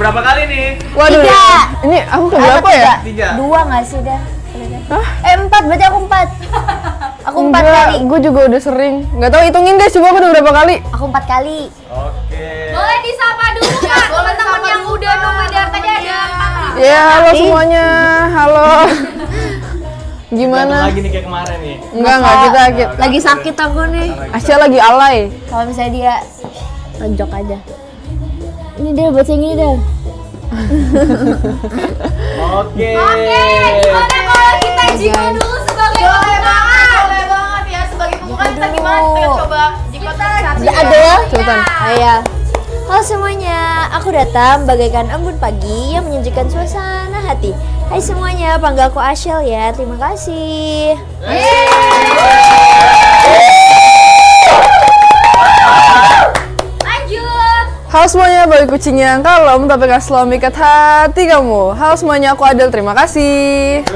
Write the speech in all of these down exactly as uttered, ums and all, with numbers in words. berapa kali nih? Waduh, tiga. Ini aku keberapa ya? Tiga. Dua nggak sih dah? Hah? Eh empat, berarti aku empat. Aku empat kali. Gue juga udah sering. Nggak tahu hitungin deh, coba aku udah berapa kali? Aku empat kali. Oke. Boleh disapa dulu nggak? Teman-teman yang udah nunggu dari tadi ada empat. Ya halo semuanya, halo. Gimana? Lagi nih kayak kemarin nih. Enggak enggak kita, kita lagi sakit aku nih. Ashel lagi alay. Kalau misalnya dia tonjok aja. Ini dia baca yang ini dah. Oke. Oke, gimana kalau kita jiko dulu sebagai pembukaan? Boleh banget ya sebagai pembukaan kita gimana? Kita coba jiko satu. Adel, coba. Ayo. Halo semuanya, aku datang bagaikan embun pagi yang menyejukkan suasana hati. Hai semuanya, panggilku Ashel ya, terima kasih. Lanjut. Halo semuanya, bagi kucing yang kalem tapi gak selalu mikat hati kamu. Halo semuanya, aku Adel, terima kasih.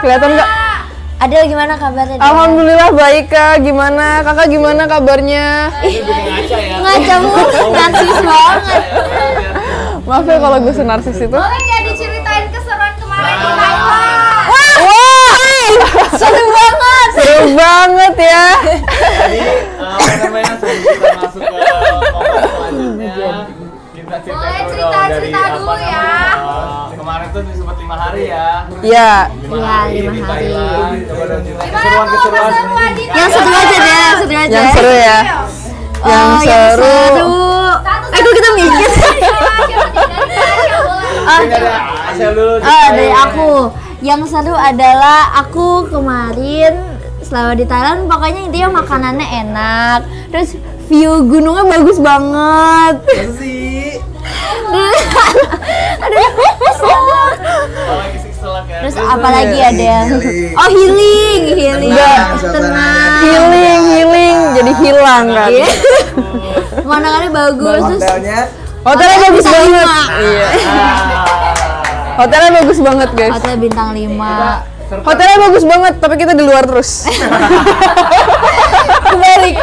Kelihatan nggak? Adel gimana kabarnya? Alhamdulillah baik kak. Gimana kakak? Gimana kabarnya? Ih, ngaca ya. Ngaca mulu, narsis banget. Maaf ya kalau gue senarsis itu. Boleh ya diceritain keseruan kemarin di Thailand? Wah, wah, seru banget. Seru banget ya. Jadi permainan sebelum kita masuk ke topik selanjutnya, kita cerita-cerita dulu ya. Kemarin tuh sempat lima hari ya. Iya. Iya lima hari. Keseruan keseruan. Yang seru aja deh, seru aja. Yang seru ya. Yang seru. Eh kok kita mikir? Oh dari aku. Yang seru adalah aku kemarin selama di Thailand pokoknya intinya makanannya enak. Terus view gunungnya bagus banget. Terus apalagi ada oh healing healing tenang healing healing jadi hilang kan pemandangannya bagus terus hotelnya bagus banget hotelnya bagus banget guys hotel bintang lima hotelnya bagus banget tapi kita di luar terus kebalik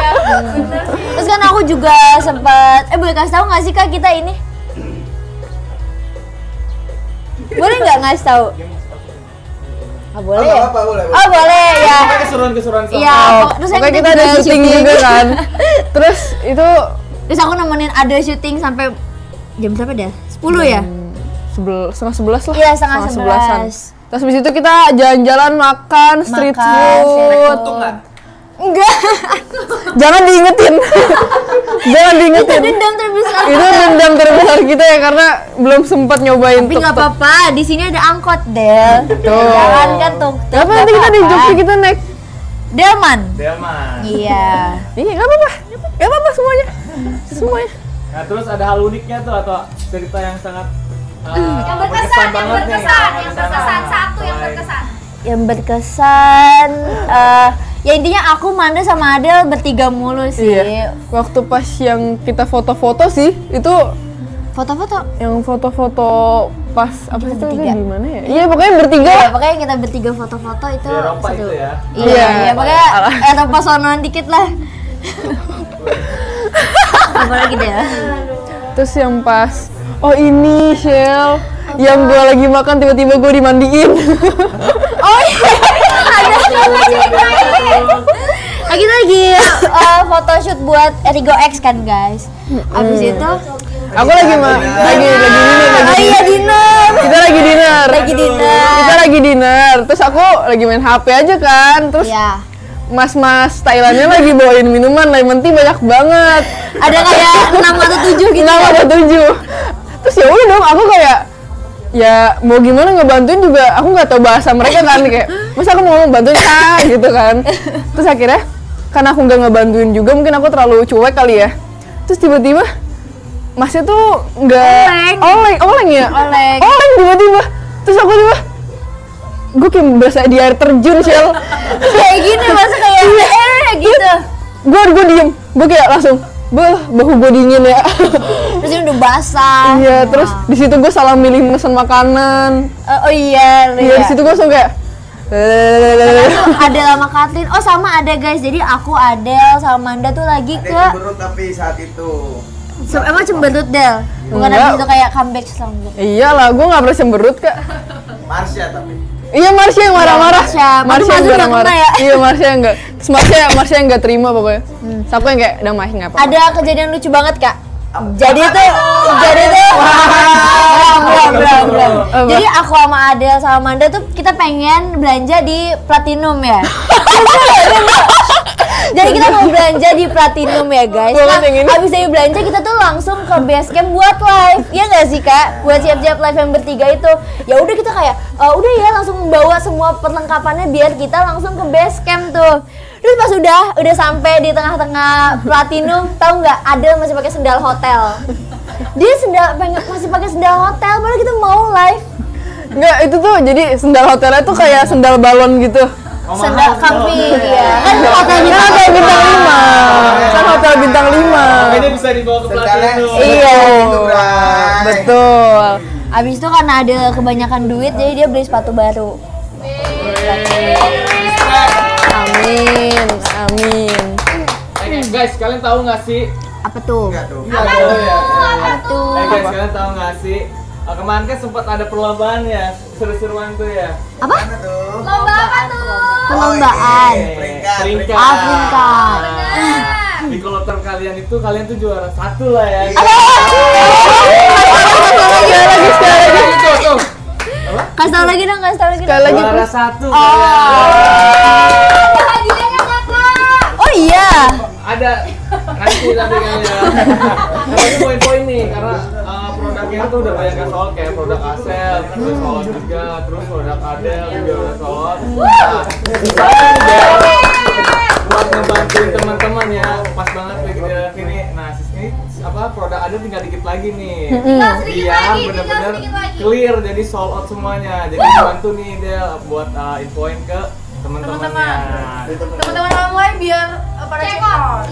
terus kan aku juga sempat eh boleh kasih tahu nggak sih kak kita ini boleh nggak ngasih tahu? Ah boleh. Apa, apa, boleh, boleh. Oh boleh ya. Keseruan-keseruan sama. Iya. Terus kita, kita ada syuting juga kan. Terus itu. Terus aku nemenin ada syuting sampai jam berapa deh? Sepuluh ya? Sebel, setengah sebelas lah. Iya setengah sebelasan. Terus habis itu kita jalan-jalan makan street food. Enggak. Jangan diingetin. Jangan diingetin. Itu dendam terbesar. Itu dendam terbesar kita ya karena belum sempat nyobain. Tapi nggak apa-apa. Di sini ada angkot Del. Jangan kan tuh. Tapi nanti kita di Jogja kita naik Delman. Delman. Iya. Iya nggak apa-apa. Nggak apa-apa semuanya. Semuanya. Nah terus ada hal uniknya tuh atau cerita yang sangat yang berkesan, yang berkesan, yang berkesan satu yang berkesan. Yang berkesan. Ya intinya aku Manda sama Adel bertiga mulu sih. Iya. Waktu pas yang kita foto-foto sih itu foto-foto. Yang foto-foto pas apa sih itu di mana ya? Iya pokoknya bertiga. Iya pokoknya kita bertiga foto-foto itu. Di Eropa itu ya. Iya iya pokoknya Eropa sonoan dikit lah. Apa lagi deh. Terus yang pas oh ini Shel yang gue lagi makan tiba-tiba gue dimandiin. Oh iya. Kita lagi photoshoot buat Erigo X kan guys. Abis itu aku lagi lagi lagi lagi dinner. Kita lagi dinner. Lagi dinner. Kita lagi dinner. Terus aku lagi main H P aja kan. Terus mas-mas Thailandnya lagi bawain minuman lemon tea banyak banget. Ada kayak enam atau tujuh gitu. Enam atau tujuh. Terus ya udah dong aku kayak ya mau gimana ngebantuin juga aku nggak tahu bahasa mereka kan kayak masa aku mau bantuin kak gitu kan terus akhirnya karena aku nggak ngebantuin juga mungkin aku terlalu cuek kali ya terus tiba-tiba masnya tuh nggak oleng oleng ya oleng oleng tiba-tiba terus aku tiba gue kayak berasa di air terjun Shel kayak gini masa kayak eh gitu gue gue diem gue kayak langsung bah bahu gue dingin ya terus ini udah basah iya terus di situ gue salah milih pesan makanan oh iya iya di situ gue langsung kayak Adel sama Katlin. Oh sama ada guys, jadi aku Adel sama Manda tuh lagi Adel ke cemberut tapi saat itu. So, emang cemberut Del? Bukan abis itu kayak comeback selanjutnya. Iyalah, gue gak pernah cemberut kak. Marsha tapi iya Marsha yang marah-marah. Marsha, Marsha yang marah-marah ya? Iya Marsha yang gak Marsha, Marsha yang gak terima pokoknya. hmm. Siapa yang kayak udah main gak apa-apa. Ada kejadian lucu banget kak. Jadi tuh, jadi tuh, jadi aku sama Adel sama Manda tuh kita pengen belanja di Platinum ya. Jadi kita mau belanja di Platinum ya guys. Nah, habis dari belanja kita tuh langsung ke Basecamp buat live. Iya nggak sih kak? Buat siap-siap live yang bertiga itu. Ya udah kita kayak, uh, udah ya langsung membawa semua perlengkapannya biar kita langsung ke Basecamp tuh. Terus pas udah, udah sampai di tengah-tengah Platinum, tahu nggak? Adel masih pakai sendal hotel. Dia sendal, pengen, masih pakai sendal hotel, padahal kita mau live. Nggak, itu tuh jadi sendal hotelnya tuh kayak sendal balon gitu. Oh, sendal kampi, ya. Kan hotel bintang lima. Kan hotel bintang lima. Ini bisa dibawa ke Platinum. Iya, betul. Abis itu karena ada kebanyakan duit, jadi dia beli sepatu baru. Amin, amin. Eh guys, kalian tahu nggak sih? Apa tuh? Nggak tahu. Apa tuh? Apa tuh? Eh guys, kalian tahu nggak sih? Kemarin kan sempat ada perlombaan ya, seru-seruan tuh ya. Apa? Lomba apa tuh? Perlombaan. Peringkat. Peringkat. Di kloter kalian itu kalian tuh juara satu lah ya. Juara lagi, juara lagi itu tuh. Kasih tau lagi dong, kasih tau lagi. Juara satu. Oh iya. Ada nanti tapi kayaknya. Ini poin-poin nih karena produknya tuh udah banyak yang sold kayak produk Ashel, terus sold juga, terus produk Adel juga udah sold. Misalnya nih buat ngebantuin teman-teman ya, pas banget lagi di sini. Nah ini apa produk Adel tinggal dikit lagi nih. Biar benar-benar clear jadi sold out semuanya. Jadi bantu nih Del buat infoin ke teman-temannya. Teman-teman online biar pada check out.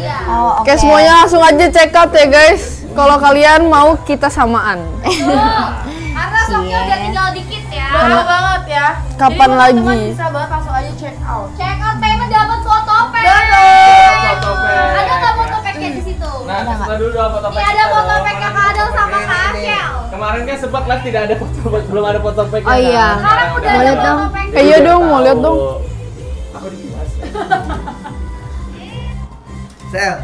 Oke semuanya langsung aja check out ya guys. Kalau kalian mau kita samaan. Karena stoknya udah tinggal dikit ya. Bener banget ya. Kapan lagi? Jadi bisa banget langsung aja check out. Check out payment dapat foto pack. Betul. Foto pack. Ada nggak foto packnya di situ? Nah, setelah dulu ada foto pack. Iya ada foto pack yang ada sama Ashel. Kemarin kan sempat live tidak ada foto pack, belum ada foto pack. Oh iya. Sekarang udah ada foto pack. Iya dong, mau lihat dong. Aku dikemas. Sel.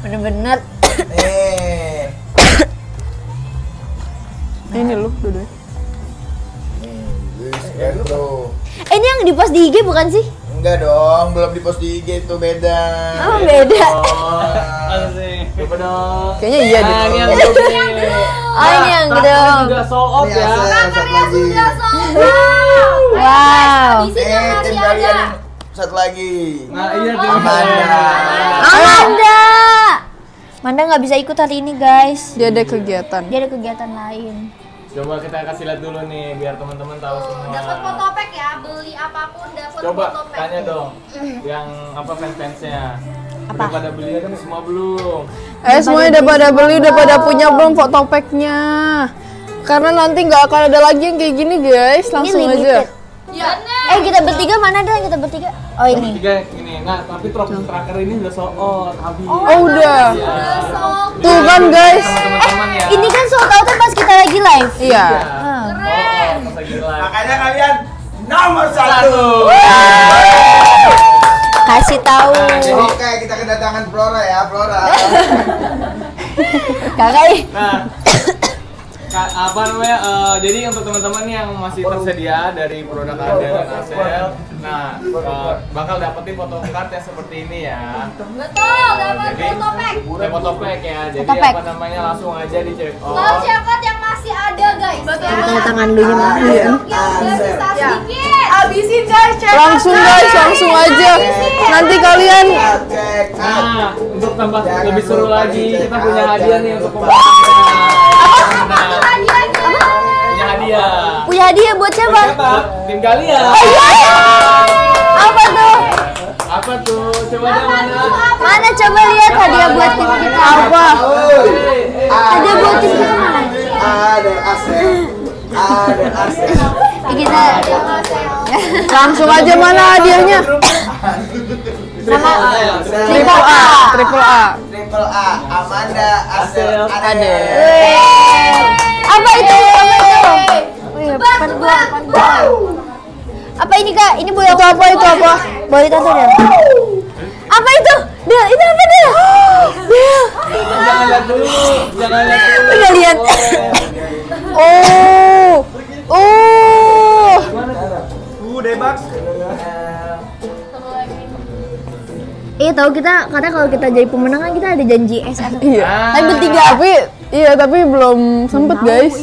Bener-bener. Eh. Ini lu dulu. Eh, ini yang di-post di I G bukan sih? Enggak dong, belum di-post di I G itu beda. Oh, beda. Coba dong. Kayaknya iya deh. Oh, ini yang gedung. Sudah sold out ya. Karya sudah sold out. Wow. Ini kalian satu lagi. Nah, iya tuh. Amanda. Amanda. Manda nggak bisa ikut hari ini, guys. Dia ada kegiatan. Dia ada kegiatan lain. Coba kita kasih lihat dulu nih biar teman-teman tahu semua. Dapat foto pack ya, beli apapun dapat foto pack. Coba tanya dong yang apa fans-fansnya. Apa? Udah pada beli kan semua belum? Eh, semuanya udah pada beli, udah pada punya belum foto packnya? Karena nanti nggak akan ada lagi yang kayak gini, guys. Langsung aja. Ya, eh kita bertiga mana deh kita bertiga? Oh ini. Bertiga ini. Nah tapi trofi terakhir ini udah sold out habis. Oh udah. Tuh kan guys. Eh ini kan sold out pas kita lagi live. Iya. Keren. Makanya kalian nomor satu. Kasih tahu. Oke kita kedatangan Flora ya Flora. Kakak. Apa namanya? Uh, jadi untuk teman-teman yang masih tersedia dari produk Adel dan Ashel, nah uh, bakal dapetin foto card yang seperti ini ya. Betul, dapat foto pack. Dapat foto pack ya. Jadi fotopack. Apa namanya langsung aja di check out. Lalu check out yang masih ada guys. Betul. Tanda tangan dulu ya. Iya. Habisin guys check out. Langsung guys, langsung aja. Nanti kalian. Nah, untuk tambah lebih seru lagi kita punya hadiah nih untuk pemenang. Punya hadiah. Punya hadiah buat siapa? Tim kalian. Apa tuh? Apa tuh? Coba mana? Mana coba lihat hadiah buat tim kita apa? Ada buat tim kita mana? Ada Ashel. Ada Ashel. Kita. Langsung aja mana hadiahnya? Triple A, Triple A, Triple A, Triple A, Amanda, Ashel, Adel. Apa itu? Apa itu? Depan gua, depan gua. Apa ini kak? Ini boleh itu apa? Itu apa? Boleh tante Del. Apa itu? Del, itu apa Del? Del. Jangan lihat dulu, jangan lihat dulu. Udah lihat. Oh, oh. Udah baks. Iya tahu kita, karena kalau kita jadi pemenang kan kita ada janji es. Iya. Tapi bertiga. Tapi iya tapi belum sempet guys.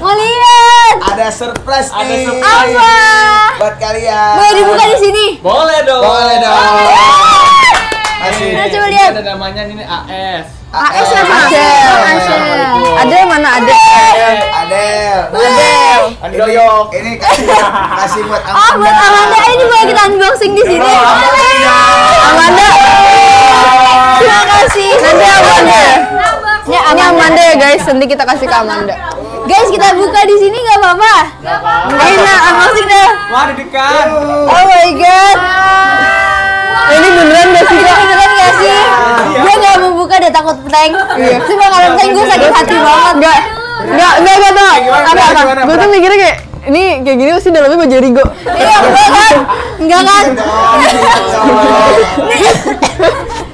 Mau lihat. Ada surprise nih. Apa? Buat kalian. Boleh dibuka di sini? Boleh dong. Boleh dong. Masih. Coba lihat. Ada namanya ini A S. A S sama Adel. Adel mana Adel? Adel. Adel. Adel yuk. Ini kasih buat Amanda. Oh buat Amanda. Ini boleh kita unboxing di sini. Amanda. Terima kasih. Nanti Amanda. Ini Amanda ya guys. Nanti kita kasih ke Amanda. Guys, kita buka di sini nggak apa-apa? Nggak apa-apa. Enak, unboxing deh. Wah, dekat. Oh my god. Ini beneran nggak sih? Ini beneran nggak sih? Gue nggak mau buka deh, takut prank. Cuma kalau prank gue sakit hati banget. Nggak, nggak, nggak, nggak tau. Apa-apa? Gue tuh mikirnya kayak ini kayak gini pasti dalamnya baju Erigo. Iya, enggak kan? Enggak kan?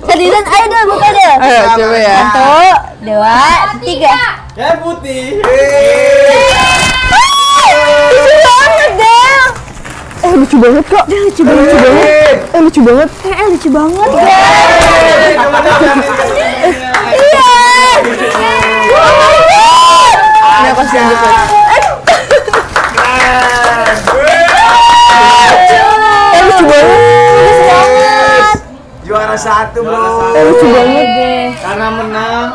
Seriusan, ayo deh buka deh. Ayo, coba ya. Satu, dua, tiga. Ya putih. Lucu banget Del. Eh lucu banget kok. Eh lucu banget. Eh lucu banget. Eh lucu banget. Iya. Iya pasti lucu. Eh lucu banget. Juara satu bro. Eh lucu banget deh. Karena menang.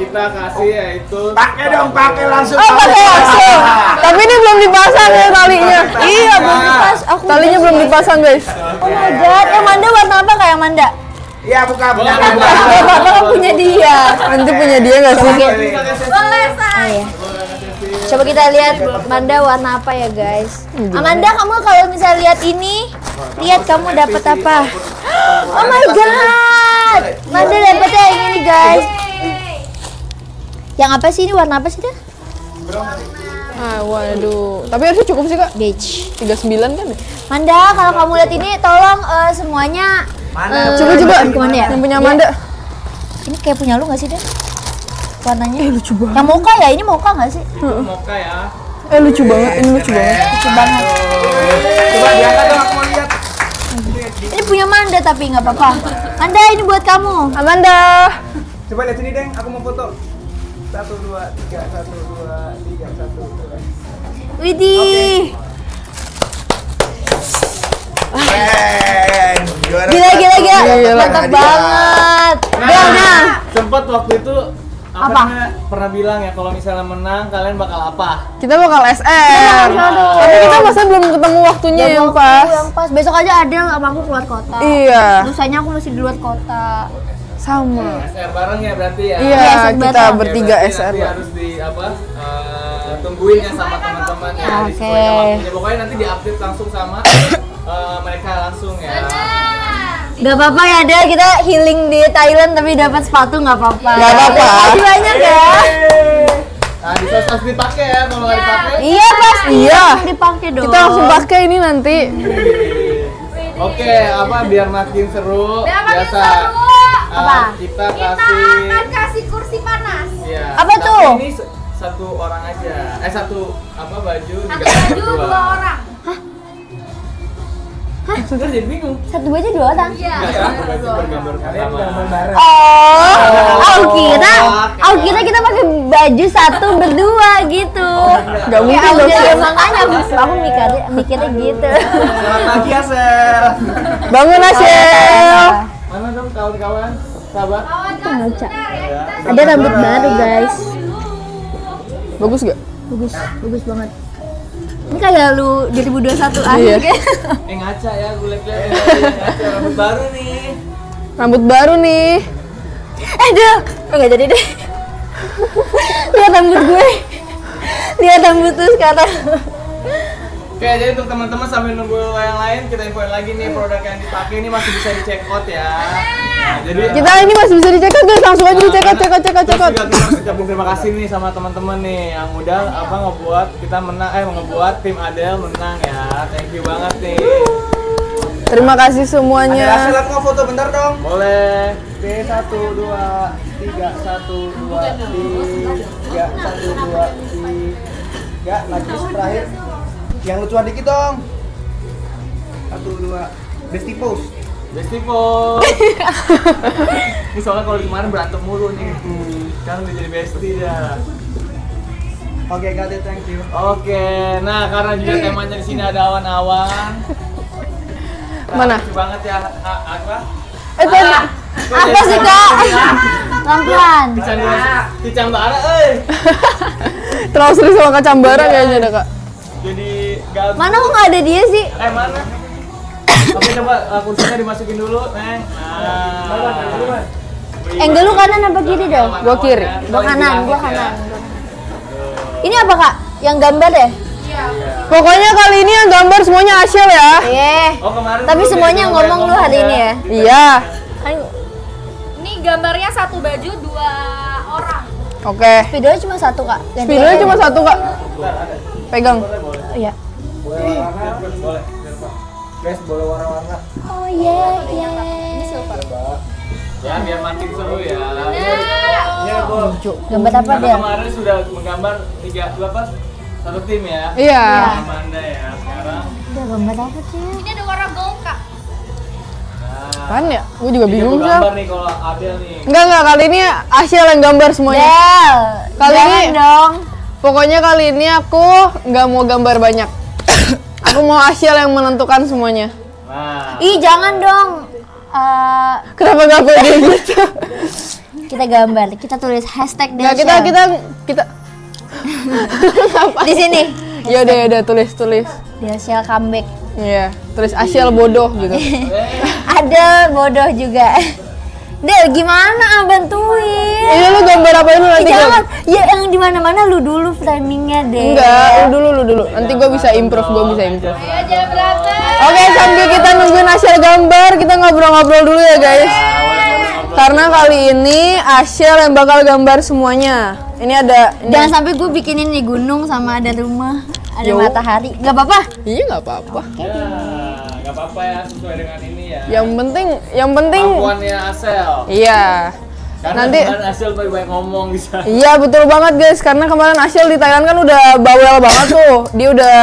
Kita kasih ya itu. Pakai dong, pakai langsung. Oh, pakai langsung. Tapi ini belum dipasang ya talinya. Iya, belum dipasang. Aku talinya belum dipasang, guys. Oh my god. Yang Manda warna apa kayak Manda? Iya, buka. Bukan. Bapak kan punya dia. Nanti punya dia enggak sih? Boleh, say. Coba kita lihat Manda warna apa ya, guys. Amanda, kamu kalau misalnya lihat ini, lihat kamu dapat apa? Oh my god. Manda dapatnya yang ini, guys. Yang apa sih ini warna apa sih dah? Ah, waduh. Tapi harusnya cukup sih kak. Beige. tiga puluh sembilan kan? Manda, kalau kamu lihat ini, tolong uh, semuanya. Uh, coba coba. Kemana ya? Yang punya Manda. Ini kayak punya lu nggak sih dah? Warnanya? Eh lucu banget. Yang mocha ya? Ini mocha nggak sih? Mocha ya. Eh lucu banget. Ini lucu banget. Lucu banget. Coba diangkat dong, aku mau lihat. Ini punya Manda tapi nggak apa-apa. Manda, ini buat kamu. Amanda. Coba lihat sini deng. Aku mau foto. Satu dua tiga satu dua tiga satu. Widih. Gila gila gila. Mantap banget. Nah, sempat waktu itu apa? Pernah bilang ya kalau misalnya menang kalian bakal apa? Kita bakal S M. Tapi kita masa belum ketemu waktunya yang pas. Yang pas. Besok aja Adel sama aku keluar kota. Iya. Lusanya aku masih di luar kota. Sama. S R bareng ya berarti ya. Iya, kita bertiga S R. Harus di apa? Tungguin ya sama teman-teman ya. Oke. Pokoknya nanti diupdate langsung sama mereka langsung ya. Gak apa-apa ya Del, kita healing di Thailand tapi dapat sepatu gak apa-apa. Gak apa-apa. Masih banyak ya. Nah, bisa harus dipakai ya kalau nggak dipakai. Iya pasti. Iya. Dipakai dong. Kita langsung pakai ini nanti. Oke, apa biar makin seru biasa. Apa? Kita akan kasih kursi panas. Apa tuh? Ini satu orang aja. Eh satu apa baju? Satu baju dua orang. Hah? Hah? Sudah jadi bingung. Satu baju dua orang. Iya. Oh, aku kira, aku kira kita pakai baju satu berdua gitu. Gak mungkin dong. Makanya aku mikirnya, mikirnya gitu. Selamat pagi Ashel. Bangun Ashel. Mana dong kawan-kawan, sahabat? Kawan-kawan sebentar ya. Ada rambut baru guys. Bagus gak? Bagus, bagus banget. Ini kayak lu dua ribu dua puluh satu akhir ya? Eh ngaca ya, gue liat-liat ngaca, rambut baru nih. Rambut baru nih. Eh deh, gak jadi deh. Lihat rambut gue. Lihat rambut tuh sekarang. Oke, jadi untuk teman-teman sambil nunggu yang lain, kita infoin lagi nih produk yang dipakai ini masih bisa di check out ya. Nah, jadi kita ini masih bisa di check out guys, langsung aja di check out, check out, check out, check out. Terus juga kita harus ucapin terima kasih nih sama teman-teman nih yang udah apa ngebuat kita menang, eh ngebuat tim Adel menang ya. Thank you banget nih. Terima kasih semuanya. Ada hasil aku foto bentar dong. Boleh. Oke, satu dua tiga satu dua tiga satu dua tiga lagi terakhir. Yang lucuan dikit dong. Satu dua. Bestie pose. Bestie pose. Ini soalnya kalau kemarin berantem mulu nih. Sekarang udah jadi bestie dah. Oke, okay, got it, thank you. Oke, okay. Nah karena juga temanya di sini ada awan-awan. Nah, mana? Lucu banget ya apa? Eh, ah, apa sih kak? Lampuan. Kecambara, eh. Terlalu serius sama kecambara kayaknya deh kak. Jadi gagal. Mana kok nggak ada dia sih? Eh mana? Oke coba kursinya dimasukin dulu, neng. Nah. Angle lu kanan apa kiri dong? Gua kiri. Gua kanan, gua kanan. Ini apa kak? Yang gambar deh? Iya. Pokoknya kali ini yang gambar semuanya Ashel ya. Iya. Oh kemarin. Tapi semuanya yang ngomong lu hari ini ya. Iya. Ini gambarnya satu baju dua orang. Oke. Videonya cuma satu kak. Videonya cuma satu kak. Pegang. Iya. Boleh warna, boleh. Guys, boleh warna-warna. Oh iya, iya. Ini silver. Ya, biar makin seru ya. Ya, Bo. Gambar apa dia? Kemarin sudah menggambar tiga apa? Satu tim ya. Iya. Amanda ya sekarang. Udah gambar apa sih? Ini ada warna gold, Kak. Kan ya? Gue juga bingung sih. Gambar nih kalau Adel nih. Enggak, enggak. Kali ini Ashel yang gambar semuanya. Del. Kali ini dong. Pokoknya kali ini aku nggak mau gambar banyak. Aku mau Ashel yang menentukan semuanya. Nah. Ih jangan dong. Uh, Kenapa nggak pede gitu? Kita gambar, kita tulis hashtag Delshel. Nah, kita kita kita. Di sini. Ya udah ya udah tulis tulis. Delshel comeback. Iya. Yeah. Tulis Ashel bodoh gitu. Ada bodoh juga. Del, gimana bantuin? Ini lu gambar apa lu nanti? Jangan, ya yang di mana-mana lu dulu framingnya deh. Enggak, lu dulu, lu dulu. Nanti gua bisa improve, gua bisa improve. Ayo jangan berantem. Oke, sambil kita nungguin Ashel gambar, kita ngobrol-ngobrol dulu ya guys. Karena kali ini Ashel yang bakal gambar semuanya. Ini ada. Ini. Jangan sampai gua bikinin nih gunung sama ada rumah, ada Yo. matahari. Gak apa-apa? Iya, gak apa-apa. Okay. Yeah. Gak apa-apa ya, sesuai dengan ini ya. Yang penting, yang penting kemampuannya Ashel. Iya. Karena nanti kemarin Ashel paling banyak ngomong di sana. Iya, betul banget guys. Karena kemarin Ashel di Thailand kan udah bawel banget tuh. Dia udah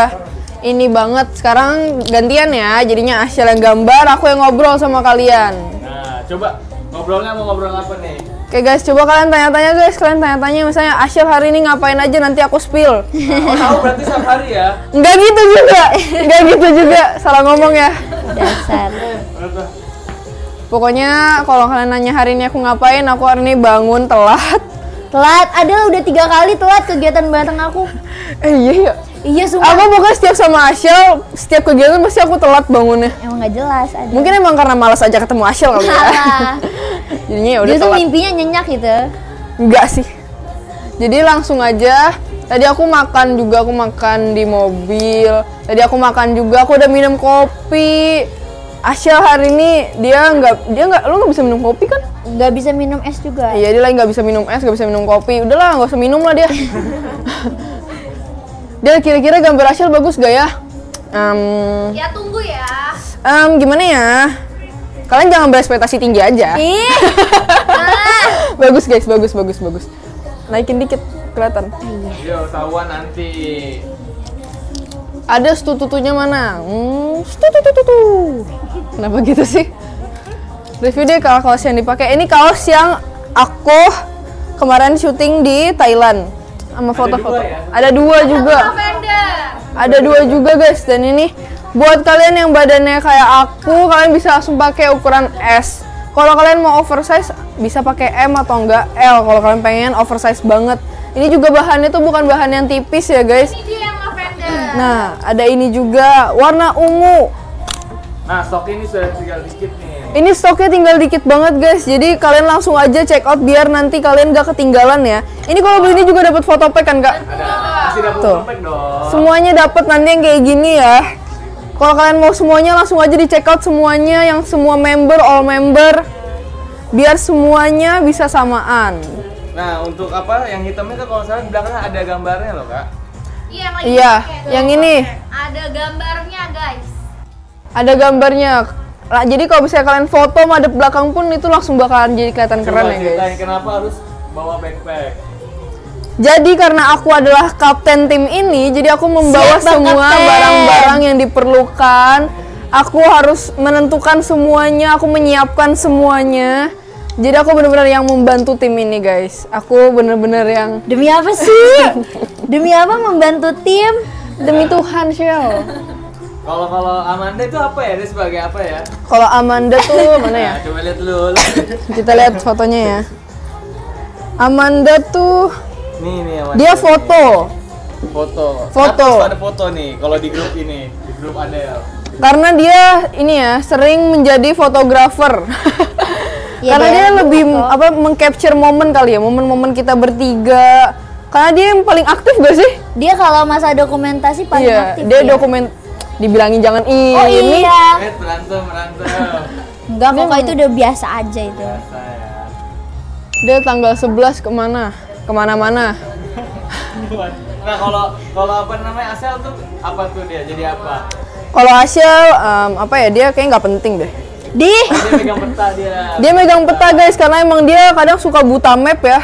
ini banget. Sekarang gantian ya. Jadinya Ashel yang gambar, aku yang ngobrol sama kalian. Nah, coba ngobrolnya mau ngobrol apa nih? Oke guys, coba kalian tanya-tanya guys, kalian tanya-tanya misalnya Ashel hari ini ngapain aja nanti aku spill. Oh tahu berarti setiap hari ya? Enggak gitu juga, enggak gitu juga, salah ngomong ya. Dasar. Pokoknya kalau kalian nanya hari ini aku ngapain, aku hari ini bangun telat. Telat, ada udah tiga kali telat kegiatan bareng aku. Eh iya iya. Iya sumpah. Aku pokoknya setiap sama Ashel, setiap kegiatan pasti aku telat bangunnya. Emang nggak jelas. Adel. Mungkin emang karena malas aja ketemu Ashel kali ya. Jadinya ya udah telat. Justru mimpinya nyenyak gitu. Enggak sih. Jadi langsung aja. Tadi aku makan juga, aku makan di mobil. Tadi aku makan juga, aku udah minum kopi. Ashel hari ini dia nggak, dia nggak, lu nggak bisa minum kopi kan? Nggak bisa minum es juga. Iya dia lagi nggak bisa minum es, nggak bisa minum kopi. Udahlah nggak usah minum lah dia. Del, kira-kira gambar Ashel bagus gak ya? Um, ya tunggu ya. Um, gimana ya? Kalian jangan berespektasi tinggi aja. Ih, ah. Bagus guys, bagus, bagus, bagus. Naikin dikit, kelihatan. Iya, tahuan nanti. Ada stututunya mana? Hmm, stutututu. Kenapa gitu sih? Review deh kalau kaos yang dipakai. Ini kaos yang aku kemarin syuting di Thailand. Sama foto-foto. Ada dua juga. Ada dua juga guys. Dan ini buat kalian yang badannya kayak aku, kalian bisa langsung pakai ukuran S. Kalau kalian mau oversize bisa pakai M atau enggak L. Kalau kalian pengen oversize banget. Ini juga bahannya tuh bukan bahan yang tipis ya guys. Nah ada ini juga warna ungu. Nah, stoknya ini sudah tinggal dikit nih. Ini stoknya tinggal dikit banget, guys. Jadi kalian langsung aja check out biar nanti kalian gak ketinggalan ya. Ini kalau beli ini juga dapat foto pack kan, Kak? Ada. Masih dapat foto pack dong. Semuanya dapat nanti yang kayak gini ya. Kalau kalian mau semuanya langsung aja di check out semuanya, yang semua member, all member. Biar semuanya bisa samaan. Nah, untuk apa yang hitamnya tuh kalau salah di belakang ada gambarnya loh, Kak. Iya, yang lagi iya, yang ini. Ada gambarnya, guys. Ada gambarnya. Nah, jadi kalau bisa kalian foto madep belakang pun itu langsung bakalan jadi kelihatan keren ya, guys. Kenapa harus bawa backpack? Jadi karena aku adalah kapten tim ini, jadi aku membawa siap semua barang-barang yang diperlukan. Aku harus menentukan semuanya, aku menyiapkan semuanya. Jadi aku bener-bener yang membantu tim ini, guys. Aku bener-bener yang demi apa sih? Demi apa membantu tim? Demi Tuhan, Shel. Kalau kalau Amanda itu apa ya? Dia sebagai apa ya? Kalau Amanda tuh mana ya? Nah, coba lihat dulu. Kita lihat fotonya ya. Amanda tuh nih nih Amanda. Dia foto. Nih. Foto. Foto. Ada foto nih kalau di grup ini, di grup Adel. Karena dia ini ya, sering menjadi fotografer. Ya, karena dia, dia lebih foto. Apa mengcapture momen kali ya, momen-momen kita bertiga. Karena dia yang paling aktif gak sih? Dia kalau masa dokumentasi paling yeah, aktif. Dia ya? dokumen Dibilangin jangan ini. Oh iya. Eh, berantem, berantem. Enggak, kok itu udah biasa aja itu. Biasa ya. Dia tanggal sebelas kemana? Kemana-mana. Nah, kalau kalau apa namanya Ashel tuh apa tuh dia? Jadi apa? Kalau Ashel um, apa ya? Dia kayaknya nggak penting deh. Di? Dia megang peta dia. Dia megang peta guys, karena emang dia kadang suka buta map ya.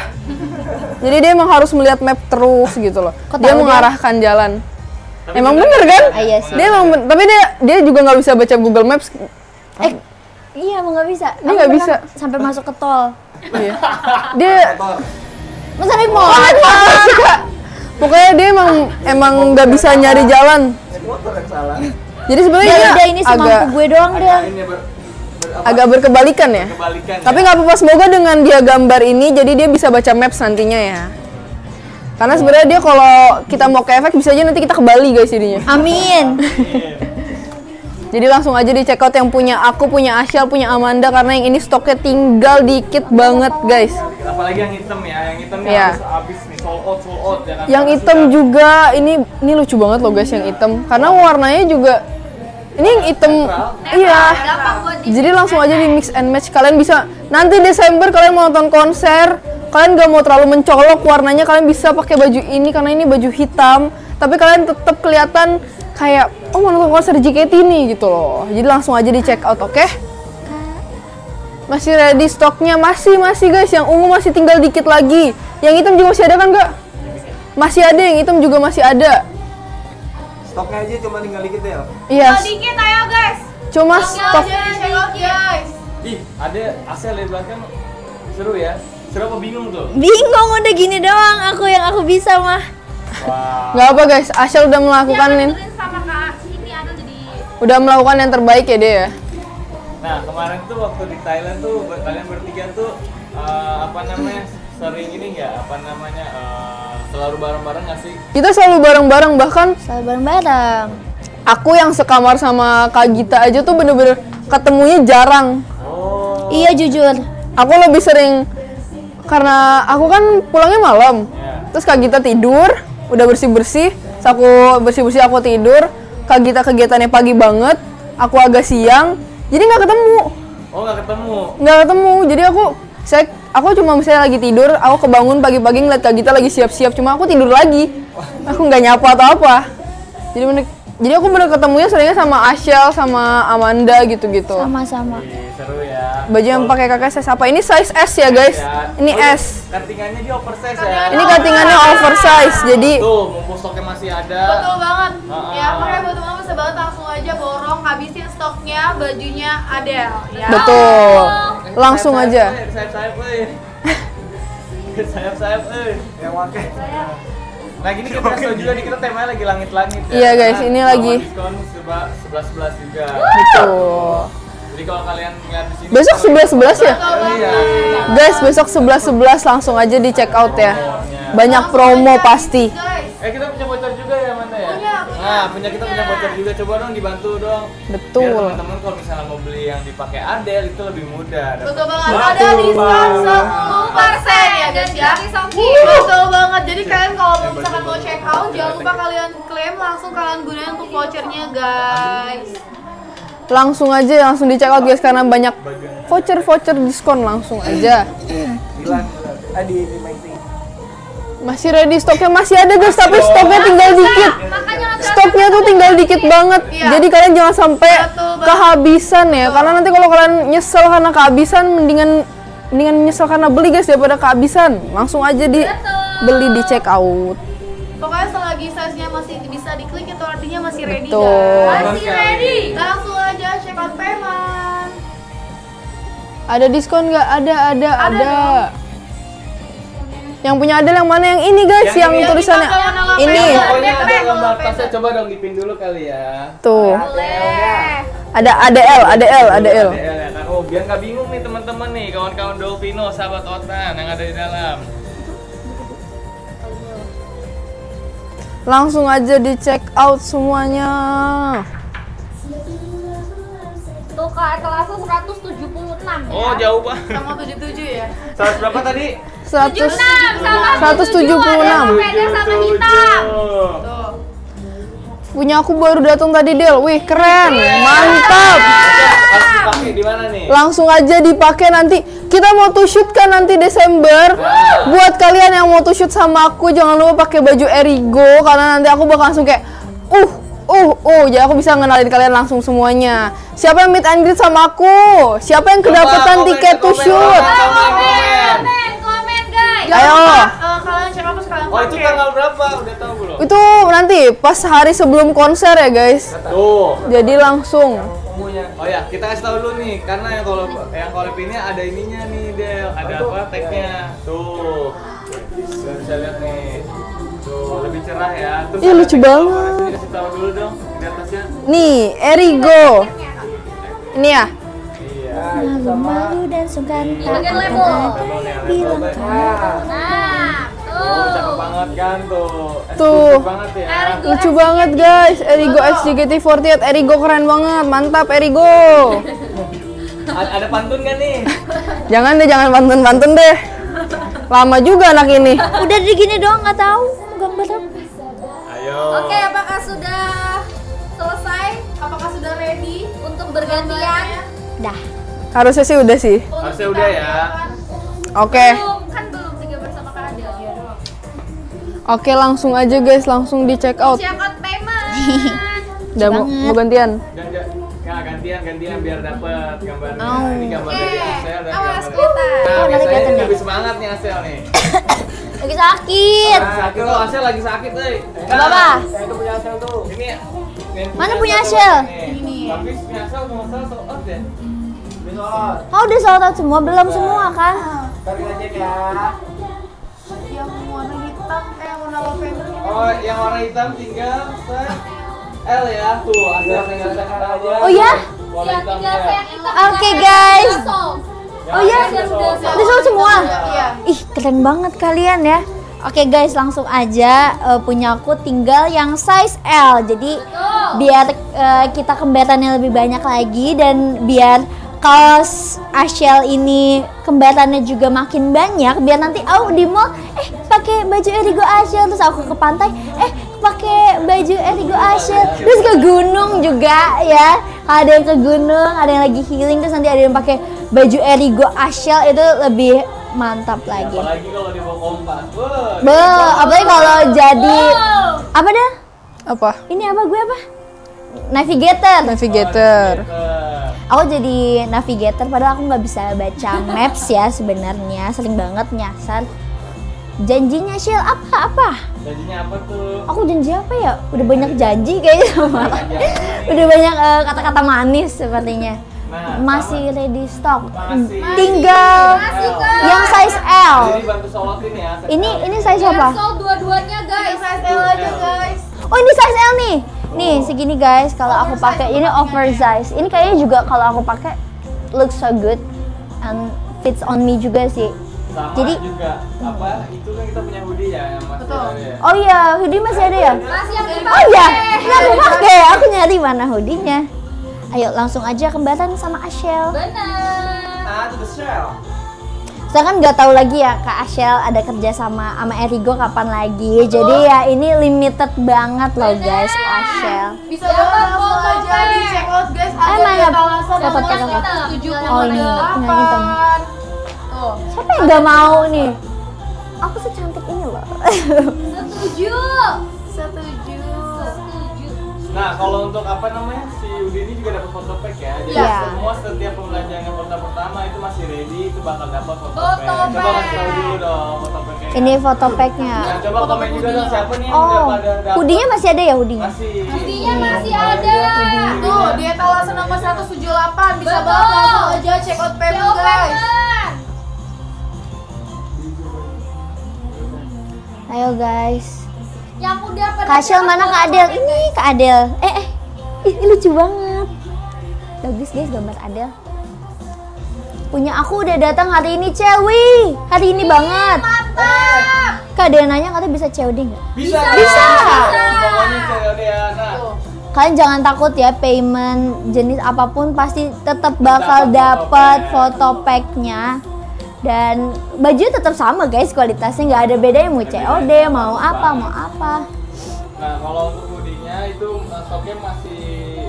Jadi dia emang harus melihat map terus gitu loh. Kok dia mengarahkan dia? jalan. Tapi emang bener kan? Ah, iya sih. Dia emang bener, tapi dia dia juga nggak bisa baca Google Maps. Eh, iya, emang nggak bisa. Dia nggak bisa sampai masuk ke tol. Iya. Dia masa naik motor? Pokoknya dia emang emang nggak bisa nyari jalan. Jadi sebenarnya dia ini semampu gue doang deh. Agak berkebalikan ya. Tapi nggak apa-apa, semoga dengan dia gambar ini jadi dia bisa baca Maps nantinya ya. Karena sebenarnya dia kalau kita mau ke efek bisa aja nanti kita ke Bali guys jadinya. Amin. Jadi langsung aja di check out yang punya aku, punya Ashel, punya Amanda karena yang ini stoknya tinggal dikit banget guys. Apalagi yang hitam ya, yang hitam ya. Harus habis nih, sold out, sold out. Jangan yang hitam sudah. juga ini ini lucu banget loh guys, yang hitam karena warnanya juga ini yang hitam. Iya. Jadi langsung aja di mix and match. Kalian bisa nanti Desember kalian mau nonton konser. Kalian gak mau terlalu mencolok warnanya, kalian bisa pakai baju ini karena ini baju hitam. Tapi kalian tetap kelihatan kayak, oh mau nonton konser J K T ini gitu loh. Jadi langsung aja di check out, oke? Okay? Masih ready stoknya, masih, masih guys. Yang ungu masih tinggal dikit lagi. Yang hitam juga masih ada kan, Kak? Masih ada, yang hitam juga masih ada. Stoknya aja cuma tinggal dikit ya? Iya. Yes. Tinggal dikit ayo guys. Cuma stok. Ih, ada Ashel di belakang, seru ya. Kenapa bingung tuh? Bingung, udah gini doang aku yang aku bisa mah. Wow. Gak apa guys, Ashel udah melakukan sama Kak ini ada jadi udah melakukan yang terbaik ya dia ya. Nah, kemarin tuh waktu di Thailand tuh kalian bertiga tuh uh, apa namanya? sering ini enggak apa namanya? Uh, selalu bareng-bareng gak sih? Kita selalu bareng-bareng bahkan selalu bareng-bareng. Aku yang sekamar sama Kak Gita aja tuh bener-bener ketemunya jarang. Oh. Iya jujur. Aku lebih sering karena aku kan pulangnya malam, yeah. Terus Kak Gita tidur, udah bersih-bersih. Aku bersih-bersih aku tidur, Kak Gita kegiatannya pagi banget, aku agak siang, jadi nggak ketemu. Oh nggak ketemu? Nggak ketemu, jadi aku saya aku cuma misalnya lagi tidur, aku kebangun pagi-pagi ngeliat Kak Gita lagi siap-siap, cuma aku tidur lagi, aku nggak nyapa atau apa. Jadi bener, jadi aku bener ketemunya seringnya sama Ashel, sama Amanda gitu-gitu. Sama-sama. Seru ya. Baju yang pakai kakak size apa? Ini size S ya guys. Ini oh, S. Cuttingannya dia oversize ya. Ini cuttingannya oversize. Jadi tuh, mumpung stoknya masih ada. Betul banget. Uh-uh. Ya, makanya buat teman-teman bisa banget langsung aja borong habisin stoknya bajunya Adel ya. Betul. Oh. Langsung sayap, aja. Sayap-sayap euy. Sayap-sayap euy. Yang pakai. Nah gini kita slow juga nih, kita temanya lagi langit-langit ya. Iya guys, ini nah, lagi diskon sebelas sebelas juga. Gitu. Jadi kalau kalian ngeliat di sini besok sebelas sebelas ya? Iya. Guys, besok sebelas sebelas langsung aja di check out ya. Banyak promo pasti. Eh kita punya voucher juga ya, Manda ya? Punya. Nah, punya kita punya voucher juga, coba dong dibantu dong. Betul. Biar teman-teman kalau misalnya mau beli yang dipakai Adel itu lebih mudah. Betul banget. Ada diskon sepuluh persen ya guys ya. Betul banget. Jadi kalian kalau misalkan mau check out jangan lupa kalian klaim langsung, kalian gunain untuk vouchernya guys. Langsung aja langsung di check out guys karena banyak voucher-voucher diskon langsung aja. Bilang Adi di Maiti. Masih ready, stoknya masih ada guys, tapi stoknya tinggal dikit. Stoknya tuh tinggal dikit banget. Jadi kalian jangan sampai kehabisan ya. Karena nanti kalau kalian nyesel karena kehabisan, mendingan mendingan nyesel karena beli guys daripada kehabisan. Langsung aja di beli di check out. Pokoknya selagi size-nya masih bisa diklik itu artinya masih ready guys. Masih ready. Langsung aja check out payment. Ada diskon nggak? Ada, ada, ada. Yang punya Adel yang mana, yang ini guys, yang, yang tulisannya ini. Pokoknya coba dong dipin dulu kali ya. Tuh. Boleh. Ada Adel, Adel, Adel. Oh, biar nggak bingung nih teman-teman nih, kawan-kawan Dolpino, sahabat Otan yang ada di dalam. Langsung aja di check out semuanya. Tuh kak, kelasnya seratus tujuh puluh enam. Oh, jauh banget. Sama tujuh puluh tujuh ya. seratus berapa tadi? seratus tujuh puluh enam. Beda sama hitam. Tuh. Punya aku baru datang tadi, Del. Wih, keren. Mantap. Langsung aja dipakai nanti. Kita mau to shoot kan nanti Desember. Buat kalian yang mau to shoot sama aku, jangan lupa pakai baju Erigo karena nanti aku bakal langsung kayak uh Uh, uh, jadi aku bisa ngenalin kalian langsung semuanya. Siapa yang meet and greet sama aku? Siapa yang kedapatan tiket to shoot? Komen, komen, komen guys. Ayo. Kalian siapa sekalian? Oh, itu tanggal berapa? Udah tahu belum? Itu nanti pas hari sebelum konser ya guys. Tuh. Jadi langsung. Oh ya, kita kasih tahu dulu nih, karena yang kalau yang collab ini ada ininya nih Del, ada apa tagnya? Tuh. Bisa lihat nih. Tuh, lebih cerah ya. Terus ya, lucu banget. Kasih tahu dulu dong di atasnya. Nih, Erigo. Ini ya. Iya. Malu dan sungkan tak akan ada bilang kamu. Nah, tuh. Cakep banget kan tuh. Tuh. Lucu banget guys. Erigo J K T empat delapan. Erigo keren banget. Mantap Erigo. Ada pantun nggak nih? Jangan deh, jangan pantun-pantun deh. Lama juga anak ini. Udah digini doang nggak tahu. Ayo. Oke, apakah sudah selesai? Apakah sudah ready untuk bergantian? Dah. Harusnya sih udah sih. Harusnya udah ya. Oke. Kan belum tiga bersama Kak Adel. Oke, langsung aja guys, langsung di check out. Check out payment. Udah mau mau gantian. Ya, gantian gantian biar dapat gambarnya. Oh. Ini gambar dari Ashel dan awas kita. Nah, biasanya ini lebih semangat nih Ashel nih. Lagi sakit. Lagi sakit loh, Ashel lagi sakit euy. Enggak apa-apa. Saya punya Ashel tuh. Ini. Mana punya Ashel? Ini. Tapi punya Ashel mau sold out ya? Belum. Kau udah sold out semua belum semua kan? Tadi aja ya. Yang warna hitam kayak warna lavender. Oh, yang warna hitam tinggal L ya, tuh Ashel tinggal sekarang aja. Oh ya? Iya, tinggal yang hitam. Oke guys. Oh ya? Udah sold semua? Ih, keren banget kalian ya. Oke guys, langsung aja uh, punya aku tinggal yang size L. Jadi betul. Biar uh, kita kembarannya lebih banyak lagi dan biar kaos Ashel ini kembarannya juga makin banyak. Biar nanti aku di mall eh pakai baju Erigo Ashel, terus aku ke pantai eh pakai baju Erigo Ashel, terus ke gunung juga ya. Ada yang ke gunung, ada yang lagi healing, terus nanti ada yang pakai baju Erigo Ashel, itu lebih mantap lagi. Apalagi kalau dibawa kompas. Beuh, apalagi kalau jadi apa dah? Apa? Ini apa gue apa? Navigator. Navigator. Aku jadi navigator, padahal aku nggak bisa baca maps ya sebenarnya, sering banget nyasar. Janjinya Shell apa apa? Janjinya apa tuh? Aku janji apa ya? Udah banyak janji kayaknya sama. Udah banyak kata-kata uh, manis sepertinya. Nah, masih sama. Ready stock. Masih. Tinggal masih, yang size L. Jadi bantu solokin ya. Size ini L. Ini size yang apa? Sold dua-duanya guys. Size L aja guys. Oh ini size L nih. Oh. Nih segini guys. Kalau aku pakai ini oversize. Ini kayaknya juga kalau aku pakai looks so good and fits on me juga sih. Sama jadi juga apa itu kan kita punya hoodie Vidi ya yang masih ada ya. Oh iya, hoodie masih ada ya? Masih ada. Oh iya, nggak aku pakai. Aku nyari mana hoodie-nya. Ayo langsung aja kembaran sama Ashel. Benar. Ah, itu Delshel. Saya kan nggak tahu lagi ya Kak Ashel ada kerja sama sama Erigo kapan lagi. Betul. Jadi ya ini limited banget loh bener. Guys Ashel. Bisa banget mau aja di check out guys. Ada yang alasan dapat tujuh oh ini nyanyi dong. Tuh. Siapa yang nggak mau nih? Aku secantik ini loh. Setuju. Setuju. Setuju. Nah kalau untuk apa namanya si Udi ini juga dapat foto pack ya. Jadi yeah. semua setiap pembelajaran foto pertama itu masih ready itu bakal dapat foto pack. Coba kasih tahu dulu dong foto packnya. Ini foto packnya. Nah, coba foto komen juga dong siapa nih yang oh. udah pada dapat. Hoodie-nya masih ada ya hoodie-nya? Masih. Hoodie-nya masih ada. Tuh dia talasan nomor seratus tujuh puluh delapan bisa banget aja check out payment guys. Ayo guys. Yang udah Kak Ashel mana Kak Adel? Ini Kak Adel. Eh eh. Ini lucu banget. Bagus guys gambar Adel. Punya aku udah datang hari ini, Cewi. Hari ini Ih, banget. Mantap. Kak Adel nanya katanya bisa C O D enggak? Bisa. Bisa. Pokoknya C O D ya, nah. Kalian jangan takut ya, payment jenis apapun pasti tetap bakal dapat foto pack-nya. Dan baju tetap sama guys, kualitasnya nggak ada bedanya mau C O D, mau apa, mau apa. Nah kalau untuk hoodie-nya itu stoknya masih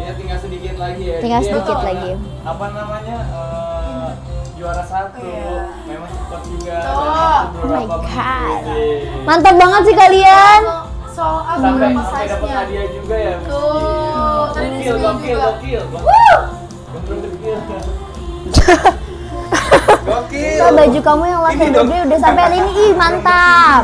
ya tinggal sedikit lagi ya. Tinggal Jadi sedikit ya, lagi. Apa namanya uh, juara satu, yeah. memang cepat juga. Oh, oh my god, mantap banget sih kalian. Soal apa berapa size-nya? Dapat hadiah juga ya. Tuh, gokil, gokil, gokil. Wuh. Gokil. So, baju kamu yang latihan gede udah sampai hari ini, ih mantap.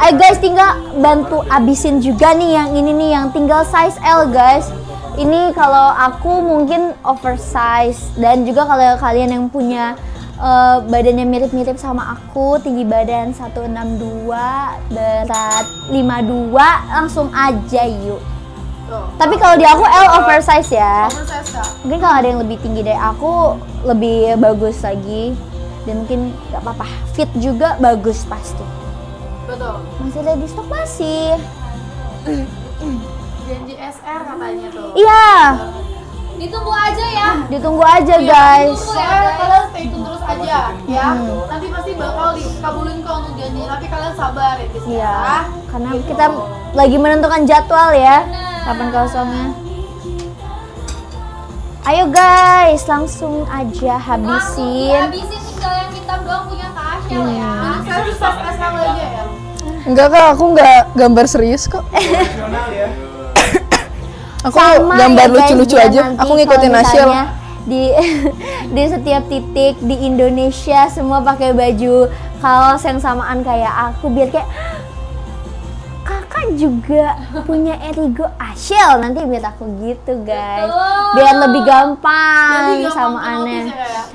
Ayo guys tinggal bantu abisin juga nih yang ini nih yang tinggal size L guys. Ini kalau aku mungkin oversize dan juga kalau kalian yang punya uh, badannya mirip-mirip sama aku, tinggi badan seratus enam puluh dua, berat lima puluh dua, langsung aja yuk. Tapi kalau di aku L oversize ya. Oversize ya. Mungkin kalau ada yang lebih tinggi dari aku lebih bagus lagi dan mungkin nggak apa-apa. Fit juga bagus pasti. Betul. Masih ada di stok masih. Janji S R katanya tuh. Iya. Ditunggu aja ya. Ditunggu aja ya, guys. Ditunggu ya. Kalian stay tune terus aja ya. Hmm. Nanti pasti bakal dikabulin kok untuk janji. Tapi kalian sabar ya guys. Iya. Karena gitu. Kita lagi menentukan jadwal ya. Bener. Kapan kosongnya? Ayo guys, langsung aja habisin. Langsung habisin tinggal yang hitam doang punya Kak Ashel hmm. ya. Saya bisa pasang aja ya. Enggak kak, aku nggak gambar serius kok. ya. Aku sama gambar lucu-lucu ya aja. Aku ngikutin Ashel. Di di setiap titik di Indonesia semua pakai baju kaos yang samaan kayak aku biar kayak juga punya Erigo Ashel nanti biar aku gitu guys betul. Biar lebih gampang, gampang sama aneh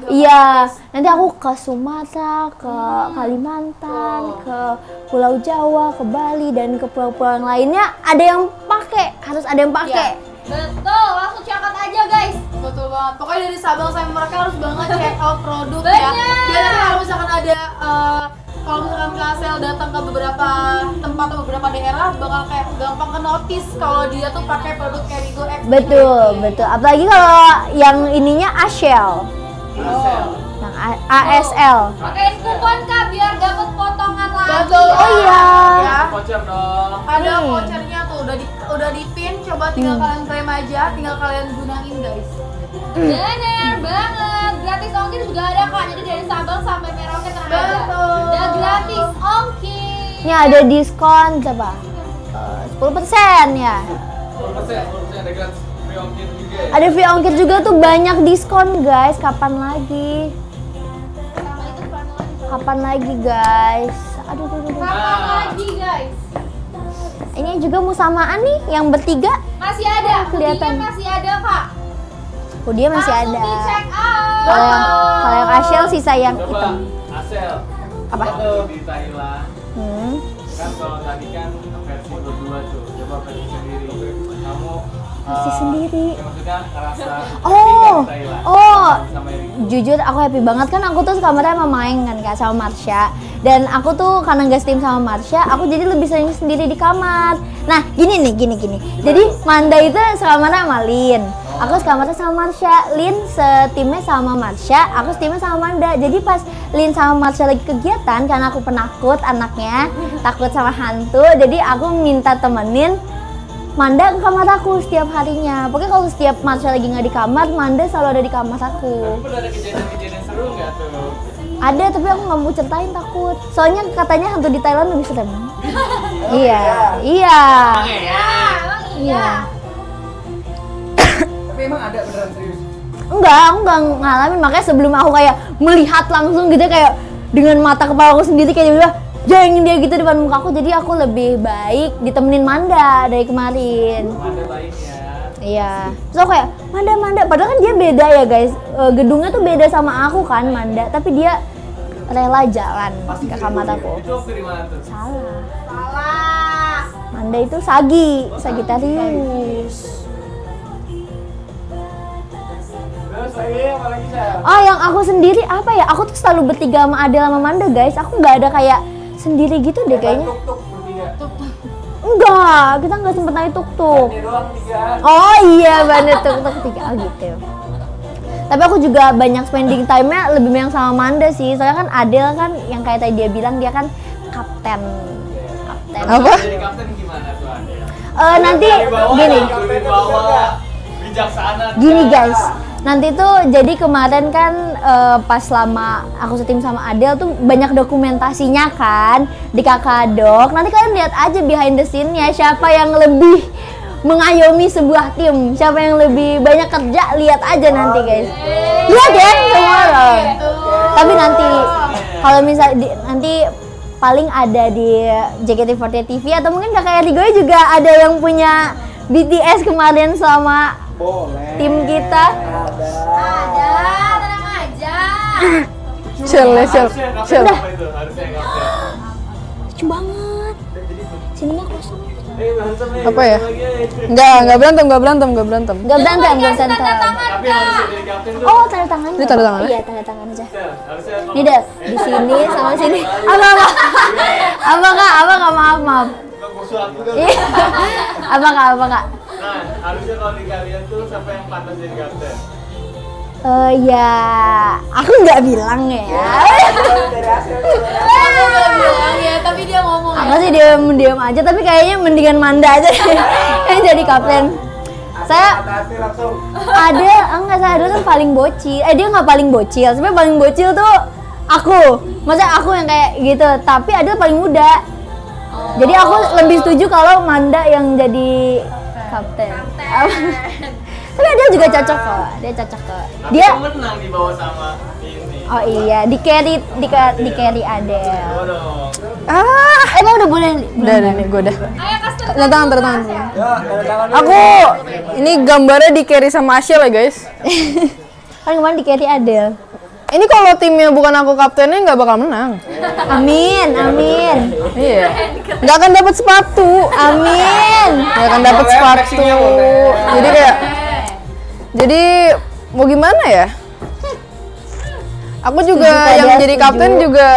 iya nanti aku ke Sumatera ke hmm. Kalimantan oh. ke Pulau Jawa ke Bali dan ke pulau-pulau yang lainnya ada yang pakai harus ada yang pakai ya. Betul langsung check out aja guys betul banget pokoknya dari Sabang sampai Merauke harus banget check out produk ya biar nanti kalau misalkan ada uh, kalau misalkan Kak Ashel datang ke beberapa tempat atau beberapa daerah bakal kayak gampang ke notice kalau dia tuh pakai produk Erigo X. Betul, betul. Apalagi kalau yang ininya Ashel. Oh. Yang A S L. Pakai kupon Kak biar dapat potongan lagi. Betul. Oh iya. Ya, voucher dong. Ada vouchernya tuh udah di udah dipin coba tinggal hmm. kalian klaim aja, tinggal kalian gunain guys. Hmm. Bener banget, gratis ongkir juga ada Kak, jadi dari Sabang sampai Merauke terada. Dan gratis ongkir. Ini ada diskon coba sepuluh persen ya. sepuluh persen ada gratis free ongkir juga. Ya? Ada free ongkir juga tuh banyak diskon guys, kapan lagi? Kapan lagi guys? Aduh, aduh, aduh. Kapan lagi guys? Ini juga mau samaan nih yang bertiga. Masih ada, kelihatan masih ada Kak. Hoodie masih langsung ada. Kalau yang kalau yang Ashel sisa yang coba, hitam. Ashel. Apa? Di Thailand. Hmm. Kan kalau tadi kan versi berdua tuh, coba versi sendiri. Kamu versi uh, sendiri. Maksudnya ngerasa oh. Oh. Sama, sama jujur aku happy banget kan aku tuh kamarnya sama Maeng kan Kak sama Marsha. Dan aku tuh karena gak steam sama Marsha, aku jadi lebih sering sendiri di kamar. Nah gini nih, gini gini. Jadi Manda itu sekamarnya sama Lin, aku sekamarnya sama Marsha. Lin setimnya sama Marsha, aku setimnya sama Manda. Jadi pas Lin sama Marsha lagi kegiatan, karena aku penakut anaknya, takut sama hantu, jadi aku minta temenin Manda ke kamar aku setiap harinya. Pokoknya kalau setiap Marsha lagi nggak di kamar, Manda selalu ada di kamar aku. Tapi ada kejadian-kejadian seru nggak tuh? Ada, tapi aku nggak mau ceritain, takut. Soalnya katanya hantu di Thailand lebih serem. Iya, iya. Iya, iya. Tapi emang ada beneran serius? Enggak, aku nggak ngalamin. Makanya sebelum aku kayak melihat langsung gitu, kayak dengan mata kepala aku sendiri kayak bilang, jangan dia gitu depan muka aku, jadi aku lebih baik ditemenin Manda dari kemarin. Manda baik ya. Iya. Terus aku kayak, Manda, Manda. Padahal kan dia beda ya guys. E, gedungnya tuh beda sama aku kan, Manda. Tapi dia rela jalan pasti ke kamar aku. Itu aku di mana tuh? Salah. Salah. Manda itu Sagi, oh, Sagitarius. Oh, yang aku sendiri apa ya? Aku tuh selalu bertiga sama Adel sama Manda guys. Aku nggak ada kayak sendiri gitu deh kayaknya. Enggak, kita nggak sempet naik tuk-tuk. Oh iya, bener tuk-tuk tiga gitu. Tapi aku juga banyak spending time-nya lebih banyak sama Manda sih. Soalnya kan Adel kan yang kayak tadi dia bilang dia kan kapten. Kapten. Apa? Eh nanti gini. Gini guys. Nanti tuh jadi kemarin kan uh, pas lama aku setim sama Adel tuh banyak dokumentasinya kan di Kakadok. Nanti kalian lihat aja behind the scene-nya siapa yang lebih mengayomi sebuah tim, siapa yang lebih banyak kerja, lihat aja nanti guys. Lihat ya semua orang. Tapi nanti kalau misal di, nanti paling ada di J K T empat puluh delapan T V atau mungkin kakak Erigo juga ada yang punya B T S kemarin sama boleh. Tim kita ada, ada tenang aja. Cel, cel, cel. Lucu banget. Sininya kosong. Apa ya? Enggak, enggak berantem, enggak berantem, enggak berantem. Enggak berantem, enggak berantem. Oh, tanda tangan. Ini tanda tangan. Iya, tanda tangan aja. Ini deh, di sini sama sini. Apa apa? Apa Kak? Apa Kak? Maaf, maaf. Apa Kak? Apa Kak? Nah, harusnya kalau di kalian tuh siapa yang pantas jadi kapten? Oh ya, aku nggak bilang ya. Aku nggak bilang ya, tapi dia ngomong. Aku sih diam-diam aja, tapi kayaknya mendingan Manda aja yang jadi kapten. Saya ada enggak saya dulu kan paling bocil. Eh dia nggak paling bocil, sebenarnya paling bocil tuh aku. Maksudnya aku yang kayak gitu, tapi ada paling muda. Jadi aku lebih setuju kalau Manda yang jadi kapten. Tapi dia juga cocok kok, dia cocok kok. Dia menang di bawah sama ini. Oh iya, di carry, di di carry Adel. Ah, emang udah boleh. Udah, udah nih, gue udah. Tanda tangan, tanda tangan. Aku ini gambarnya di carry sama Ashel ya guys. Kan kemarin di carry Adel. Ini kalau timnya bukan aku kaptennya nggak bakal menang. Amin, amin. Iya. Nggak akan dapat sepatu. Amin. Nggak akan dapat sepatu. Jadi kayak, jadi mau gimana ya? Aku juga setuju, yang jadi kapten setuju. Juga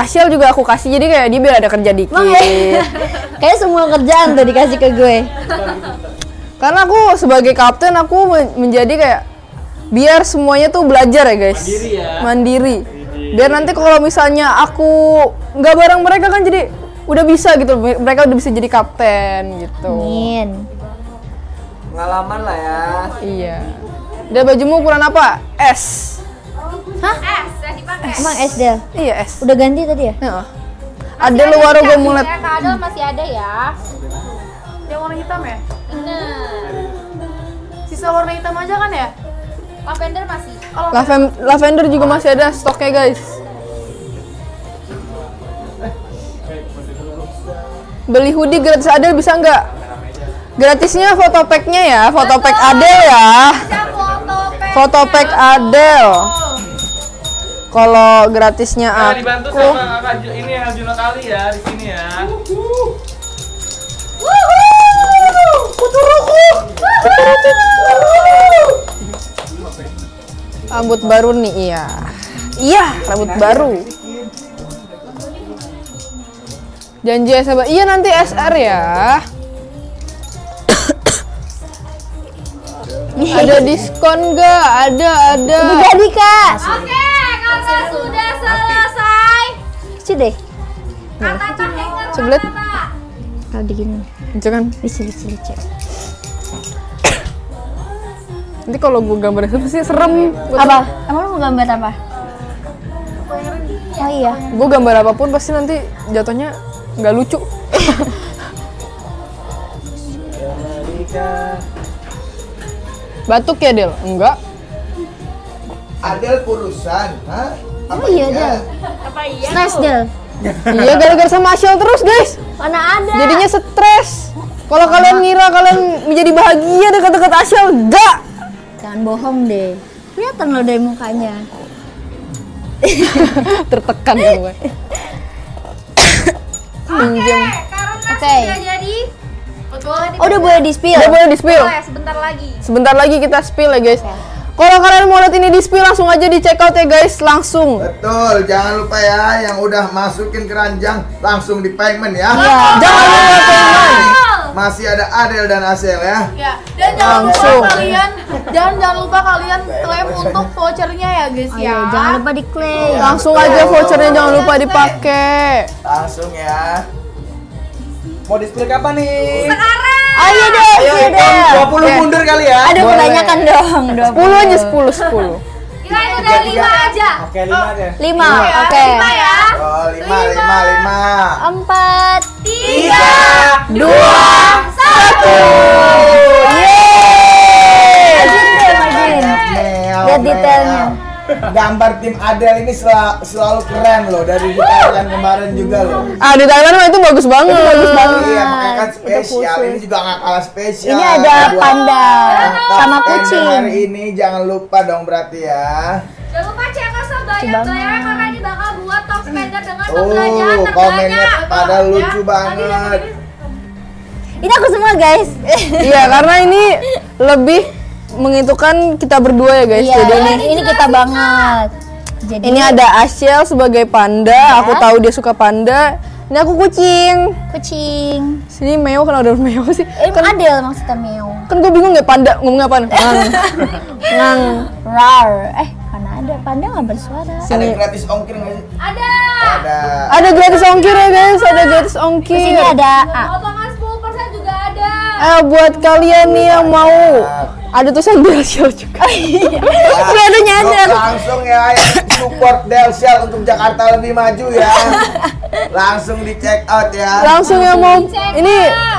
Ashel juga aku kasih. Jadi kayak dia biar ada kerja dikit. Kayak semua kerjaan tuh dikasih ke gue. Karena aku sebagai kapten aku menjadi kayak biar semuanya tuh belajar ya guys, mandiri, ya. mandiri. Biar nanti kalau misalnya aku nggak bareng mereka kan jadi udah bisa gitu, mereka udah bisa jadi kapten gitu. Amin. Pengalaman lah ya. Iya. Udah bajumu ukuran apa? S. Hah? S. S dipakai. Emang S Del? Iya S. Udah ganti tadi ya? Iya. Ada luar gue mulet. Kak Adel masih ada ya? Yang warna hitam ya? Nah. Sisa warna hitam aja kan ya? Lavender masih. Oh, lavender. Lavender juga masih ada stoknya guys. Beli hoodie gratis Adel bisa nggak? Gratisnya foto packnya ya, foto pack Adel ya. Foto pack Adel. Kalau gratisnya aku. Nah, dibantu sama Kak ini Adzana Shaliha ya di sini ya. Rambut baru nih, iya. Iya, rambut baru. Janji S R. Iya nanti S R ya. Ada diskon nggak? Ada, ada. Udah jadi kak. Oke, kakak sudah selesai. Lucu deh. Sebelet. Kalau begini. Lucu kan? Lucu, lucu, lucu. Nanti kalau gue gambar itu pasti serem. Apa? Emang lo mau gambar apa? Oh iya. Gue gambar apapun pasti nanti jatuhnya nggak lucu. Batuk ya Del? Enggak. Adel purusan, hah? Apa oh, iya Del? Apa iya? Stres Del. Iya gara-gara sama Ashel terus guys. Mana ada? Jadinya stres. Kalau kalian ngira kalian menjadi bahagia dekat-dekat Ashel, enggak. Jangan bohong deh. Kelihatan loh dari mukanya. Tertekan kan gue. Oke, karena sudah jadi. Oh, udah boleh di spill. Udah boleh di spill. Boleh, sebentar lagi. Sebentar lagi kita spill ya, guys. Okay. Kalau kalian mau lihat ini di spill langsung aja di check out ya, guys, langsung. Betul, jangan lupa ya yang udah masukin keranjang langsung di payment ya. Iya. Yeah. Jangan lupa payment. Masih ada Adel dan Ashel ya. Iya. Dan jangan langsung. lupa kalian dan jangan lupa kalian klaim untuk vouchernya ya, guys. Ayo, ya. Jangan lupa diklaim. Ya, langsung betul. aja vouchernya jangan lupa dipakai. Langsung ya. Mau display kapan nih? Sekarang! Ayo deh! Ayo deh! dua puluh mundur kali ya? Aduh kebanyakan dong. sepuluh aja, sepuluh, sepuluh. Kita udah lima aja. Oke, lima aja. lima, oke. lima ya. Oh, lima, lima, lima. empat, tiga, dua, satu. Yeay! Imagine deh, lihat detailnya. Gambar tim Adel ini sel selalu keren loh, dari di Thailand kemarin juga loh. Ah di Thailand mah itu bagus banget. Itu bagus banget. Iya, makanya kan spesial. Ini juga nggak kalah spesial. Ini ada panda sama kucing. Hari ini jangan lupa dong berarti ya. Jangan lupa cek asal banyak ya, karena ini bakal buat top spender dengan pembelajaran terbanyak. Oh, komennya pada lucu banget. Ini aku semua guys. Iya, karena ini lebih menghitungkan kita berdua ya guys. Iya, jadi ini, ini kita banget. Jadi ini ada Ashel sebagai panda. Ya. Aku tahu dia suka panda. Ini aku kucing. Kucing. Sini Meo, kan ada Meo sih. Eh, kan Adel maksudnya Meo. Kan gue bingung ya panda ngomong apaan? Ngang. Rar. Eh, kan ada panda nggak bersuara. Ada gratis ongkir nggak sih? Ada. Ada. Ada gratis ongkir ya guys. Ada gratis ongkir. Di sini ada. Potongan sepuluh persen juga ada. Eh, buat kalian nih yang mau. Ada tulisan Delshel juga. Sudah ada nyadar. Langsung ya, support Delshel untuk Jakarta lebih maju ya. Langsung di check out ya. Langsung ya mau. Ini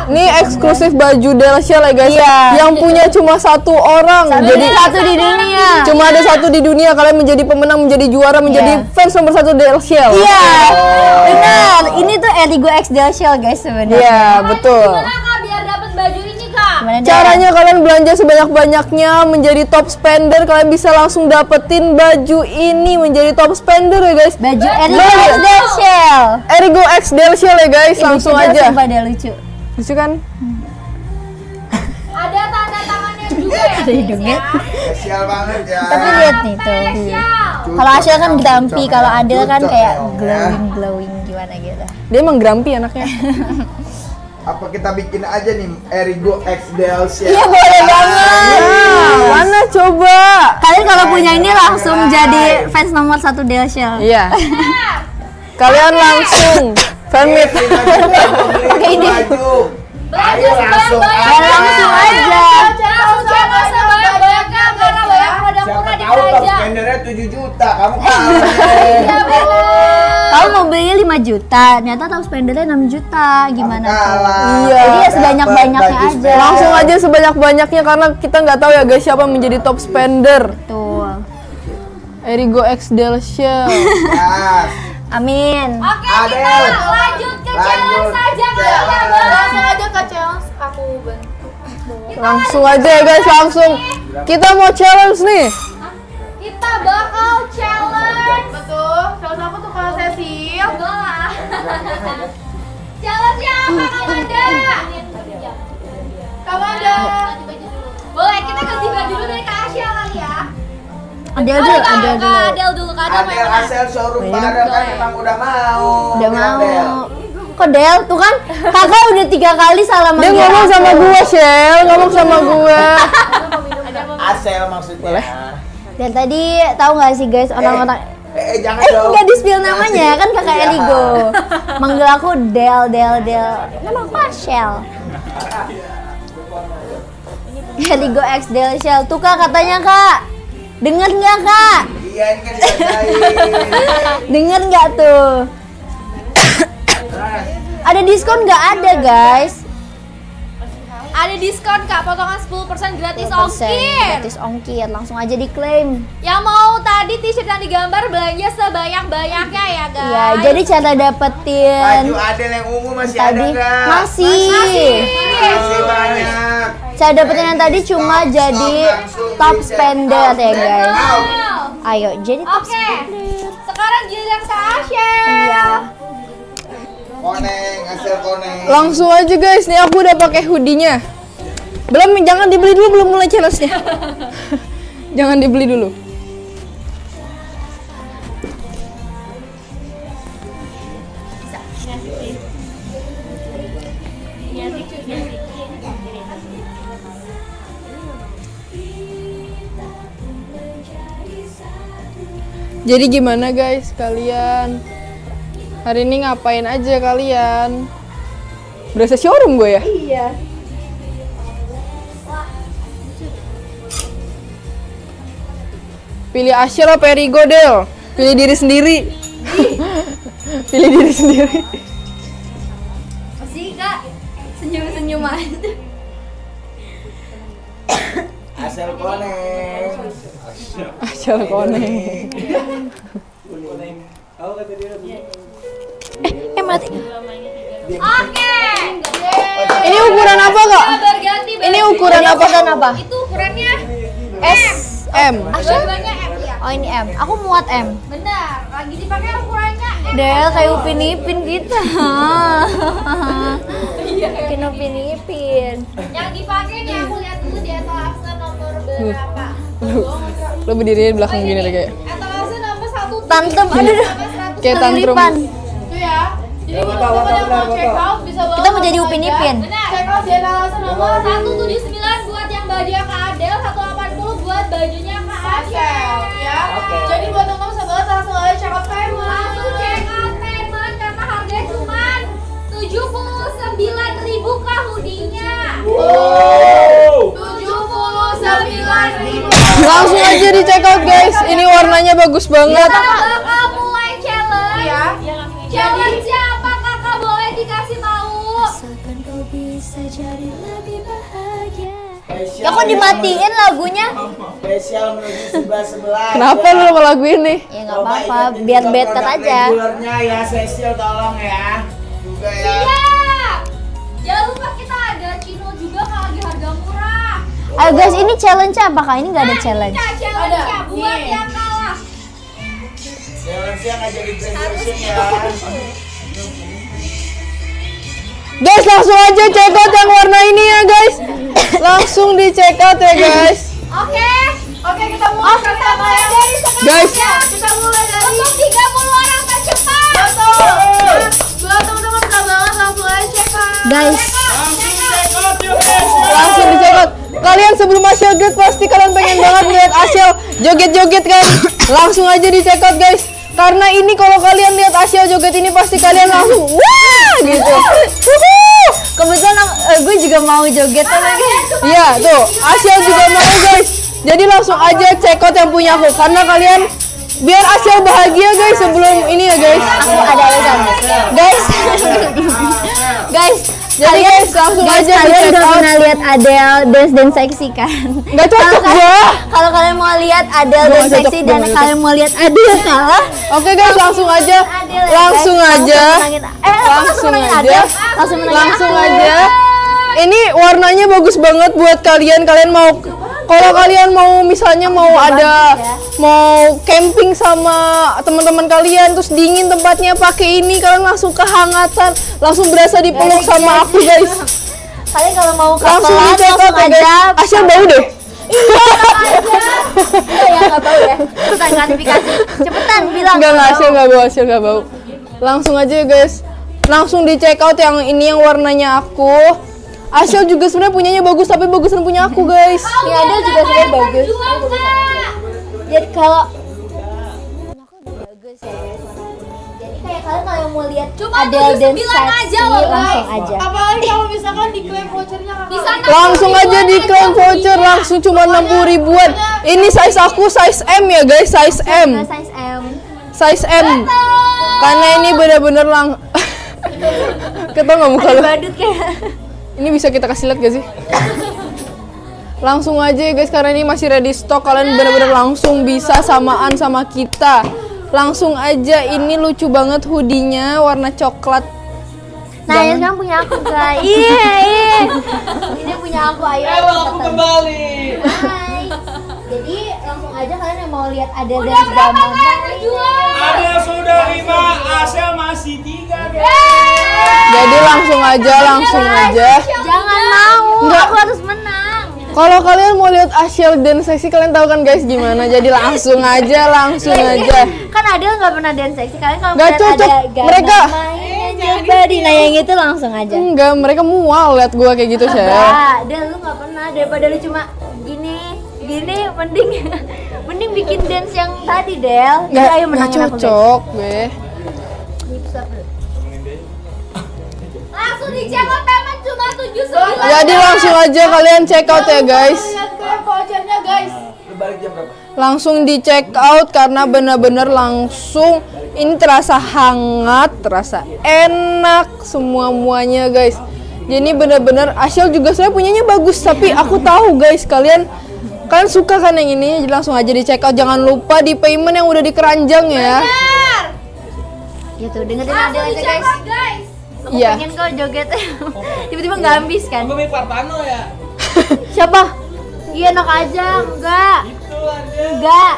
ini eksklusif baju Delshel ya guys. Iya. Yang punya cuma satu orang. Satu jadi satu di dunia. Cuma ada satu di dunia. Kalian menjadi pemenang, menjadi juara, menjadi yeah. fans nomor satu Delshel. Iya. Oh. Benar. Ini tuh Erigo X Delshel guys sebenarnya. Iya betul. Biar dapat baju ini kak. Caranya kalian belanja sebanyak-banyaknya menjadi top spender. Kalian bisa langsung dapetin baju ini menjadi top spender ya guys. Baju Erigo X Delshel. Erigo X Delshel ya guys. Ini langsung aja. Sumpah dia lucu. Lucu kan? Hmm. Ada tanda tangannya juga ya. Ada hidungnya. Spesial banget ya. Tapi lihat nih tuh. Kalau Ashel kan grumpy, kalau Adel kan kayak glowing glowing gimana gitu. Dia emang grumpy anaknya. Apa kita bikin aja nih Erigo X Delshel? Iya boleh banget. Mana coba? Kalian kalau punya ini langsung jadi fans nomor satu Delshel. Iya. Kalian langsung submit. Oke ini. Baju langsung aja. Siapa sebanyak banyaknya karena banyak pada murah di belanja. Spendernya tujuh juta, kamu kalah. Kamu mau belinya lima juta, ternyata top spendernya enam juta, gimana tuh? Iya. Jadi ya sebanyak-banyaknya aja. Langsung aja sebanyak-banyaknya karena kita nggak tahu ya guys siapa menjadi top spender. Betul. Erigo X Delshel. Amin. Oke, kita lanjut ke challenge saja kalian. Langsung aja ke challenge, aku bantu. Langsung aja ya guys, langsung. Kita mau challenge nih. Kita bakal challenge. Betul. Challenge aku tuh kalau Cecil. Enggak lah. Challenge-nya apa Kamanda? Kamanda. Boleh kita ganti baju dulu dari Kak Ashel kali ya. Adel dulu, Adel dulu. Adel dulu, Adel. Adel Ashel showroom bareng kan emang udah mau. Udah mau. ke Del, tuh kan kakak udah tiga kali salah manggil. Dia ngomong sama gue, Shel, ngomong sama gue. Ashel maksudnya. Boleh. Dan tadi tahu nggak sih guys orang-orang eh, eh jangan eh, dong. Nggak di-spill namanya kan kakak ya. Erigo. Manggil aku Del, Del, Del. Nama aku Ashel. Erigo X Delshel tuh kak katanya kak. Dengar nggak kak? Iya ini kan dikatain. Dengar nggak tuh? Ada diskon nggak ada guys? Ada diskon kak, potongan sepuluh persen gratis ongkir. Gratis ongkir, langsung aja diklaim. Yang mau tadi t-shirt yang digambar belanja sebanyak-banyaknya ya guys. Ya, jadi cara dapetin. Baju Adel yang ungu masih tadi, ada nggak? Masih. Masih. Masih. Masih banyak. Cara dapetin yang tadi cuma stop, jadi stop, top spender ya guys. Out. Ayo, jadi okay. Top spender. Sekarang giliran Kak Ashel. Iya. Koneng, hasil koneng. Langsung aja guys, nih aku udah pakai hoodie-nya. Belum, jangan dibeli dulu, belum mulai challenge-nya. Jangan dibeli dulu. Jadi gimana guys kalian? Hari ini ngapain aja kalian? Berasa showroom gue ya? Iya. Pilih Ashel atau Erigo Del? Pilih diri sendiri. Pilih diri sendiri. Masih kak senyum-senyuman. Ashel koneng. Ashel koneng. Aku kata dia. Eh, eh mati. Oke. Okay. Ini ukuran apa kok? Ini ukuran apa dan apa? Itu ukurannya S M. Ashel? Oh ini M. Aku muat M. Benar. Lagi dipakai ukurannya M. Del kayak Upin Ipin kita. Kayak Upin Ipin. Yang dipakai nih aku lihat dulu di etalase nomor berapa. Lo berdirinya di belakang gini deh kayak. Etalase nomor satu. Tantrum ada. Kayak tantrum. Jadi kalau teman-teman mau check out bisa bawa. Kita mau jadi Upin Ipin. Check out di etalase nomor seratus tujuh puluh sembilan buat yang bajunya Kak Adel, seratus delapan puluh buat bajunya Kak Ashel ya. Okay. Jadi buat teman-teman bisa bawa langsung aja check out Payment. Langsung check out Payment karena harganya cuma tujuh puluh sembilan ribu Kak hoodie-nya. Wow. tujuh puluh sembilan ribu. Langsung aja di check out guys. Ini warnanya bagus banget. Kita bakal mulai challenge ya. Challenge ya kok dimatiin lagunya? Spesial menuju sebelah sebelah. Kenapa lu sama lagu ini? Ya nggak apa-apa, biar better aja. Regulernya ya, spesial tolong ya. Juga ya. Siap. Jangan lupa kita ada Cino juga kalau lagi harga murah. Ayo guys, ini challenge apa kak? Ini nggak ada challenge. Ada. Buat yang kalah. Challenge yang aja di presentation ya. Guys langsung aja check out yang warna ini ya guys. Langsung di check out ya guys. Oke, okay. Oke okay, kita mulai. Oh, kita mulai dari sekarang guys. Ya. Kita mulai dari untuk tiga puluh orang tercepat. Betul. Buat teman-teman kita banget langsung aja check out. Guys. Langsung check out yuk guys. Langsung di check out. Kalian sebelum Ashel joget pasti kalian pengen banget lihat Ashel joget-joget kan. Langsung aja di check out guys. Karena ini kalau kalian lihat Ashel joget ini pasti kalian langsung wah gitu. Kebetulan uh, gue juga mau joget kan ah, guys. Iya tuh, Ashel juga mau guys. Jadi langsung aja check out yang punya aku karena kalian biar Ashel bahagia guys sebelum ini ya guys. Aku ada alasan. Guys. Guys, jadi guys langsung guys, aja kalian udah pernah lihat Adel dance dan seksi kan? Enggak cocok ya. Kalau kalian mau lihat Adel dan seksi dan kalian mau lihat Adel salah. Oke okay, guys langsung aja. Langsung aja. Eh langsung aja. Langsung aja. Ini warnanya bagus banget buat kalian. Kalian mau kalau kalian mau misalnya mau ada mau camping sama teman-teman kalian terus dingin tempatnya pakai ini kalian langsung kehangatan langsung berasa dipeluk sama aku guys. Kalian kalau mau ke langsung dicekot aja. Ashel bau deh. Iya nggak bau ya. Cepetan gratifikasi. Cepetan bilang. Enggak enggak Ashel nggak bau Ashel nggak bau. Langsung aja guys. langsung di check out yang ini yang warnanya aku. Ashel juga sebenarnya punyanya bagus, tapi bagusan punya aku guys. Ini ya, Adel juga sebenarnya bagus. Jadi kalau bagus ya. Jadi kayak kalian kalau mau lihat Adel dan seksi langsung aja. Apalagi kalau misalkan diklaim vouchernya langsung aja diklaim voucher langsung cuma enam puluh ribuan. Ini size aku size M ya guys, size M. Size M. Size M. Karena ini benar-benar lang. Kita nggak muka lu. Ini bisa kita kasih lihat gak sih? Langsung aja guys, karena ini masih ready stock. Kalian bener-bener langsung bisa samaan sama kita. Langsung aja, ini lucu banget hoodie-nya warna coklat. Nah, ini sekarang punya aku guys. Iya, iya. Ini punya aku, ayo aku kembali. Hai. Jadi langsung aja kalian yang mau lihat ada dan berapa ada sudah lima, Ashel masih tiga guys. Jadi langsung aja, langsung aja. Jangan mau, enggak, aku harus menang. Kalau kalian mau lihat Ashel dan seksi, kalian tahu kan guys gimana? Jadi langsung aja, langsung aja. Kan Adel nggak pernah dan seksi, kalian kalau nggak cocok ada mereka. Jadi nah yang itu langsung aja. Enggak, mereka mual lihat gua kayak gitu sih. Adel lu nggak pernah, daripada lu cuma gini, gini, mending, mending bikin dance yang tadi Del. Ayo menangin aku. Nggak cocok, gue. Langsung di check out payment cuma tujuh sembilan. Jadi langsung aja kalian check out ya guys. Langsung di check out karena benar-benar langsung ini terasa hangat, terasa enak semua-muanya guys. Jadi benar-benar Ashel juga saya punyanya bagus, tapi aku tahu guys kalian kalian suka kan yang ini. Jadi langsung aja di check out, jangan lupa di payment yang udah di keranjang ya. Gitu, dengerin Adel aja guys. Aku yeah. pengen kok jogetnya, tiba-tiba nggak -tiba habis kan? Aku main Partano ya. Siapa? Iya nok aja, enggak. Gitu aja. Enggak.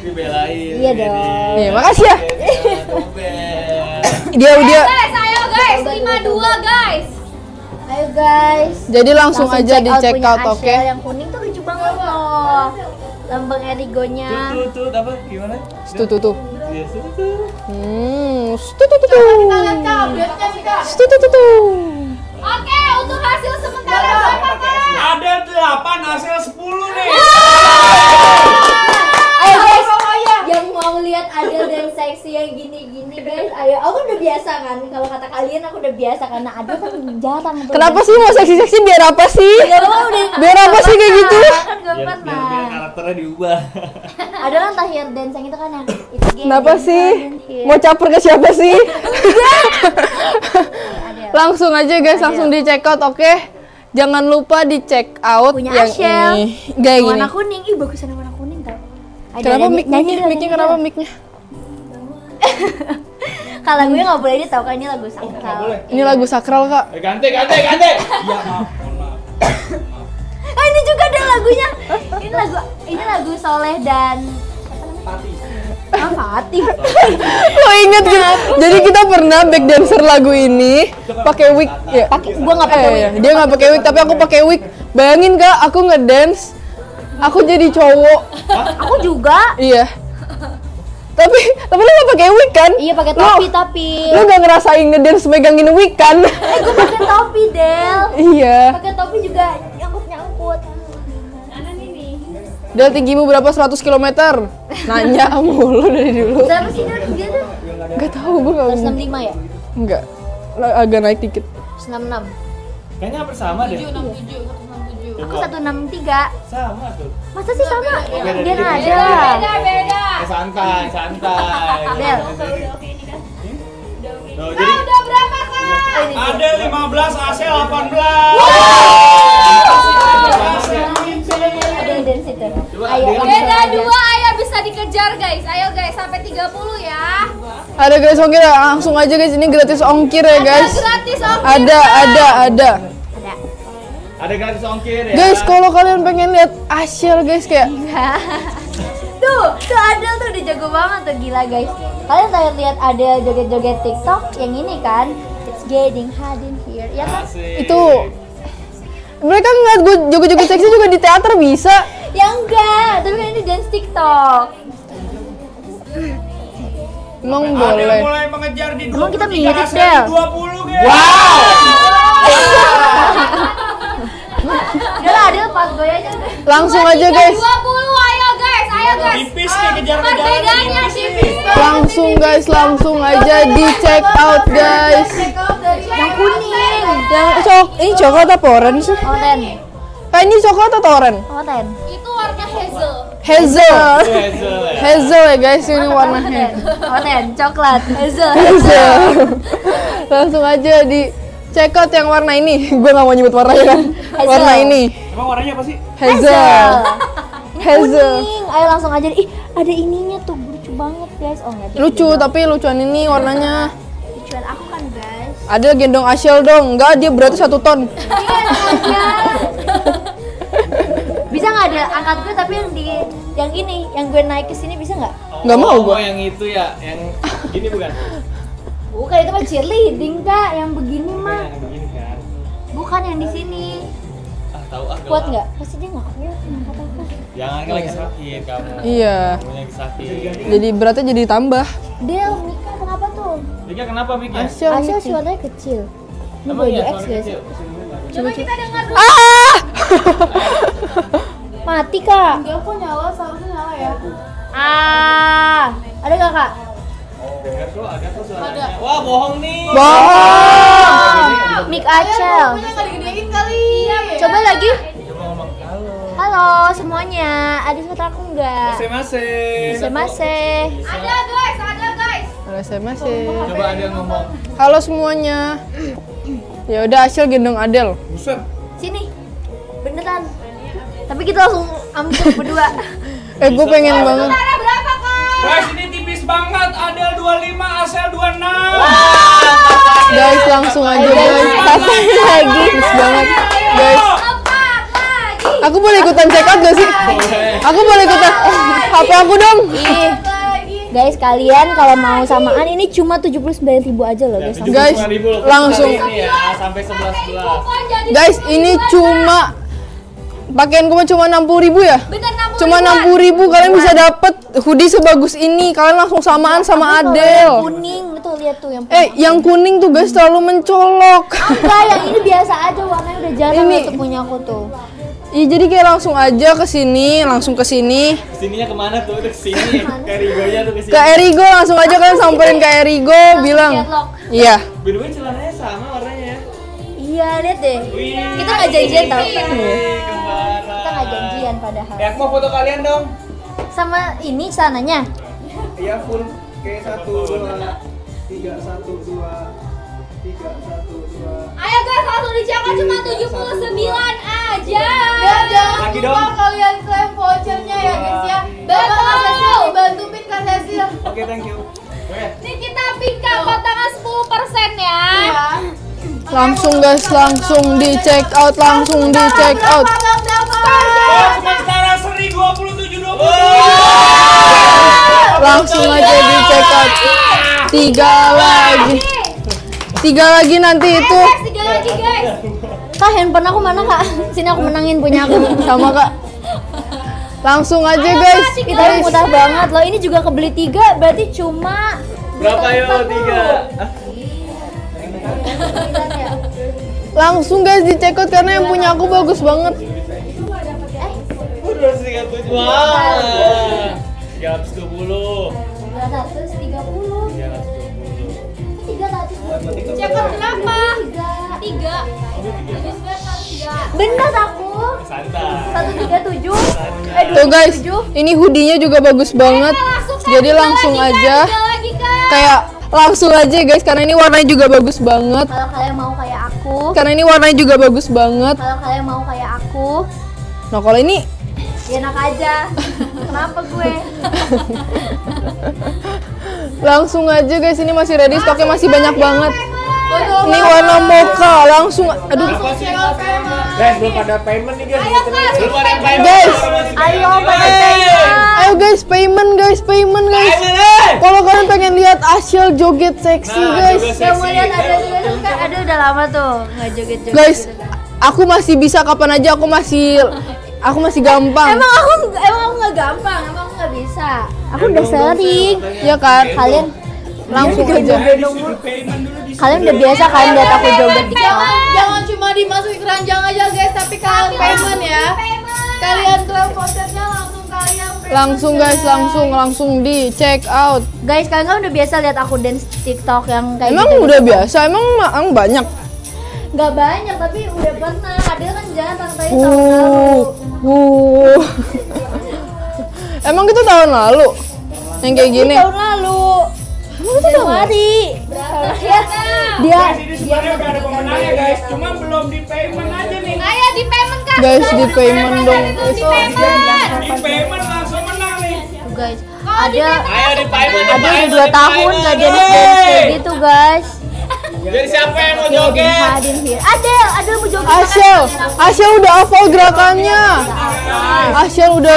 Dibelain. Iya dong. Nih, makasih ya. dia dia. Ayo guys, lima dua guys. Ayo guys. Jadi langsung, langsung aja di check out, oke? Okay? Yang kuning tuh lucu banget loh. Lambang Erigonya. Tuh tuh apa gimana? Tuh tuh tuh. Hmm, tuh tuh tuh. Tuh tuh tuh. Oke, untuk hasil sementara berapa? Ada delapan, hasil sepuluh nih. Ayo guys, yang mau lihat Adel dan seksi yang gini-gini guys, ayo. Aku udah biasa kan, kalau kata kalian aku udah biasa karena Adel kan jarang. Kenapa sih mau seksi-seksi biar apa sih? Biar apa sih kayak gitu? Biar karakternya diubah. Ada kan tahir dance itu kan yang itu game. Kenapa sih? Mau caper ke siapa sih? Langsung aja guys, langsung di check out, oke? Jangan lupa di check out yang ini. Gaya gini. Warna kuning, ih bagusan warna kuning tau. Kenapa mic-nya? Mic-nya kenapa mic-nya? Kalau gue nggak boleh dia tahu kan ini lagu sakral. Ini lagu sakral kak. Ganti, ganti, ganti. Ya maaf, maaf. Ah ini juga ada lagunya. Ini lagu ini lagu Soleh dan Fatih. Ah Fatih. Lo inget gitu. Jadi kita pernah back dancer lagu ini pakai wig. Ya, gua enggak pakai wig. Dia enggak pakai wig tapi aku pakai wig. Bayangin Kak, aku ngedance. Aku jadi cowok. Aku juga. Iya. Tapi tapi lo gak pakai wig kan? Iya pakai topi tapi. Lo gak ngerasain ngedance megangin wig kan? Eh gua pakai topi, Del. Iya. Pakai topi juga nyangkut-nyangkut. Del tinggimu berapa seratus kilometer? Nanya mulu dari dulu. Berapa sih dia tuh? Enggak tahu gua. seratus enam puluh lima ya? Enggak. Agak naik dikit. seratus enam puluh enam. Kayaknya hampir sama deh. seratus enam puluh tujuh, seratus enam puluh tujuh. Aku seratus enam puluh tiga. Sama tuh. Masa sih sama? Dia enggak ada. Beda-beda. Santai, santai. Del. Udah udah berapa, Kak? Ada lima belas, Ashel delapan belas. Ayo, beda dua, ayo bisa dikejar guys. Ayo guys sampai tiga puluh ya. Ada guys ongkir ya, langsung aja guys, ini gratis ongkir ya guys. Ada gratis ongkir. Ada, ada, ada. Ada. Ada gratis ongkir ya. Guys, kalau kalian pengen lihat Ashel guys kayak tuh, tuh Adel tuh udah jago banget tuh, gila guys. Kalian pengen lihat Adel joget-joget TikTok yang ini kan? It's getting hard in here. Ya kan? Asik. Itu mereka ngeliat gue joget-joget seksi juga di teater bisa. Ya enggak, tapi ini dance TikTok. Emang boleh. Adel mulai mengejar di dua puluh tiga, kita mirip Del. dua puluh, guys. Wow. Udah lah, Adel pas gue aja deh. Langsung aja, guys. dua puluh, ayo guys, ayo guys. Tipis nih kejar-kejaran. Langsung guys, langsung aja di check out, guys. Yang kuning. Yang cok, ini coklat apa orange sih? Orange. Kayak ini coklat atau orange? Orange. Itu warna hazel. Hazel. Hazel ya guys, ini warnanya. Orange, coklat, hazel. Hazel. Langsung aja di check out yang warna ini. Gue nggak mau nyebut warnanya kan. Warna ini. Emang warnanya apa sih? Hazel. Hazel. Kuning. Ayo langsung aja. Ih, ada ininya tuh, lucu banget guys. Oh nggak. Lucu, tapi lucuan ini warnanya. Lucuan aku kan guys. Ada gendong Ashel dong. Enggak, dia berarti satu ton. Bisa nggak ada angkat gue tapi yang di yang ini yang gue naik ke sini bisa nggak? Nggak mau gue. Yang itu ya, yang gini bukan? Bukan, itu mah cheerleading kak, yang begini mah. Bukan yang di sini. Ah tahu ah. Kuat nggak? Pasti dia nggak kuat. Jangan kan lagi sakit kamu. Iya. Kamu lagi sakit. Jadi beratnya jadi tambah. Del, Mika kenapa tuh? Mika kenapa Mika? Ashel, Ashel suaranya kecil. Ini body X guys. Coba kita dengar dulu. Ah! Mati kak. Enggak kok nyala, seharusnya nyala ya. Ah, ada nggak kak? Dengar tuh, ada tuh suaranya. Wah bohong nih. Bohong. Mik Ashel. Punya nggak digedein kali. Coba lagi. Coba ngomong halo. Halo semuanya, ada suara aku nggak? S M S. S M S. Ada guys, ada guys. Ada S M S. Coba Adel ngomong. Halo semuanya. Ya udah Ashel gendong Adel. Buset. Sini. Beneran. Tapi kita langsung ambil berdua. Eh gue pengen oh, banget. Ada berapa kak? Guys ini tipis banget. Adel dua puluh lima, Ashel dua puluh enam. Guys langsung aja guys. Katanya lagi tipis banget. Guys. Aku boleh ikutan check out gak sih? Aku boleh ikutan. H P aku dong. Guys kalian kalau mau samaan ini cuma tujuh puluh sembilan ribu aja loh guys. Guys langsung sampai sebelas. Guys ini cuma pakaian gue cuma enam puluh ribu ya? Bener, enam puluh cuma enam puluh ribu kalian bisa dapet hoodie sebagus ini. Kalian langsung samaan sama Adel. Yang kuning tuh lihat tuh yang Eh, kuning. Yang kuning tuh guys terlalu mencolok. Enggak, yang ini biasa aja warnanya udah jarang ini. Tuh punya aku tuh. Iya jadi kayak langsung aja ke sini, langsung ke sini. Sininya kemana tuh? Ke sini. Ke Erigonya tuh ke sini. Ke Erigo langsung aja kalian samperin ke Erigo bilang. Iya. Beda-beda celananya sama warnanya ya. Iya, lihat deh. Wih, kita enggak janjian tahu. Kita enggak janjian padahal. Ya, aku mau foto kalian dong. Sama ini celananya. Iya, full kayak satu dua tiga satu dua. Ayo guys langsung dicatat cuma tujuh puluh sembilan aja. Jangan lupa kalian klaim vouchernya ya guys ya. Bantu Kak Cecil, bantu Pin Kak Cecil. Oke thank you. Ini kita pikat potongan sepuluh persen ya. Langsung guys langsung di check out, langsung di check out. Sementara seri dua puluh tujuh dua puluh. Langsung aja di check out. Tiga lagi. Tiga lagi nanti ayo, itu guys, tiga lagi guys. Kak handphone aku mana kak? Sini aku menangin punya aku. Sama kak. Langsung aja ayo, guys. Kita mudah banget loh. Ini juga kebeli tiga berarti cuma berapa yo? Tiga. Langsung guys di check out karena yang punya aku bagus banget. dua ratus tiga puluh tujuh. Wah. tiga ratus dua puluh. tiga ratus tiga puluh. Check out kenapa? Tiga. Bener aku. Satu tiga tujuh. Tuh guys, ini hoodie-nya juga bagus banget. Jadi langsung aja. Kayak langsung aja guys, karena ini warnanya juga bagus banget. Kalau kalian mau kayak aku. Karena ini warnanya juga bagus banget. Kalau kalian mau kayak aku. Nah kalau ini. Enak aja. Kenapa gue? Langsung aja guys, ini masih ready, stoknya masih banyak banget. Ini warna mocha, langsung aduh. Guys, belum ada payment nih guys. Belum ada payment. Ayo payment. Ayo guys, payment guys, payment guys. Kalau kalian pengen lihat Ashel joget seksi guys. Yang mau lihat ada juga ada udah lama tuh enggak joget-joget. Guys, aku masih bisa kapan aja, aku masih aku masih gampang. Emang aku emang aku enggak gampang, emang aku enggak bisa. Aku udah sering ya kan kalian langsung aja. Kalian udah biasa kan lihat aku joget di kamar. Jangan cuma dimasukin keranjang aja guys, tapi kalian payment ya. Kalian club konsernya langsung kalian langsung guys, langsung langsung di check out. Guys, kalian udah biasa lihat aku dance TikTok yang kayak gitu. Emang udah biasa, emang emang banyak. Gak banyak, tapi udah pernah. Adel kan jalan tangtai tahun lalu. Emang itu tahun lalu yang kayak gini. Tahun lalu. Januari. Dia dia dia udah ada pemenangnya guys, cuma belum di payment aja nih. Ayo di payment Kak. Guys, di payment dong. Di payment langsung menang nih. Guys, ada ada udah dua tahun enggak jadi kayak gitu guys. Jadi siapa yang mau joget? Adel, Adel mau joget. Ashel, Ashel udah hafal gerakannya. Ashel udah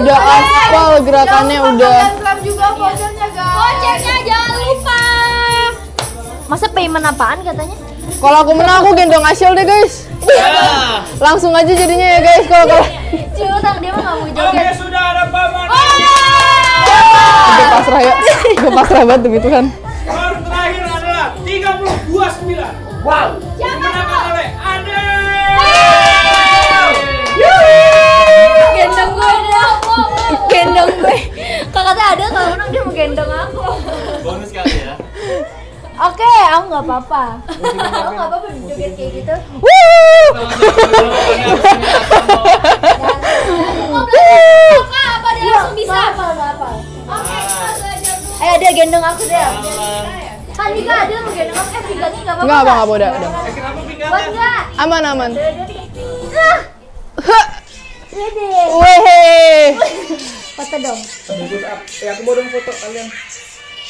udah hafal gerakannya udah. Juga vouchernya guys. Vouchernya jangan lupa. Masa payment apaan katanya? Kalau aku menang aku gendong Ashel deh guys. Ya. Langsung aja jadinya ya guys kalau kalau. Curang dia mah enggak mau joget. Oke, sudah ada pemenangnya. Udah pasrah ya. Udah pasrah banget demi Tuhan. tiga puluh dua sembilan. Wow. Dimenangkan oleh Adel. Gendong gue, gendong gue. Kakaknya Adel kalau menang dia mau gendong aku. Bonus kali ya. Oke, okay, aku nggak apa-apa. Aku nggak apa-apa joget kayak gitu. Wuh. Apa? Apa dia langsung bisa? Apa nggak apa? Oke, okay, ayo Adel gendong aku deh. Kan Mika Adel mau gendong aku, eh pinggangnya nggak apa-apa. Nggak apa-apa, udah. Kenapa pinggangnya? Aman aman. Weh. Foto dong. Ya aku mau dong foto kalian.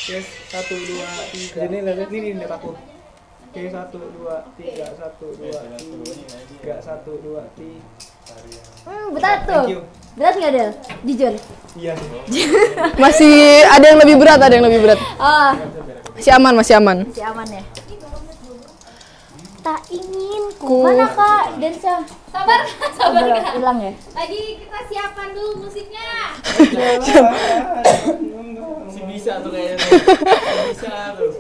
Oke, satu dua tiga. Ini ini ini aku. Oke, satu dua tiga, satu dua tiga, satu dua tiga. Hmm, berat tuh. Berat nggak Del? Jujur. Iya. Masih ada yang lebih berat, ada yang lebih berat. Oh. Masih aman, masih aman. Masih aman ya. Tak ingin ku. Mana Kak Delshel? Sabar, sabar Kak. Ulang ya. Lagi kita siapkan dulu musiknya. Si bisa tuh kayaknya. Bisa tuh.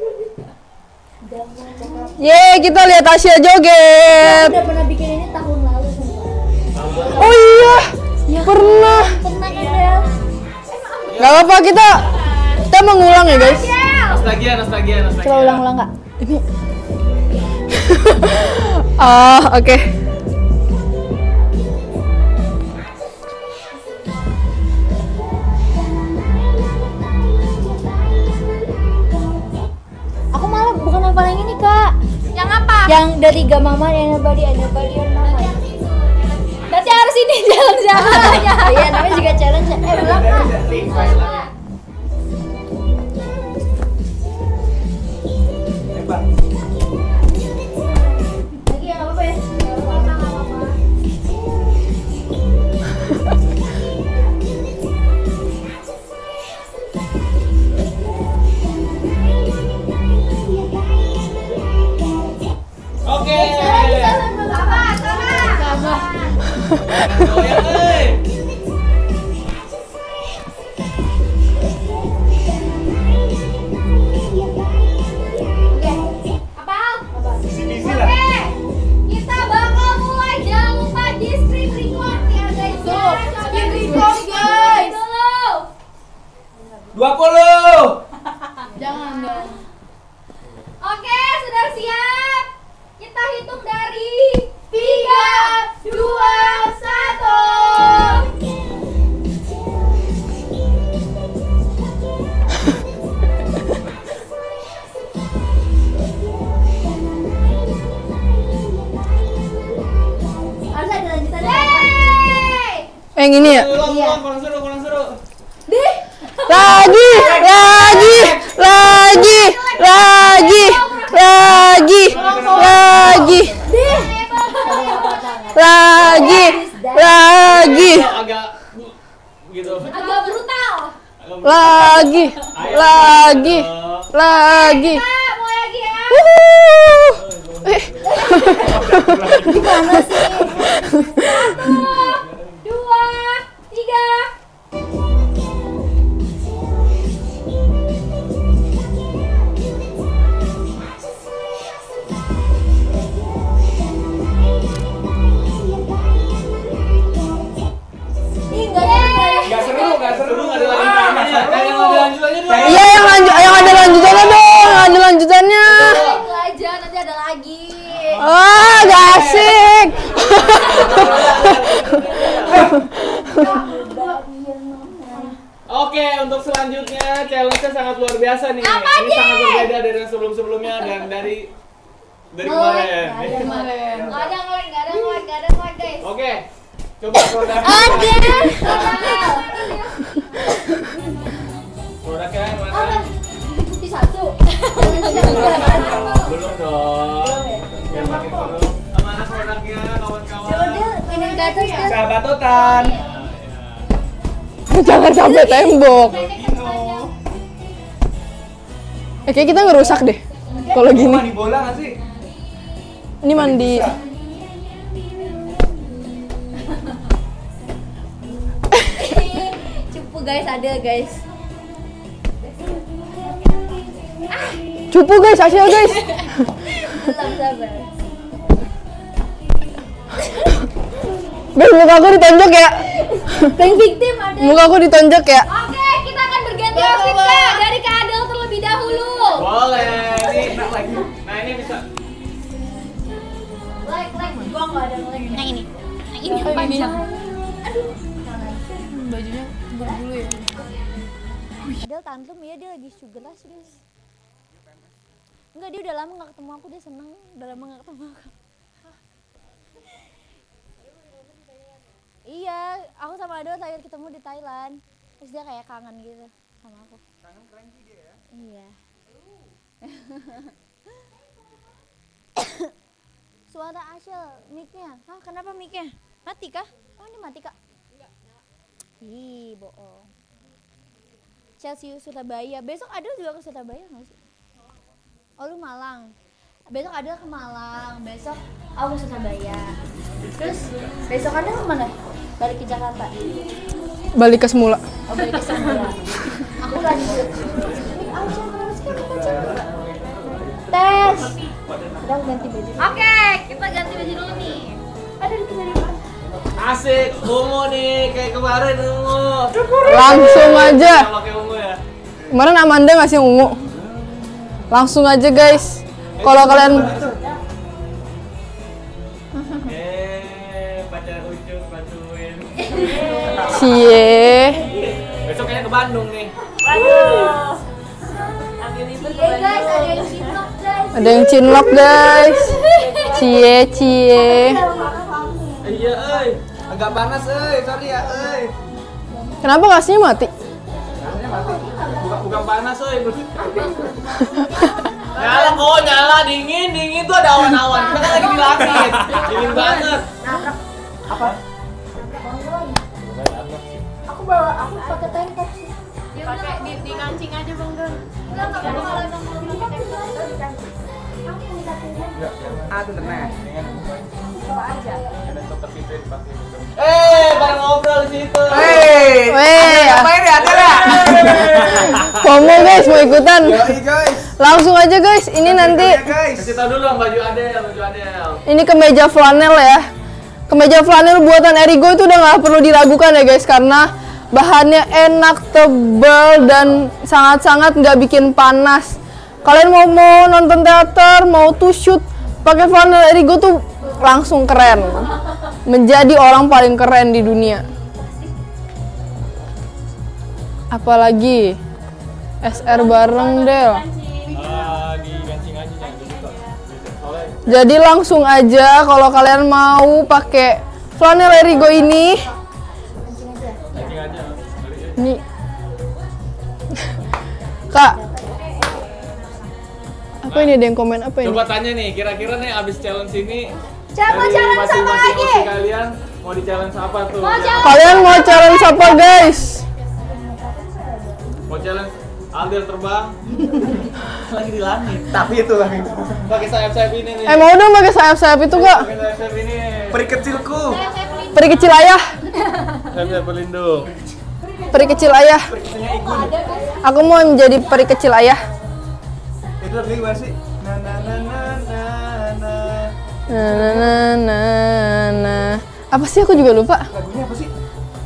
Ye, kita lihat Asia joget. Udah pernah bikin ini tahun lalu. Oh iya. Pernah. Pernah kan Del? Enggak apa-apa kita kita mengulang ya, guys. Nostalgia, nostalgia, nostalgia. Coba ulang-ulang enggak? Ini oh, oke. Okay. Aku malah bukan hafal yang ini, Kak. Yang apa? Yang dari Gamama yang Nobody ada Nobody on Mama. Berarti harus ini jalan-jalan. Oh iya, namanya juga challenge. Eh, ulang, Kak. Hebat. Yang ini ya? Kurang seru, kurang seru. Lagi, lagi, lagi, lagi, lagi, lagi, lagi, lagi. Agak gitu. Agak brutal. Lagi, lagi, lagi. Mau lagi ya? Eh. Gimana sih? Tiga. Oh, gak asik. Oke, untuk selanjutnya challenge-nya sangat luar biasa nih. Apa ini nih? Sangat berbeda dari sebelum-sebelumnya dan dari dari kemarin. Dari kemarin. Gak ada ngelag, gak ada ngelag, gak ada ngelag guys. Oke, coba produk. Oke. Produknya yang mana? Putih satu. Belum dong. Yang pakai produk. Mana produknya kawan-kawan? Ini gatus kan? Sahabatotan. Jangan sampai tembok. Eh, kayak kita ngerusak deh. Kalau gini. Mandi bola nggak sih? Ini mandi. Cupu guys, ada guys. Cupu guys, Ashel guys. Guys, muka aku ditonjok ya. Prank victim ada. Muka aku ditonjok ya. Oke, kita akan berganti outfit ya. Dari Kak Adel terlebih dahulu. Boleh. Ini enak lagi. Nah, ini bisa. Like, like. Gua enggak ada like. Nah, ini. Nah, ini yang panjang. Aduh. Bajunya berbulu ya. Adel tantrum ya, dia lagi sugeras guys. Enggak, dia udah lama enggak ketemu aku, dia senang udah lama enggak ketemu aku. Iya, aku sama Adel terakhir ketemu di Thailand. Terus dia kayak kangen gitu sama aku. Kangen cranky dia ya? Iya. Suara Ashel, mic-nya. Hah, kenapa mic-nya? Mati kah? Oh, ini mati kah? Enggak. Ih, bohong. Chelsea Surabaya. Besok Adel juga ke Surabaya nggak sih? Oh, lu Malang. Besok Adel ke Malang, besok aku ke Surabaya. Terus besok Adel kemana? Balik ke Jakarta. Balik ke semula. Oh, balik ke semula. Aku lanjut. Aku harus kan kita tes. Udah ganti baju. Oke, kita ganti baju dulu nih. Ada di sini. Asik, ungu nih kayak kemarin ungu. Langsung aja. Pakai ungu ya. Kemarin Amanda ngasih ungu. Langsung aja guys. Kalau kalian eh pacar ujung bantuin. Cie. Besok kayaknya ke Bandung nih. Waduh. Cie guys, ada yang cinlok guys. Ada yang cinlok guys. Cie cie. Iya euy, agak panas euy, sorry ya euy. Kenapa gasnya mati? Gasnya mati. Bukan bukan panas euy. Nyala kok, nyala dingin, dingin tuh ada awan-awan. Kita kan lagi di langit, dingin banget. Apa? Aku bawa, aku pakai tengkop sih. Pakai di, di kancing aja bang Gun. Enggak, nggak mau lagi bang. Ah, tenang. Apa aja? Ada tempat itu di pakai. Eh, bareng ngobrol di situ. Hei, ngapain ya, Adel ya? Kamu guys mau ikutan? Yoi guys. Langsung aja guys, ini Sampai nanti kasih tau dulu yang baju Adel, baju Adel. Ini kemeja flanel ya. Kemeja flanel buatan Erigo itu udah nggak perlu diragukan ya guys, karena bahannya enak, tebal, dan sangat-sangat nggak bikin panas. Kalian mau mau nonton teater, mau to shoot, pakai flanel Erigo tuh langsung keren. Menjadi orang paling keren di dunia. Apalagi S R bareng Del. Jadi langsung aja kalau kalian mau pakai flanel Erigo ini. Ini. Kak. Apa nah, ini ada yang komen apa ini? Coba tanya nih, kira-kira nih abis challenge ini coba challenge apa lagi? Kalian mau di challenge apa tuh? Mau challenge. Kalian mau challenge apa guys? Mau challenge Adel terbang lagi di langit. Tapi itu lagi pakai sayap-sayap ini nih. Eh mau dong pakai sayap-sayap itu kok. Pakai sayap-sayap ini. Peri kecilku. Peri kecil ayah. Sayap-sayap pelindung. Peri kecil ayah. Aku mau menjadi peri kecil ayah. Itu lebih gimana sih? Na na na na na. Na na na na. Apa sih aku juga lupa? Lagunya apa sih?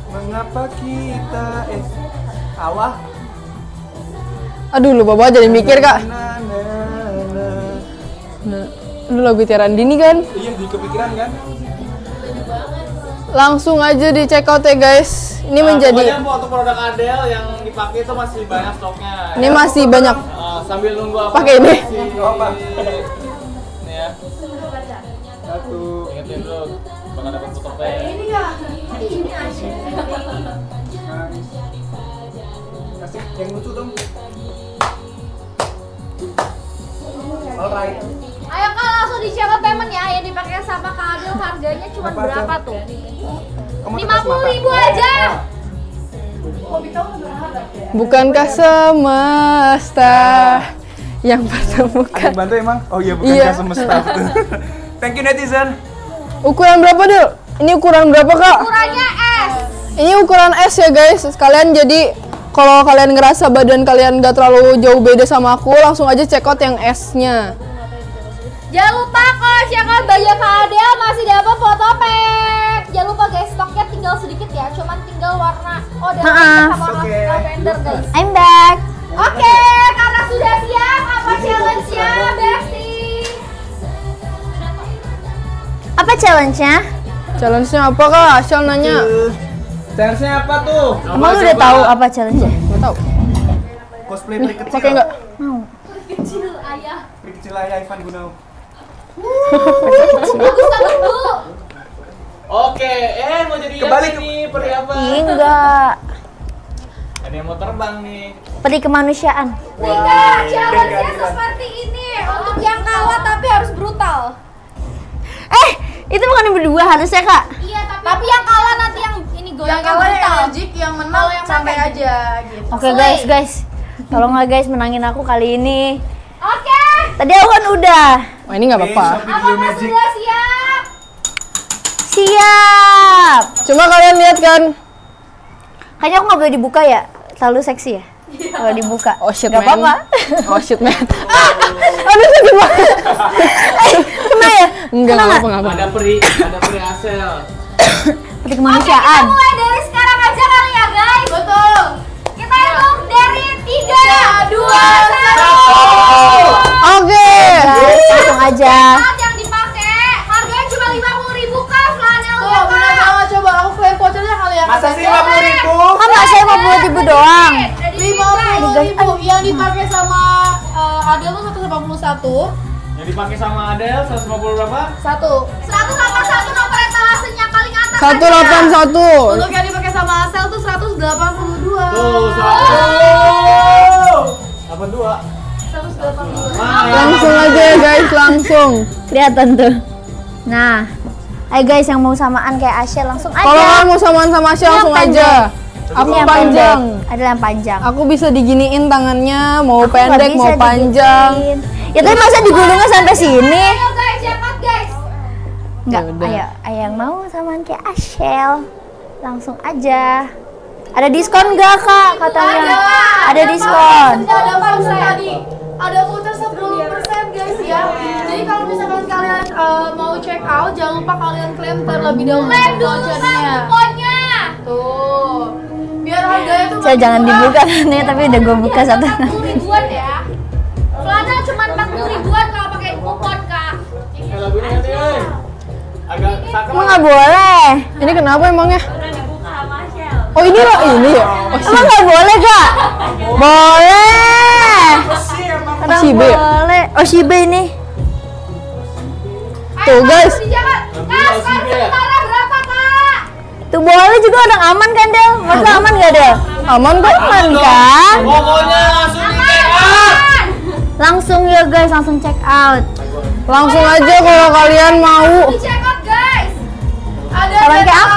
Mengapa kita eh awah. Aduh, lupa banget jadi mikir, Kak. Ini lagu Tiaran Dini kan? Iya, di kepikiran kan? Langsung aja di check out ya guys. Ini nah, menjadi untuk produk Adel yang dipakai itu masih banyak stoknya. Ini ya, masih banyak. Uh, sambil nunggu apa? Pakai ini. Apa? Ini ya. Satu. Ingetin dulu, bakal dapat foto ya. Ini enggak. Ini aja. Kasih yang lucu dong. Alright. Ayo Kak, langsung di check out payment ya. Yang dipakai sama Kak Adel harganya cuma berapa tuh? lima puluh ribu aja. Bukankah semesta yang pertemukan? Aku bantu emang? Oh iya, bukankah iya. semesta. Thank you netizen. Ukuran berapa Del? Ini ukuran berapa Kak? Ukurannya S. Ini ukuran S ya guys. Kalian jadi kalau kalian ngerasa badan kalian gak terlalu jauh beda sama aku, langsung aja check out yang S-nya. Jangan lupa kalau check out baju Kak Adel masih dapat foto pack. Jangan lupa guys, stoknya tinggal sedikit ya, cuman tinggal warna oh dan sama okay. warna vendor guys. I'm back. Oke, okay, karena sudah siap apa challenge-nya, Besti? Apa challenge-nya? Challenge-nya apa Kak? Ashel nanya. Challenge-nya apa tuh? Emang udah tahu apa challenge-nya? Enggak tahu. Cosplay peri kecil. Pakai enggak? Mau. Peri kecil ayah. Peri kecil ayah Ivan Gunawan. Wuh, bagus banget Bu. Oke, eh mau jadi kembali ke ini peri apa? Enggak. Ada yang mau terbang nih. Peri kemanusiaan. Enggak, challenge-nya seperti ini. Untuk yang kalah tapi harus brutal. Eh, itu bukan yang berdua harusnya, Kak. Iya, tapi, tapi yang kalah nanti yang ini goyang yang kalah yang magic, yang menang yang santai aja gitu. Oke, okay, guys, guys. Tolonglah guys menangin aku kali ini. Oke. Okay. Tadi aku kan udah. Wah, ini enggak apa-apa. Apakah sudah siap? Siap. Coba kalian lihat kan. Kayaknya aku nggak boleh dibuka ya. Terlalu seksi ya. Kalau dibuka. Oh shit, gak apa-apa. Oh shit, man. Aduh, sakit banget. Kena ya? Enggak, enggak apa-apa. Ada peri, ada peri Ashel. Peri kemanusiaan. Oke, kita mulai dari sekarang aja kali ya, guys. Betul. Kita hitung dari tiga, dua, satu. Oke. Langsung aja. Saat yang dipakai, harganya cuma lima puluh ribu Kak, flanelnya Kak. Bener banget, coba aku klaim vouchernya kali ya. Masa sih lima puluh ribu? Kan masih lima puluh ribu doang. lima puluh ribu yang dipakai sama uh, Adel tuh seratus delapan puluh satu. Yang dipakai sama Adel seratus lima puluh berapa? Satu. seratus delapan puluh satu nomor etalasenya paling atas. seratus delapan puluh satu. Untuk yang dipakai sama Ashel tuh seratus delapan puluh dua. Tuh, seratus delapan puluh dua. Langsung aja ya guys, langsung. Kelihatan tuh. Nah, ayo guys yang mau samaan kayak Ashel langsung aja. Kalau kalian mau samaan sama Ashel langsung aja. Aku yang panjang. Ada yang panjang. Aku bisa diginiin tangannya, mau aku pendek, mau panjang. Diginiin. Ya tapi masa digulungnya sampai sini? Ayo guys, cepat guys. Enggak, ayo, ayo yang mau sama kayak Ashel. Langsung aja. Ada diskon enggak, Kak? Katanya. Ada, ada diskon. Ada voucher tadi. Ada voucher sepuluh persen guys ya. Jadi kalau misalkan kalian uh, mau check out, jangan lupa kalian klaim terlebih dahulu vouchernya. Tuh. Biar harganya tuh saya jangan dibuka nih, tapi udah gue buka satu. empat puluh ribuan ya. Flana cuma empat puluh ribuan kalau pakai kupon, Kak. Emang nggak boleh. Ini kenapa emangnya? Oh, ini loh, ini ya. Emang nggak boleh, Kak? Boleh. Oshibe. Boleh. Oshibe ini. Tuh, guys. Tuh boleh juga orang aman kan Del? Masa aman, aman gak Del? Aman kan? Aman kan? Pokoknya langsung di check out! Langsung ya guys, langsung check out. Langsung oh, aja ya, kalau kalian mau di check out guys! Ada kayak aku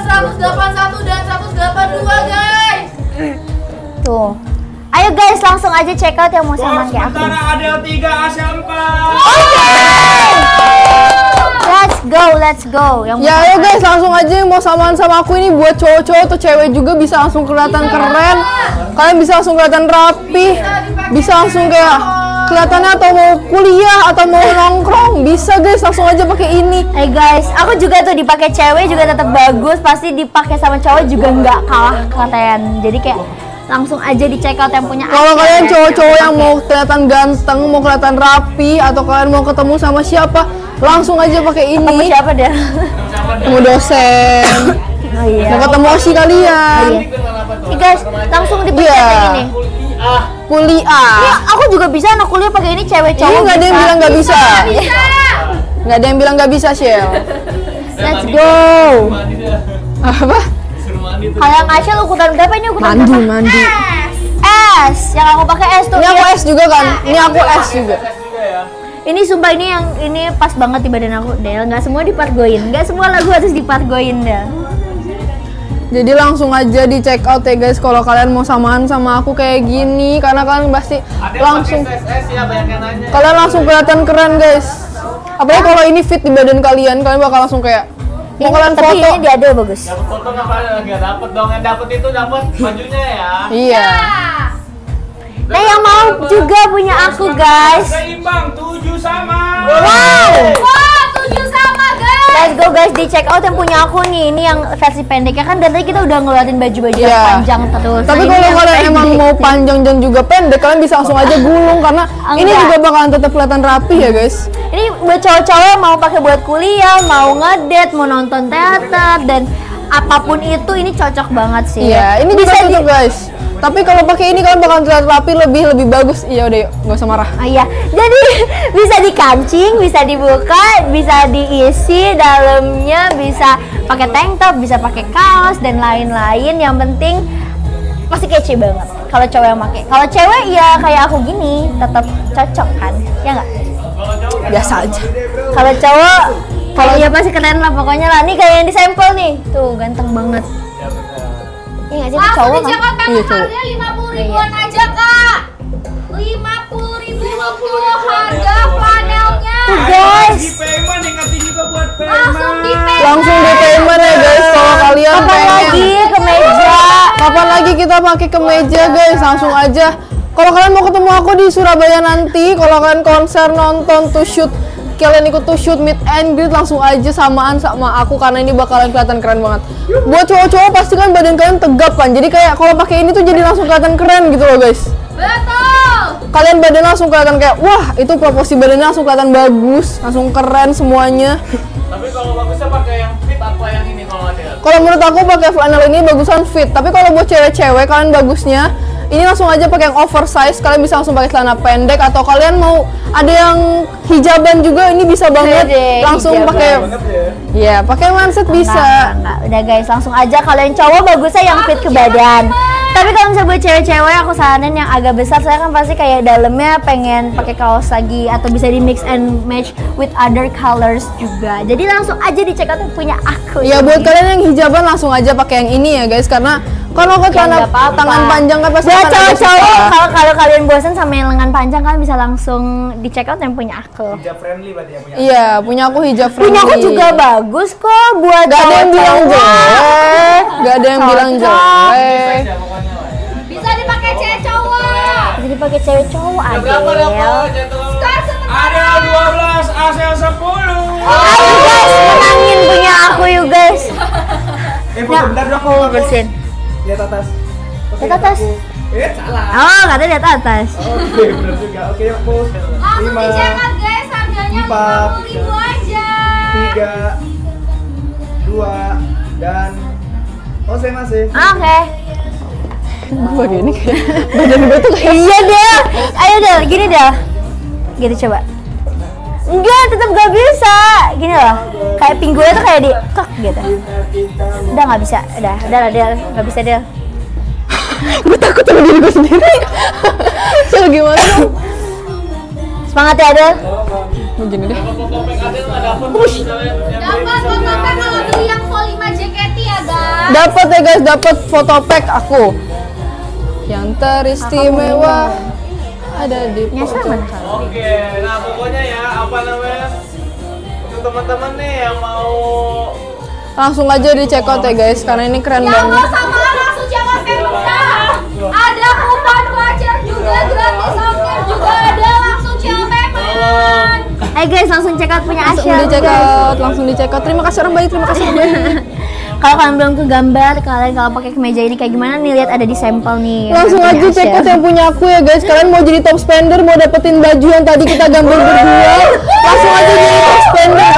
seratus delapan puluh satu dan seratus delapan puluh dua guys! Tuh. Ayo guys, langsung aja check out yang mau sama kayak aku. Sementara ada tiga, Ashel empat. Oke! Let's go, let's go. Yang ya ayo guys, langsung aja yang mau samaan sama aku ini buat cowok-cowok atau cewek juga bisa langsung kelihatan bisa, keren. Kalian bisa langsung kelihatan rapi. Bisa, bisa langsung kayak kelihatannya atau mau kuliah atau mau nongkrong. Bisa guys, langsung aja pakai ini. Hey guys, aku juga tuh dipakai cewek juga tetap bagus. Pasti dipakai sama cowok juga nggak kalah keren. Jadi kayak langsung aja di check out yang punya. Kalau kalian cowok-cowok yang mau kelihatan ganteng, mau kelihatan rapi, atau kalian mau ketemu sama siapa, langsung aja pakai ini. Ketemu siapa deh? Ketemu dosen. Oh iya. Mau ketemu osi kalian. Oh iya. Hey guys, langsung dipakai yeah. kayak gini. Kuliah. Ya, aku juga bisa anak kuliah pakai ini, cewek cowok. Ini nggak ada yang bilang nggak bisa. Nggak ada yang bilang nggak bisa, Shel. Let's go. Apa? Kalau Ashel ukuran berapa ini? Ukuran mandi, berapa? Mandi. S. S. Yang aku pakai S tuh. Ini aku S juga kan? Ini aku S juga. Ini sumpah ini yang ini pas banget di badan aku, Del. Nggak semua dipargoin. Nggak semua lagu harus dipargoin, Del. Jadi langsung aja di check out ya guys kalau kalian mau samaan sama aku kayak gini, karena kalian pasti langsung kalian langsung kelihatan keren guys. Apalagi kalau ini fit di badan kalian, kalian bakal langsung kayak mau kalian foto. Ini di Adel bagus. Dapat foto nggak dapat dong, yang dapat itu dapat bajunya ya. Iya. Nah yang mau juga punya aku guys. Seimbang tujuh sama. Wow. Let's go guys, di check out yang punya aku nih, ini yang versi pendeknya kan, dan tadi kita udah ngeluarin baju-baju yeah. yang panjang terus. Tapi nah, kalau kalian emang mau panjang dan juga pendek, kalian bisa langsung aja gulung karena Enggak. ini juga bakalan tetap kelihatan rapi ya guys. Ini buat cowok-cowok mau pakai buat kuliah, mau ngedate, mau nonton teater, dan apapun itu ini cocok banget sih. Iya, yeah, ini bisa juga cocok guys. Tapi kalau pakai ini kalian bakal terlihat rapi, lebih lebih bagus. Iya udah, nggak usah marah. Ah, iya, jadi bisa dikancing, bisa dibuka, bisa diisi dalamnya, bisa pakai tank top, bisa pakai kaos dan lain-lain. Yang penting pasti kece banget kalau cowok yang pakai. Kalau cewek ya kayak aku gini, tetap cocok kan? Ya nggak? Biasa aja. Kalau cowok, kalau ya pasti keren lah pokoknya lah. Nih kayak yang disampel nih, tuh ganteng banget. Iya, jadi cowok kan. Iya, harganya lima puluh ribuan aja, Kak. lima puluh ribu untuk harga flanelnya. Tuh, guys. Di payment ingetin juga buat payment. Langsung di payment. Langsung di payment ya, guys. Kalau kalian kapan lagi kemeja? Kapan lagi kita pakai kemeja, guys? Langsung aja. Kalau kalian mau ketemu aku di Surabaya nanti, kalau kalian konser, nonton, to shoot, kalian ikut tuh shoot, meet and greet, langsung aja samaan sama aku karena ini bakalan kelihatan keren banget. Buat cowok-cowok pasti kan badan kalian tegap kan, jadi kayak kalau pakai ini tuh jadi langsung kelihatan keren gitu loh guys. Betul. Kalian badan langsung kelihatan kayak wah, itu proporsi badannya langsung kelihatan bagus, langsung keren semuanya. Tapi kalau bagusnya pakai yang fit apa yang ini kalau ada? Kalau menurut aku pakai flannel ini bagusan fit, tapi kalau buat cewek-cewek kalian bagusnya ini langsung aja pakai yang oversize. Kalian bisa langsung pakai celana pendek atau kalian mau ada yang hijaban juga, ini bisa banget Dede, langsung pakai. Ya, ya pakai manset bisa. Enggak, enggak. Udah guys, langsung aja kalian cowok bagusnya yang fit ke badan. Tapi kalau misalnya buat cewek-cewek aku saranin yang agak besar, saya kan pasti kayak dalamnya pengen pakai kaos lagi atau bisa di mix and match with other colors juga. Jadi langsung aja di check out punya aku. Ya buat kalian yang hijaban langsung aja pakai yang ini ya guys, karena kalau ke tangan tangan panjang kan pasti buat cowok-cowok. Kalau kalau kalian bosan sama yang lengan panjang kalian bisa langsung di check out yang punya aku. Hijab friendly berarti yang punya. Iya, punya aku hijab friendly. Punya aku juga bagus kok buat cowok. Gak ada yang bilang jelek. Gak ada yang bilang jelek. Bisa dipakai cewek cowok. Bisa dipakai cewek cowok aja. Berapa berapa? Ada dua belas, Ashel sepuluh. Ayo guys, menangin punya aku you guys. Eh, bentar dong aku bersin. Di atas. Di atas. Eh, salah. Oh, enggak ada di atas. Oke, benar juga. Oke, aku. Langsung di check out guys, harganya lima puluh ribu aja. tiga dua dan oh, saya masih. Oke. Gua gini kayak badan gua tuh kayak iya deh. Ayo deh, gini deh. Gitu coba. Enggak, tetap gak bisa. Gini loh. Kayak pinggulnya tuh kayak di kok gitu. Udah gak bisa. Udah, udah lah Del. Gak bisa Del. Gue takut sama diri gue sendiri. So gimana dong? Semangat ya Del. Begini deh. Push. Dapat foto pack kalau beli yang volume J K T ya guys. Dapat ya guys, dapat foto pack aku. Yang teristimewa ada di pojok. Oke, nah pokoknya ya apa namanya untuk teman-teman nih yang mau langsung aja di check out ya guys karena ini keren banget. Yang mau sama langsung jangan lupa. Ada kupon voucher juga, gratis ongkir juga ada, langsung cek out. Ayo guys langsung check out punya Ashel. Langsung di check out, langsung di check out. Terima kasih orang baik, terima kasih orang baik. Kalau kalian belum kegambar, kalian kalau pakai kemeja ini kayak gimana nih, lihat ada di sampel nih. Langsung ya, aja cek out yang punya aku ya guys. Kalian mau jadi top spender, mau dapetin baju yang tadi kita gambar berdua, langsung aja jadi top spender.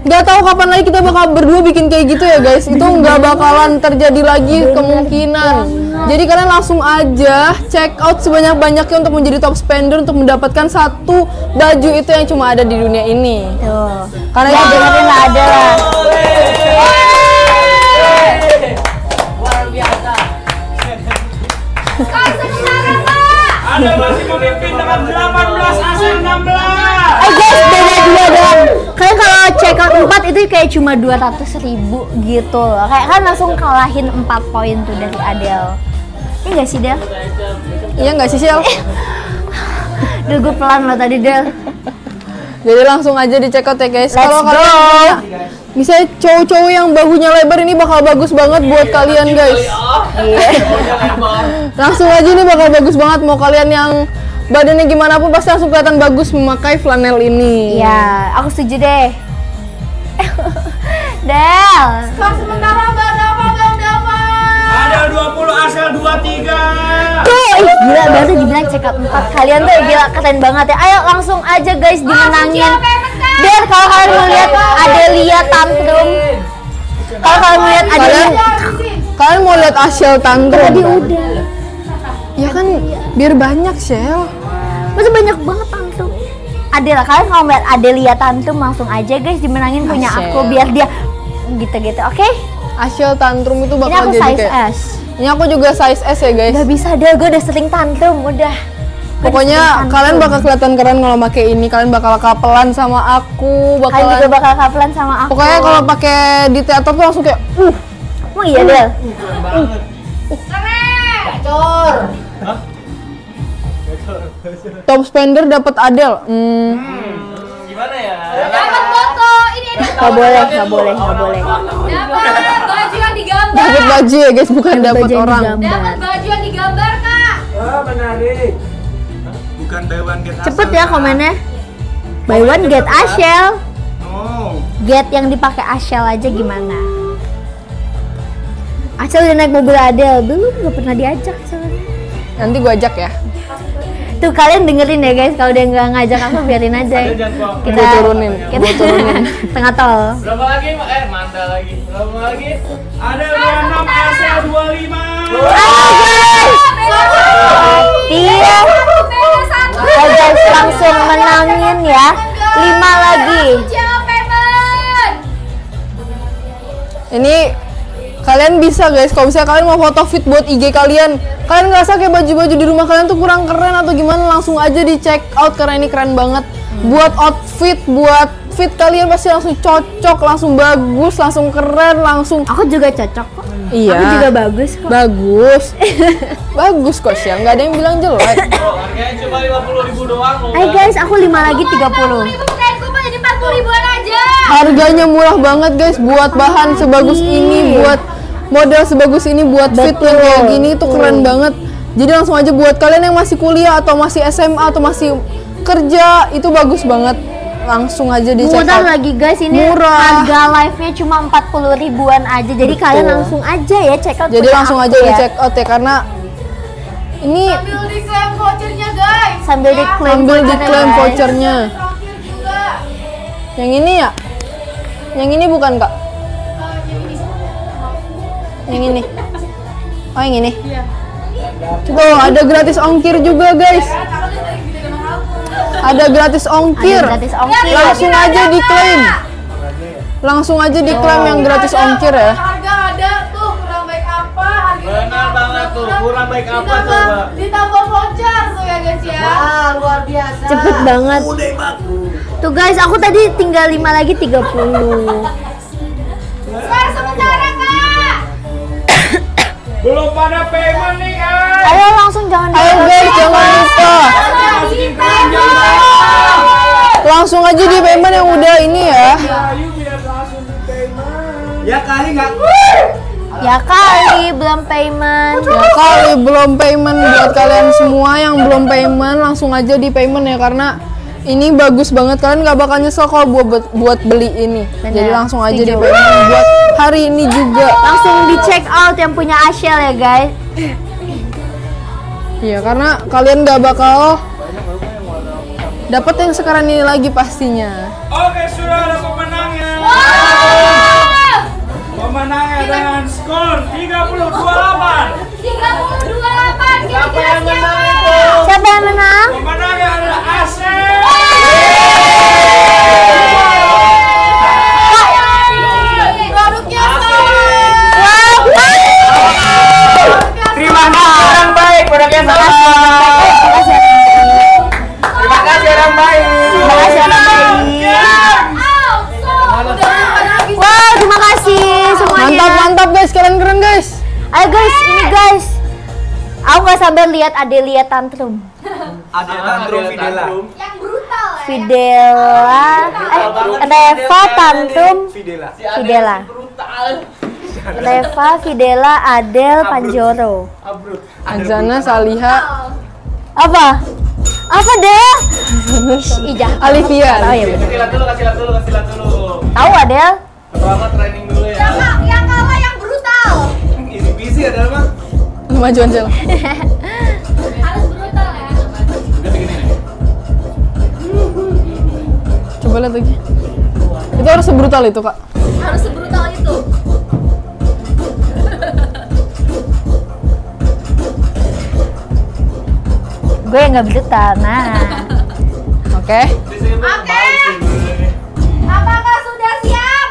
Gak tahu kapan lagi kita bakal berdua bikin kayak gitu ya guys. Itu nggak bakalan terjadi lagi kemungkinan. Jadi kalian langsung aja check out sebanyak-banyaknya untuk menjadi top spender, untuk mendapatkan satu baju itu yang cuma ada di dunia ini. Tuh. Karena itu benar-benar nggak ada. Ada masih memimpin dengan delapan belas, enam belas. Eh guys, beda dua doang. Kalian kalau check out empat itu kayak cuma dua ratus ribu gitu loh. Kayak kan langsung kalahin empat poin tuh dari Adel. Iya gak sih Del? Iya gak sih Shel? Duh gue pelan loh tadi Del. Jadi langsung aja di check out ya guys. Kalau kalian bisa cowok-cowok yang bahunya lebar ini bakal bagus banget buat kalian guys. Langsung aja ini bakal bagus banget, mau kalian yang badannya gimana pun pasti langsung kelihatan bagus memakai flanel ini. Iya, aku setuju deh. Del. Skor sementara berapa dong Delva? Ada dua puluh, Ashel dua puluh tiga. Tuh, ih, gila berarti dibilang check up empat. Kalian tuh gila keren banget ya. Ayo langsung aja guys dimenangin. Dan kalau kalian melihat Adelia tantrum, kalau kalian melihat Adelia, kalian mau lihat Ashel tantrum. Tadi udah. Ya kan biar banyak Shel. Masa banyak banget tantrum. Adela, kalian kalau melihat Adelia tantrum langsung aja guys dimenangin punya aku biar dia gitu-gitu, oke? Ashel tantrum itu bakal jadi kayak. Ini aku size S. Ini aku juga size S ya guys. Gak bisa deh, gue udah sering tantrum, udah. Pokoknya kalian bakal kelihatan keren kalau pakai ini. Kalian bakal kapelan sama aku. Bakalan... Kalian juga bakal kapelan sama aku. Pokoknya kalau pakai di teater tuh langsung kayak, uh, mau iya Del. Keren banget. Keren. Gacor. Hah? Top spender dapat Adel. Hmm. Gimana ya? Dapat foto. Ini ada. Gak boleh, gak boleh, gak boleh. Dapat baju yang digambar. Dapat baju ya guys, bukan dapat orang. Dapat baju yang digambar kak. Wah menarik. Bukan buy one get Ashel. Cepet ya komennya. Buy one get Ashel. No. Get yang dipakai Ashel aja gimana? Ashel udah naik mobil Adel, belum gak pernah diajak soalnya. Nanti gua ajak ya. Tuh kalian dengerin ya guys, kalau dia nggak ngajak aku biarin aja. Kita turunin. Kita turunin. Tengah tol. Berapa lagi? Eh mantap lagi. Berapa lagi? Ada enam Ashel dua lima. Iya. Oke guys, langsung menangin ya. Lima lagi. Ini kalian bisa guys, kalau misalnya kalian mau foto fit buat I G kalian, kalian ngerasa kayak baju-baju di rumah kalian tuh kurang keren atau gimana, langsung aja di check out karena ini keren banget. Buat outfit, buat fit kalian pasti langsung cocok, langsung bagus, langsung keren, langsung. Aku juga cocok kok. Iya. Aku juga bagus kok. Bagus. Bagus kok sih, nggak ada yang bilang jelek. Harganya cuma lima puluh ribu doang. Ayo guys, aku lima lagi tiga puluh. empat puluh ribuan aja. Harganya murah banget guys, buat bahan sebagus ini, buat model sebagus ini, buat fit yang kayak gini tuh keren banget. Jadi langsung aja buat kalian yang masih kuliah atau masih S M A atau masih kerja, itu bagus banget. Langsung aja di check out. Murah lagi guys, ini murah. Harga live-nya cuma empat puluh ribuan aja. Jadi betul. Kalian langsung aja ya check out. Jadi langsung aja ya. Di check out ya, karena ini sambil diklaim vouchernya guys. Sambil ya. diklaim sambil diklaim vouchernya. Yang ini ya? Yang ini bukan kak? Uh, yang ini. Yang ini. Oh yang ini. Iya. Coba oh, ada gratis ongkir juga guys. Ada gratis ongkir, ada gratis ongkir. Langsung aja diklaim. Langsung aja diklaim oh. yang gratis ongkir ya. Harga ada tuh kurang baik apa? Benar banget tuh kurang baik apa tuh? Ditambah voucher tuh ya guys ya. Wah luar biasa. Cepet banget. Tuh guys aku tadi tinggal lima lagi tiga puluh. Skor sementara kak. Belum pada payment nih guys. Ayo langsung jangan. Ayo guys jangan lupa. Langsung aja di payment yang udah ini ya. Ya kali nggak? Ya kali belum payment. Ya kali belum payment buat kalian semua yang belum payment langsung aja di payment ya karena Ini bagus banget, kalian nggak bakal nyesel kalau buat buat beli ini. Bener. Jadi langsung aja deh buat hari ini juga. Langsung di check out yang punya Ashel ya guys. Iya, karena kalian nggak bakal dapat yang sekarang ini lagi pastinya. Oke, sudah ada pemenangnya. Wow. Pemenangnya dengan skor tiga puluh dua delapan. tiga puluh dua delapan. Siapa yang menang itu? Siapa yang menang? Pemenangnya adalah Ashel. Produknya salah. Terima kasih orang baik. Produknya salah. Terima kasih orang baik. Terima kasih orang baik. Wow, terima kasih semuanya. Mantap, mantap guys, keren-keren guys. Ayo guys, ini guys. Aku gak sabar lihat Adelia tantrum. Adelia tantrum, Fidela. Yang brutal ya. Fidela. Eh, Reva tantrum. Fidela. Fidela. Reva, Fidela, Adel, Panjoro. Adzana Shaliha. Apa? Apa Del? Ijah. Alifian. Oh iya benar. Kasih lihat dulu, kasih lihat dulu, kasih lihat dulu. Tahu Adel? Pertama training dulu ya. Yang kalah yang brutal. Ini busy Adel mah. Maju Angel. Harus brutal ya. Coba lihat lagi. Itu harus sebrutal itu kak. Harus sebrutal itu. Gue nggak brutal, nah. Oke. Oke. Apakah sudah siap?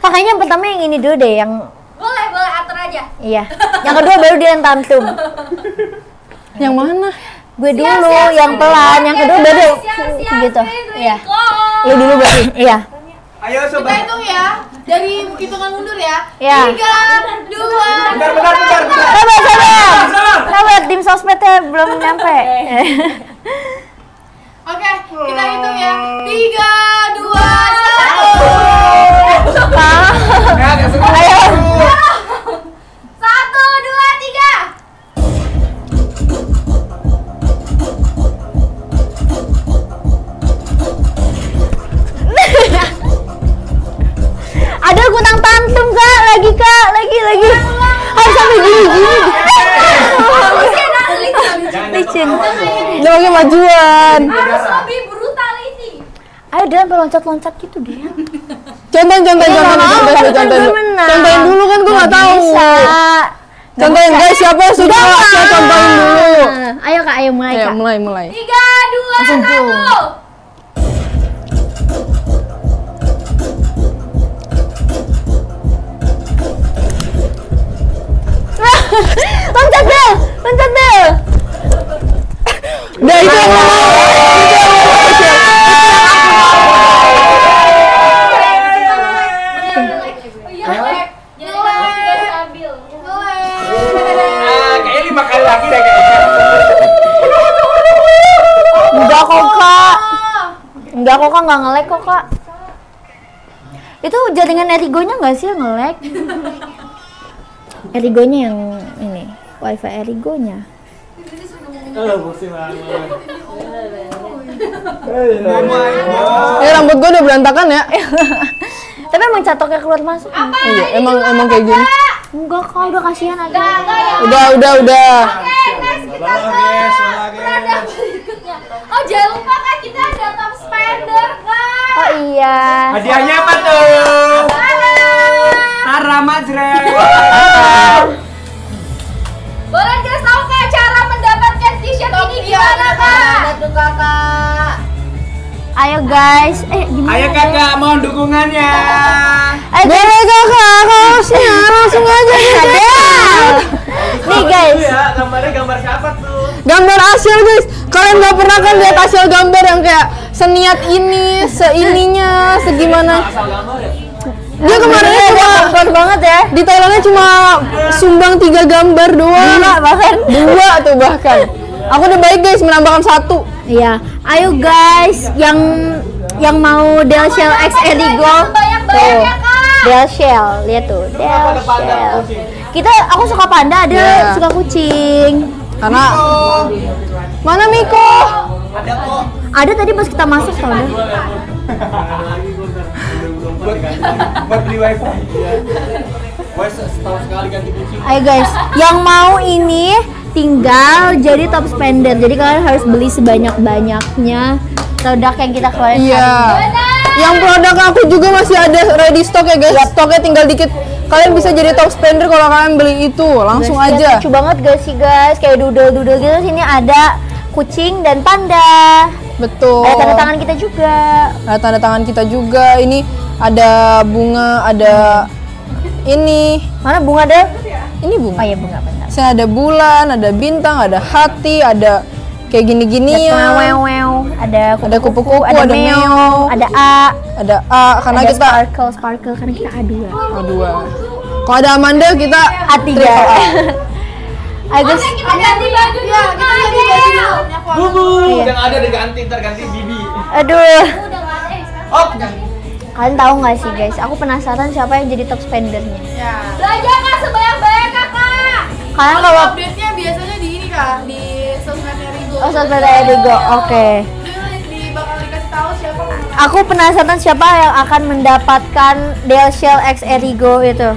Makanya yang pertama yang ini dulu deh yang. Boleh, boleh atur aja. Iya. Yang kedua baru dia yang tantrum. Yang mana? Gue dulu, siap, siap, yang pelan. Yang kedua baru gitu. Iya. Lu dulu berarti. Iya. Ayo coba. Kita hitung ya. Dari hitungan mundur ya. Iya. tiga, dua. Bentar, bentar, bentar. Sabar, sabar. Sabar, tim sosmednya belum nyampe. Oke, kita hitung ya. tiga, dua, satu. Ayo. Ada gunang tantum kak, lagi kak, lagi lagi. Harus sampai gini gini. Licin. Jangan majuan. Harus lebih brutal ini. Ayo dia loncat-loncat gitu dia. Contohin, contohin, contohin, contohin. Contohin dulu kan gue nggak tahu. Contohin guys, siapa yang sudah siap contohin dulu. Ayo kak, ayo mulai kak. Mulai, mulai. Tiga, dua, satu. Loncat Del, loncat Del. Dah itu. Kayaknya lima kali lagi dah kayaknya. Enggak kok kak, enggak kok kak, nggak ngelek kok kak. Itu jaringan Erigonya nggak sih ngelek? Erigonya yang ini, wifi Erigonya. Eh rambut gue udah berantakan ya. Tapi emang catoknya keluar masuk. Iya, emang emang kayak gini. Enggak kok, udah kasihan aja. Udah, udah, udah. Oh jangan lupa kak, kita ada top spender kak. Oh iya. Hadiahnya apa tuh? Tara Majre. Boleh guys tahu kak cara mendapatkan t-shirt ini gimana kak? Bantu kakak. Ayo guys, eh gimana? Ayo kakak mau dukungannya. Boleh kakak, harusnya langsung aja guys. Nih guys. Gambarnya gambar siapa tuh? Gambar Ashel guys. Kalian nggak pernah kan lihat Ashel gambar yang kayak seniat ini, seininya, segimana? Dia kemarin cuma banget ya. Di Thailandnya cuma sumbang tiga gambar doang. Dua bahkan. Dua tuh bahkan. Aku udah baik guys menambahkan satu. Iya. Ayo guys yang yang mau Delshel X Erigo. Tuh. Delshel, lihat tuh. Delshel. Kita aku suka panda, ada suka kucing. Karena mana Miko? Ada kok. Ada tadi pas kita masuk soalnya. Buat beli wifi. Setahun sekali ganti kucing. Ayo guys, yang mau ini tinggal jadi top spender. Jadi kalian harus beli sebanyak-banyaknya produk yang kita keluarin. Iya. Yang produk aku juga masih ada ready stock ya guys. Yep. Stoknya tinggal dikit. Kalian bisa jadi top spender kalau kalian beli itu langsung guys, aja. Lucu banget guys sih guys. Kayak doodle-doodle gitu. Sini ada kucing dan panda. Betul. Ada tanda tangan kita juga. Ada tanda tangan kita juga. Ini ada bunga, ada. Ini mana bunga deh? Ini bunga. Oh iya bunga benar. Saya ada bulan, ada bintang, ada hati, ada kayak gini-gini ya. Ada kupu-kupu, ada, kupu -kupu, ada, ada meo, meo, ada A, ada A karena ada kita sparkle sparkle karena kita A dua. A dua. Kalau ada Amanda kita A tiga. Agus kita ganti baju ya, kita ganti baju. Bubu, yang ada diganti, ntar ganti Bibi. Aduh. Oh, kalian tahu nggak sih guys? Aku penasaran siapa yang jadi top spendernya. Ya. Belanja kak sebanyak-banyaknya kak. Kalian kalau update-nya biasanya di ini kak, di sosmed Erigo. Oh sosmed Erigo, oke. Okay. Di bakal dikasih tahu siapa. Aku penasaran siapa yang akan mendapatkan Delshel X Erigo itu,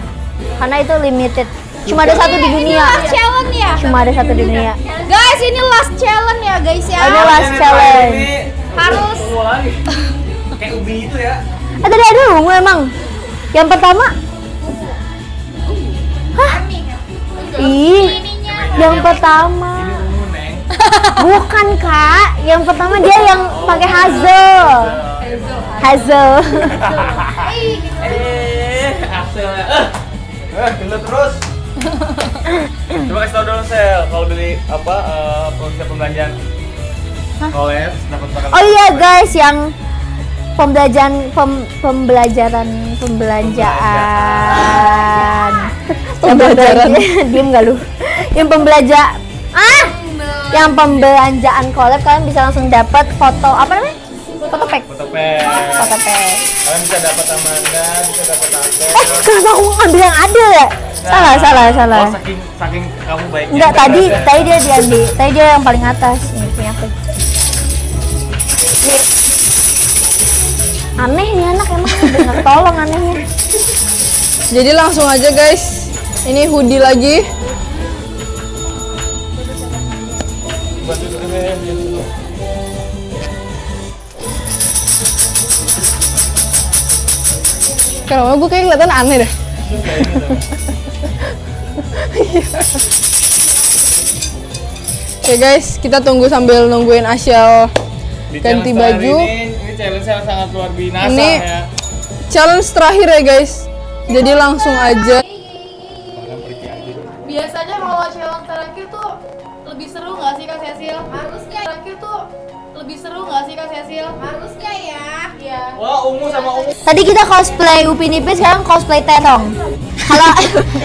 karena itu limited. Cuma ada satu di dunia. Ini last challenge ya. Cuma ada satu di dunia. Guys ini last challenge ya guys ya. Ini last challenge. Harus. Kayak ubi itu ya. Ah, tadi ada ungu emang. Yang pertama. Hah? Ih, yang pertama. Bukan kak, yang pertama dia yang pakai hazel. Hazel. Eh, hazel. Eh, gelut terus. Coba kasih tau dong sel, kalau beli apa produk pembelanjaan. Koles, dapat pakai. Oh iya guys, yang Pembelajaran, pem, pembelajaran, pembelanjaan, pembelajaran, diem nggak lu? Yang pembelajar, ah, yang pembelanjaan collab kalian bisa langsung dapat foto apa namanya? Foto pack. Foto pack. Foto pack. Kalian bisa dapat Amanda, bisa dapat Adel. Eh, kenapa aku ambil yang Adel ya? Salah, salah, salah. Oh, saking, saking kamu baiknya. Enggak, tadi, tadi dia diambil, tadi dia yang paling atas. Ini punya aku. Nih. Aneh nih anak emang, bener tolong anehnya. Jadi langsung aja guys, ini hoodie lagi. Karena gue kayak kelihatan aneh deh. Oke guys, kita tunggu sambil nungguin Ashel ganti baju. Challenge yang sangat luar biasa ini ya. Challenge terakhir ya guys. Jadi langsung aja. Biasanya kalau challenge terakhir tuh lebih seru nggak sih Kak Cecil? Harusnya terakhir tuh lebih seru nggak sih Kak Cecil? Harusnya ya. Ya. Wah ungu sama ungu. Tadi kita cosplay Upin Ipin, sekarang cosplay terong. Kalau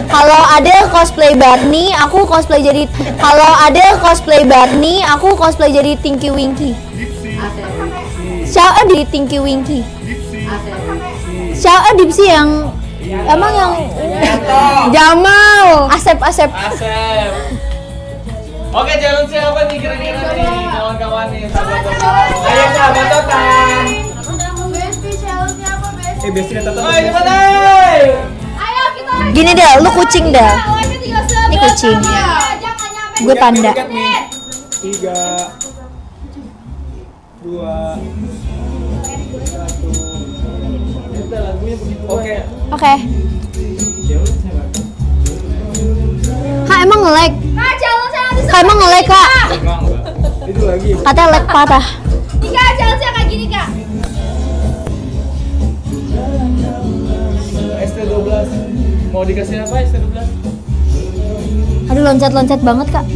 kalau ada cosplay Barney, aku cosplay jadi kalau ada cosplay Barney, aku cosplay jadi Tinky Winky. Dipsy. Siapa di Tinky Winky? Dipsy. Siapa Dipsy yang emang yang Jamal, Asep Asep. Asep. Oke, challenge apa nih kira-kira nih kawan-kawan nih? Ayo sahabat-sahabatan. Besti challenge-nya apa besti? Eh besti datang. Ayo deh. Ayo kita. Gini deh, lu kucing deh. Ini kucing. Gue panda. Tiga. Dua, satu. Oke. Oke. Kak emang nge-lag. Kak challenge saya habis. Kak emang nge-lag kak. Itu lagi. Katanya lag parah. Tiga challenge saya kayak gini kak. S T dua belas mau dikasih apa S T dua belas? Aduh loncat-loncat banget kak.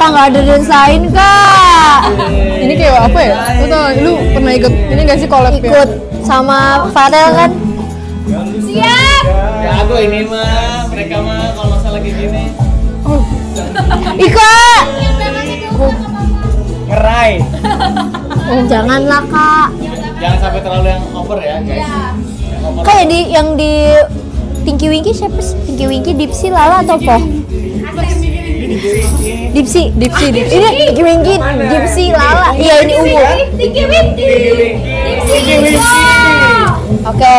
Kak nggak ada desain kak. Ini kayak apa ya? Lu tau, lu pernah ikut ini nggak sih collab ya? Ikut sama Farel kan? Siap. Ya aku ini mah, mereka mah kalau masa lagi gini. Oh. Iko. Ngerai. Oh, janganlah kak. Jangan sampai terlalu yang over ya guys. Kayak di yang di Tinky Winky siapa sih? Tinky Winky, Dipsy, Lala atau Po? Dipsy, Dipsy, Dipsy. Ini Tinky Winky, Dipsy, Lala. Iya ini ungu. Tinky Winky, Dipsy, Dipsy. Oke,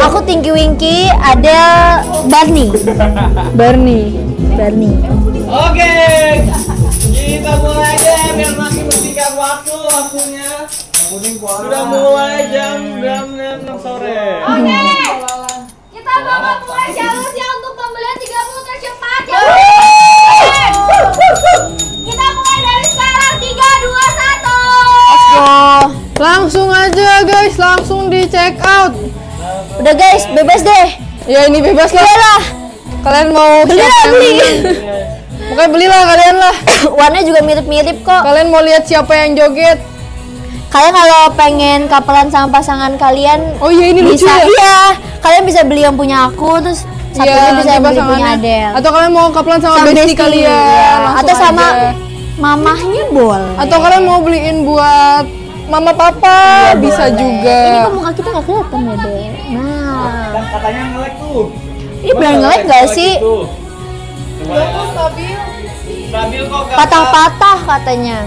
aku Tinky Winky, Adel, Barney. Barney, Barney. Oke, kita mulai aja biar masih bertiga waktu waktunya. Sudah mulai jam enam sore. Oke, kita bakal mulai jalurnya untuk pembelian tiga puluh tercepat. Kita mulai dari sekarang tiga, dua, satu. Let's go. Langsung aja guys, langsung di check out. Udah guys, bebas deh. Ya ini bebas lah. Iyalah. Kalian mau beli beli. Bukan belilah kalian lah. Warnanya juga mirip-mirip kok. Kalian mau lihat siapa yang joget? Kalian kalau pengen kapelan sama pasangan kalian, oh iya ini lucu ya? Iya, kalian bisa beli yang punya aku, terus satunya bisa beli punya Adel. Atau kalian mau kapelan sama bestie kalian, atau sama mamahnya boleh. Atau kalian mau beliin buat mama papa bisa juga. Ini muka kita nggak kelihatan ya deh. Nah, katanya nge-lag tuh. Ini bener nge-lag nggak sih? Stabil, stabil kok. Patah-patah katanya.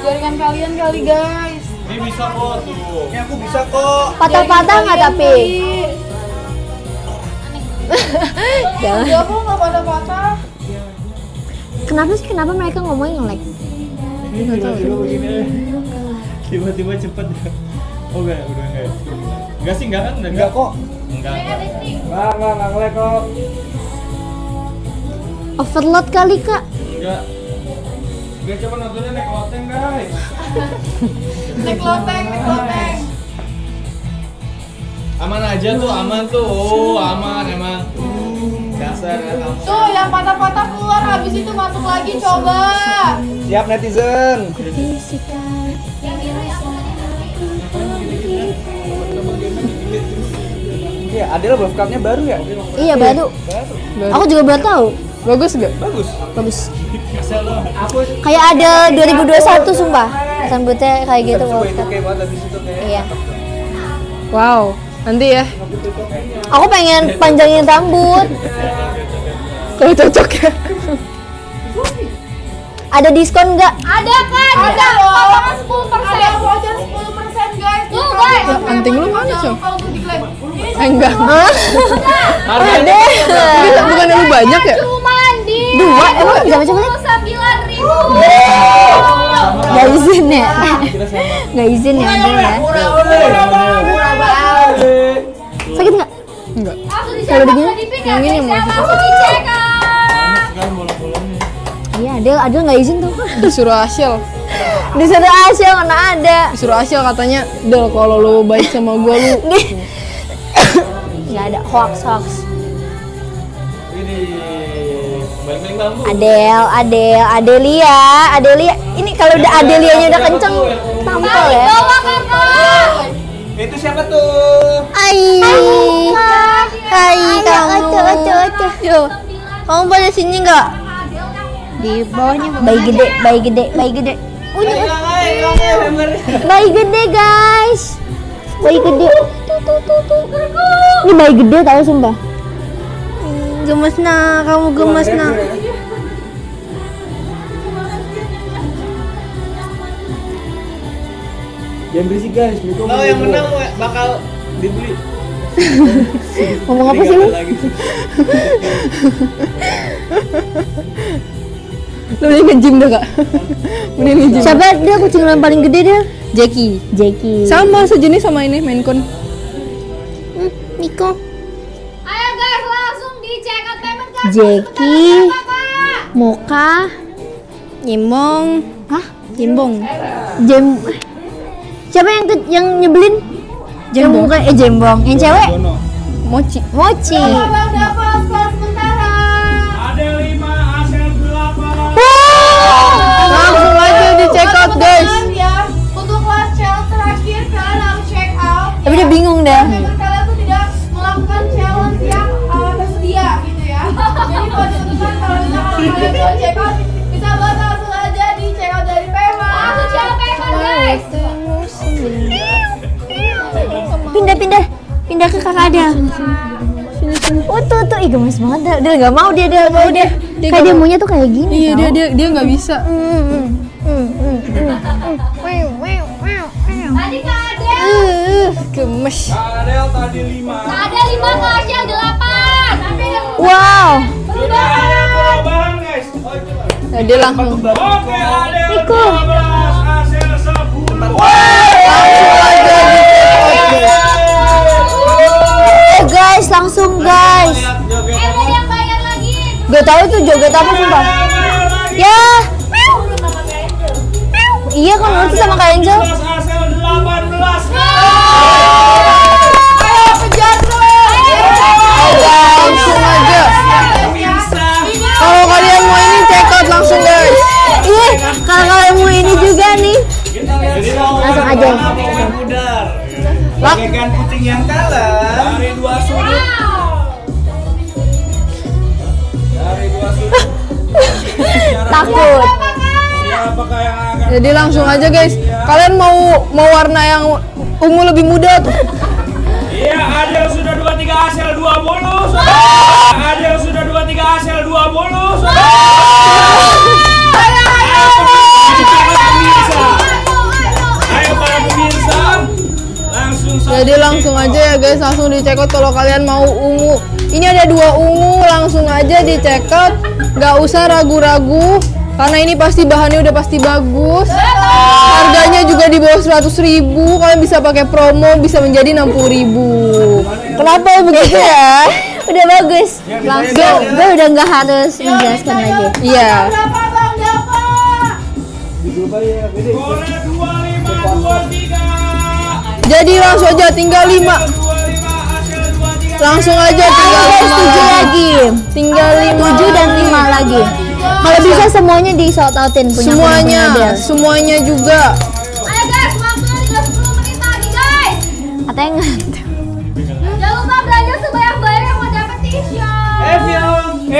Jaringan kalian kali guys. Ini bisa kok tuh. Ini aku bisa kok. Patah-patah nggak tapi? Jangan. Dia kok nggak patah-patah. Kenapa sih? Kenapa mereka ngomongin nge-lag? Tiba-tiba begini. Tiba-tiba cepet. Oh enggak, udah enggak. Enggak sih, enggak kan? Enggak kok. Enggak. Enggak, enggak nge-lag kok. Overload kali kak? Enggak. Gue coba nontonnya naik loteng guys. Naik loteng, naik loteng. Aman aja tuh, aman tuh. Oh aman emang. Dasar ya kamu. Tuh yang patah-patah keluar, habis itu masuk lagi coba. Siap netizen. Iya, Adel buff card-nya baru ya? Iya baru. Baru. Aku juga baru tahu. Bagus gak? Bagus. Bagus. Kayak ada dua ribu dua puluh satu sumpah. Sambutnya kayak gitu World Cup. Iya. Wow, nanti ya. Aku pengen panjangin rambut. Kalau cocok ya. Ada diskon nggak? Ada kan? Ada loh. Potongan sepuluh persen. Ada voucher sepuluh persen guys. Tuh guys. Anting lu mana coy? Enggak. Harganya bukan lu banyak ya? Dua, emang bisa macam mana? sembilan ribu. Gak izin ya? Gak izin ya? Sakit nggak? Enggak. Kalau begini, yang ini mau dicek. Iya, Adel, Adel nggak izin tuh. Disuruh Ashel. Disuruh Ashel mana ada? Disuruh Ashel katanya, Del kalau lo baik sama gue lo. Nggak ada hoax hoax. Adel, Adel, Adelia, Adelia. Ini kalau udah Adelianya udah kenceng, tampol ya. Itu siapa tuh? Ai, ai, kamu. Kamu pada sini nggak? Di bawahnya. Bayi gede, bayi gede, bayi gede. Bayi gede guys, bayi gede. Ini bayi gede tau sumpah. Gemes nak, kamu gemes nak. Jangan berisik guys. Kalau yang menang bakal dibeli. Ngomong apa sih lu? Lu udah nge-gym dah kak? Udah nge-gym. Siapa dia kucing yang paling gede dia? Jackie. Jackie. Sama sejenis sama ini Maine Coon. Hmm, Nico. Ayo guys langsung di check out payment kan? Jackie, Moka, Jembong. Hah? Jembong. Jem. Siapa yang yang nyebelin? Jembong kan? Eh Jembong. Yang cewek? Mochi. Mochi. Abang dapat skor sementara. Ada lima, Ashel delapan. Langsung aja di check out guys. Untuk kelas challenge terakhir kalian harus check out. Tapi dia bingung dah. Kalian tuh tidak melakukan challenge yang tersedia gitu ya. Jadi kalau ditentukan kalau kalian mau check out bisa buat langsung aja di check out dari Pema. Langsung check out guys. Pindah-pindah. pindah ke kakak Adel. Oh tuh tuh, ih gemes banget Del, Del gak mau dia, Del gak mau dia. Dia kayak dia maunya tuh kayak gini. Iya dia dia dia nggak bisa. Tadi Kak Adel. Gemes. Kak Adel tadi lima. Kak Adel lima, Kak Ashel delapan. Wow. Perubahan guys. Adel langsung. Oke Adel. Ikut. Ashel sepuluh. Guys, langsung guys. Gak tau itu joget apa sumpah. Ya. Iya kan lucu sama Kak Angel. Ayo penjara. Langsung aja. Kalau kalian mau ini check out langsung guys. Iya, kalau kalian mau ini juga nih. Langsung aja. Bagaikan kucing yang kalah dari dua sudut. Dari dua sudut. Takut. Jadi langsung aja guys. Kalian mau mau warna yang ungu lebih muda tuh. Iya, Adel sudah dua tiga, Ashel dua puluh. Adel sudah dua tiga, Ashel dua puluh. Ayo ayo. Ayo para pemirsa. Jadi langsung aja ya guys, langsung di check out kalau kalian mau ungu. Ini ada dua ungu, langsung aja di check out, nggak usah ragu-ragu karena ini pasti bahannya udah pasti bagus. Harganya juga di bawah seratus ribu, kalian bisa pakai promo bisa menjadi enam puluh ribu. Kenapa begitu ya? Udah bagus. Langsung gue udah nggak harus menjelaskan lagi. Iya. Jadi langsung aja tinggal lima. Langsung aja tinggal tujuh lagi. Tinggal tujuh dan lima lagi. Kalau bisa semuanya di shout outin punya semuanya, punya semuanya juga. Ayo guys, waktu tinggal sepuluh menit lagi guys. Katanya ngantuk. Jangan lupa belanja sebanyak-banyak mau dapat t-shirt. Eh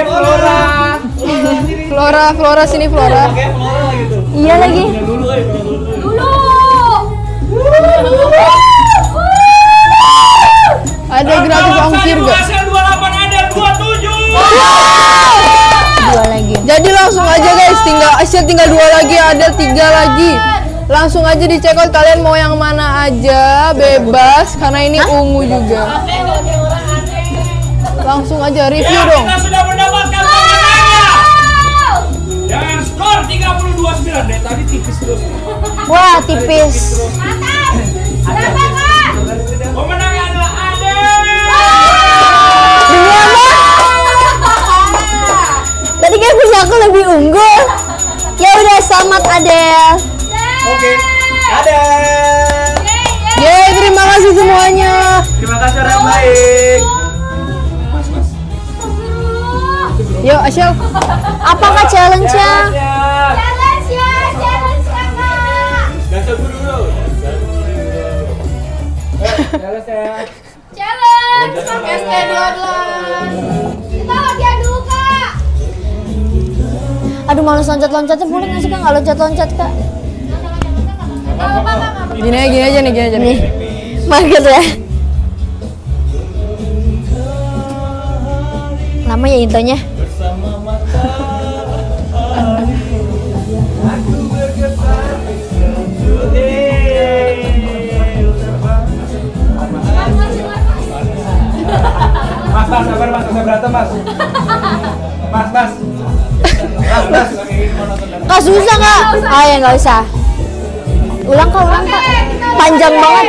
Flora, Flora, Flora, Flora sini Flora. Iya lagi. Ada gratis ongkir guys. Dua lagi. Jadi langsung aja guys, tinggal Ashel tinggal dua lagi, ada tiga lagi. Langsung aja di check out, kalian mau yang mana aja bebas karena ini ungu juga. Langsung aja review dong. Kita sudah mendapatkan dengan skor tiga puluh dua sembilan deh tadi tipis terus. Wah tipis. Berapa kak? Pemenangnya adalah Adel. Demi apa? Tadi kan punya aku lebih unggul. Ya udah selamat Adel. Oke. Adel. Yeay, terima kasih semuanya. Terima kasih orang baik. Mas mas. Yo Ashel. Apakah challenge-nya? Challenge ya, challenge kakak. Gak sebut dulu. Challenge ya. Challenge S P dua belas. Kita latihan dulu kak. Aduh males loncat-loncatnya, boleh gak sih kak? Gak loncat-loncat kak. Gak apa kak. Gini aja, gini aja nih, gini aja nih. Market ya. Lama ya intonya. Mas, mas, sabar mas, nggak berantem mas. Mas, mas. Mas, mas. Kak susah kak? Oh ya nggak usah. Ulang kak, ulang kak. Panjang banget.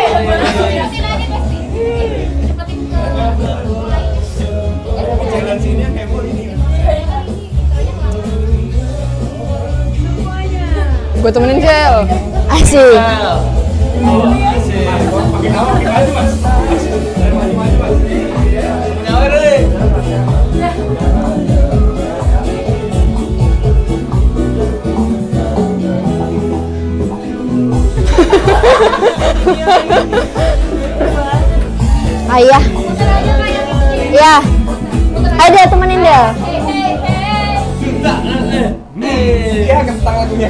Gue temenin Shel. Asik. Ayah. Ya. Ada temenin Del. Iya kentang lagunya.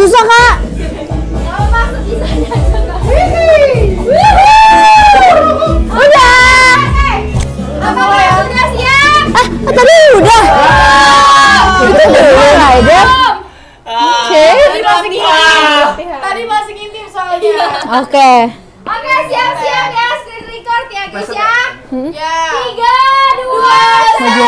susah kak. Udah. Apa kalian sudah siap? Ah, tadi udah. Itu belum aja. Oke. Tadi masukin tim soalnya. Oke. Oke, siap-siap ya. Screen record ya guys ya. Ya. Tiga, dua, satu.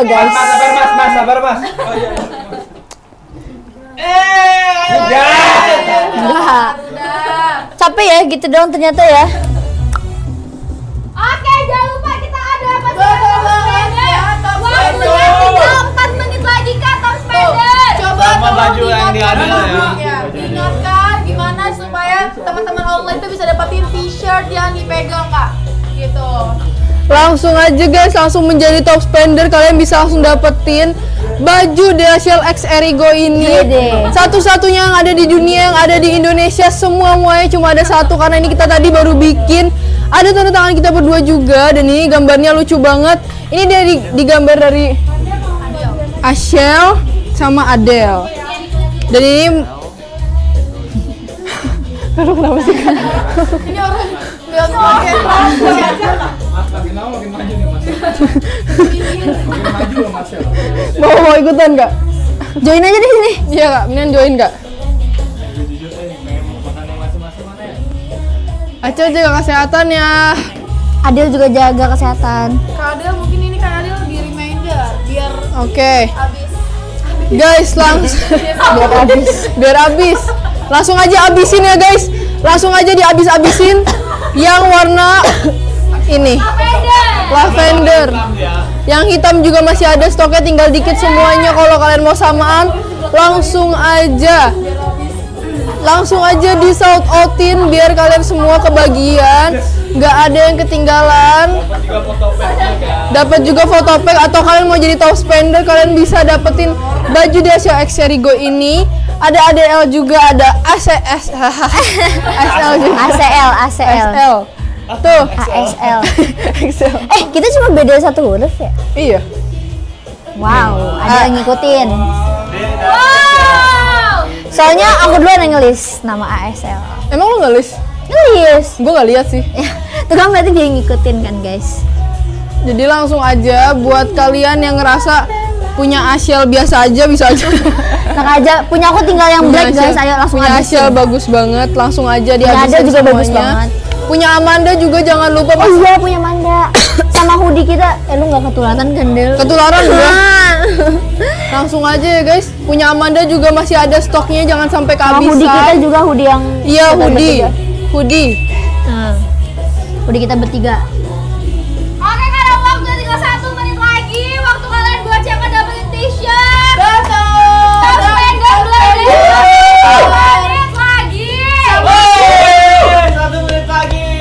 Guys. Mas, sabar mas, mas, sabar mas. Oh iya. Eh, enggak. Capek ya gitu dong ternyata ya. Oke, jangan lupa kita ada apa? empat menit lagi ke top spender. Coba baju yang diadil ya. Ingatkan gimana supaya teman-teman online itu bisa dapetin t-shirt yang dipegang, Kak. Gitu. Langsung aja guys, langsung menjadi top spender. Kalian bisa langsung dapetin baju Delshel X Erigo ini. Satu-satunya yang ada di dunia, yang ada di Indonesia. Semua-muanya cuma ada satu, karena ini kita tadi baru bikin. Ada tanda tangan kita berdua juga. Dan ini gambarnya lucu banget. Ini dari digambar dari Ashel sama Adel. Dan ini aduh kenapa sih kan? Ini orang mau mau ikutan nggak? Join aja di sini. Iya kak, mendingan join nggak? Acil jaga kesehatan ya. Adel juga jaga kesehatan. Kak Adel mungkin ini kak Adel di reminder biar oke. Guys langsung biar habis, biar habis. Langsung aja abisin ya guys. Langsung aja dihabis-habisin yang warna ini. Lavender. Yang hitam juga masih ada stoknya, tinggal dikit semuanya. Kalau kalian mau samaan, langsung aja. Langsung aja di shout outin biar kalian semua kebagian, nggak ada yang ketinggalan. Dapat juga foto pack, atau kalian mau jadi top spender, kalian bisa dapetin baju Delshel X Erigo ini. Ada Adel juga, ada A C S, A C L juga. A C L, A C L. Tuh, A S L. Eh, kita cuma beda satu huruf ya? Iya. Wow, ada yang ngikutin. Wow. Soalnya aku duluan yang ngelis nama A S L. Emang lo ngelis? Ngelis. Gue nggak lihat sih. Tuh kan berarti dia ngikutin kan guys. Jadi langsung aja buat kalian yang ngerasa punya Ashel biasa aja, bisa aja. Nah, aja punya aku tinggal yang punya black Ashel, guys, ayo langsung punya Ashel bagus banget, langsung aja dihabisin juga semuanya. Bagus banget. Punya Amanda juga jangan lupa. Oh iya, punya Amanda. Sama hoodie kita, eh lu nggak ketularan gendel. Ketularan udah. Langsung aja ya guys. Punya Amanda juga masih ada stoknya, jangan sampai kehabisan. Sama hoodie kita juga, hoodie yang iya hoodie, bertiga. Hoodie. Nah, hoodie kita bertiga.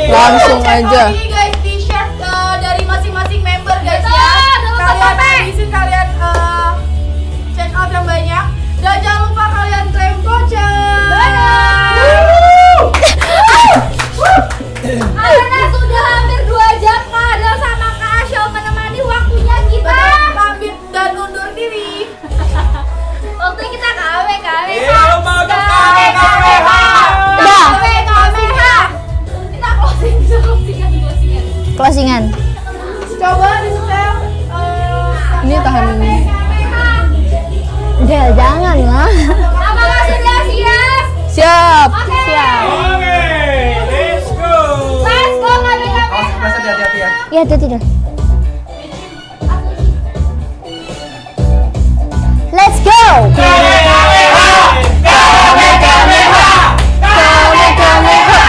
Langsung aja. Ini guys t-shirt uh, dari masing-masing member guys ya. Kalian habisin, kalian uh, check out yang banyak. Dan jangan lupa kalian claim voucher. Karena sudah hampir dua jam Kak Adel sama Kak Ashel menemani waktunya kita pamit dan undur diri. Waktu kita kawe kawe. Iya mau kawe kawe. Udah. Closingan. Coba di setel. Uh, ini tahan ini. Del, jangan lah. Apa maksudnya siap? Siap. Oke. Okay. Siap. Okay, let's go. Let's go kami kami. Mas hati-hati ya. Iya, hati-hati dong. Let's go. Kami kami ha. Kami kami ha. Kami kami ha.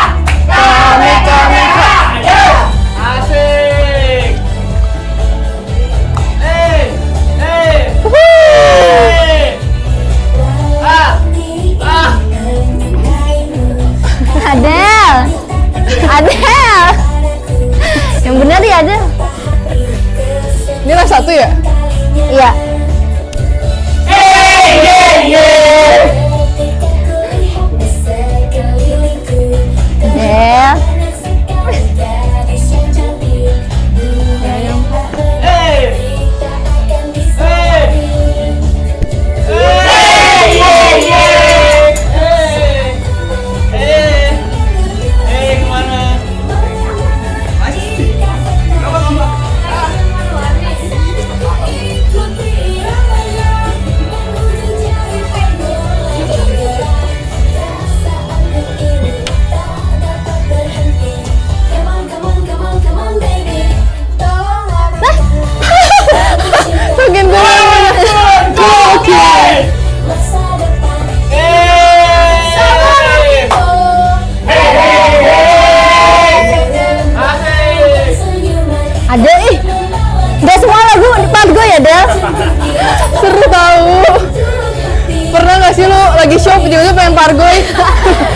show video-video pelempar gue.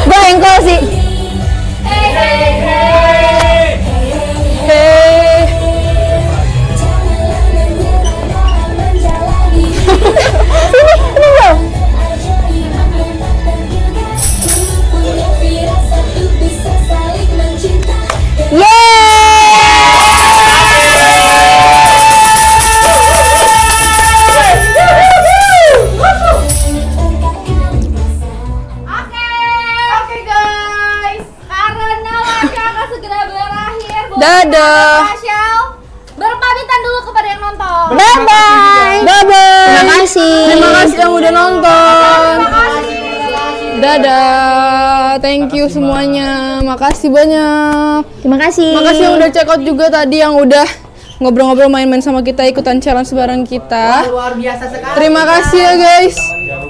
Gue engkol sih. Hey, hey, hey. Hey. Dadah. Ashel, berpamitan dulu kepada yang nonton. Bye bye. Bye bye. Terima kasih. Terima kasih yang udah nonton. Terima kasih. Dadah. Thank you semuanya. Makasih banyak. Terima kasih. Makasih yang udah check out juga tadi, yang udah ngobrol-ngobrol main-main sama kita, ikutan challenge bareng kita. Luar biasa sekali. Terima kasih ya guys.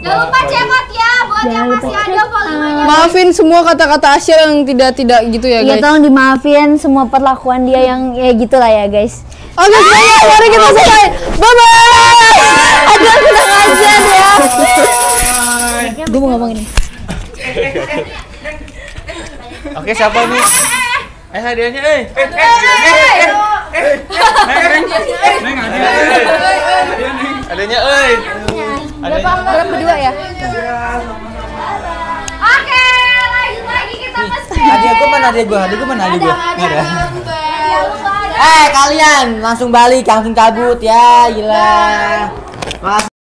Jangan lupa check out ya buat yang masih ada volumenya. Maafin semua kata-kata Ashel yang tidak-tidak gitu ya guys. Ya tolong dimaafin semua perlakuan dia yang ya gitulah ya guys. Oke, semuanya mari kita selesai. Bye bye. Ada udah ngajar ya. Gue mau ngomong ini. Oke, siapa ini? Eh hadiahnya eh. Eh eh eh. Neng. Neng hadiah. Adanya eh. Berapa orang berdua ya? Oke, lanjut lagi kita mesti. Hadiah aku mana hadiah gua? Hadiah gua mana hadiah gua? Ada. Eh kalian langsung balik, langsung cabut ya, gila.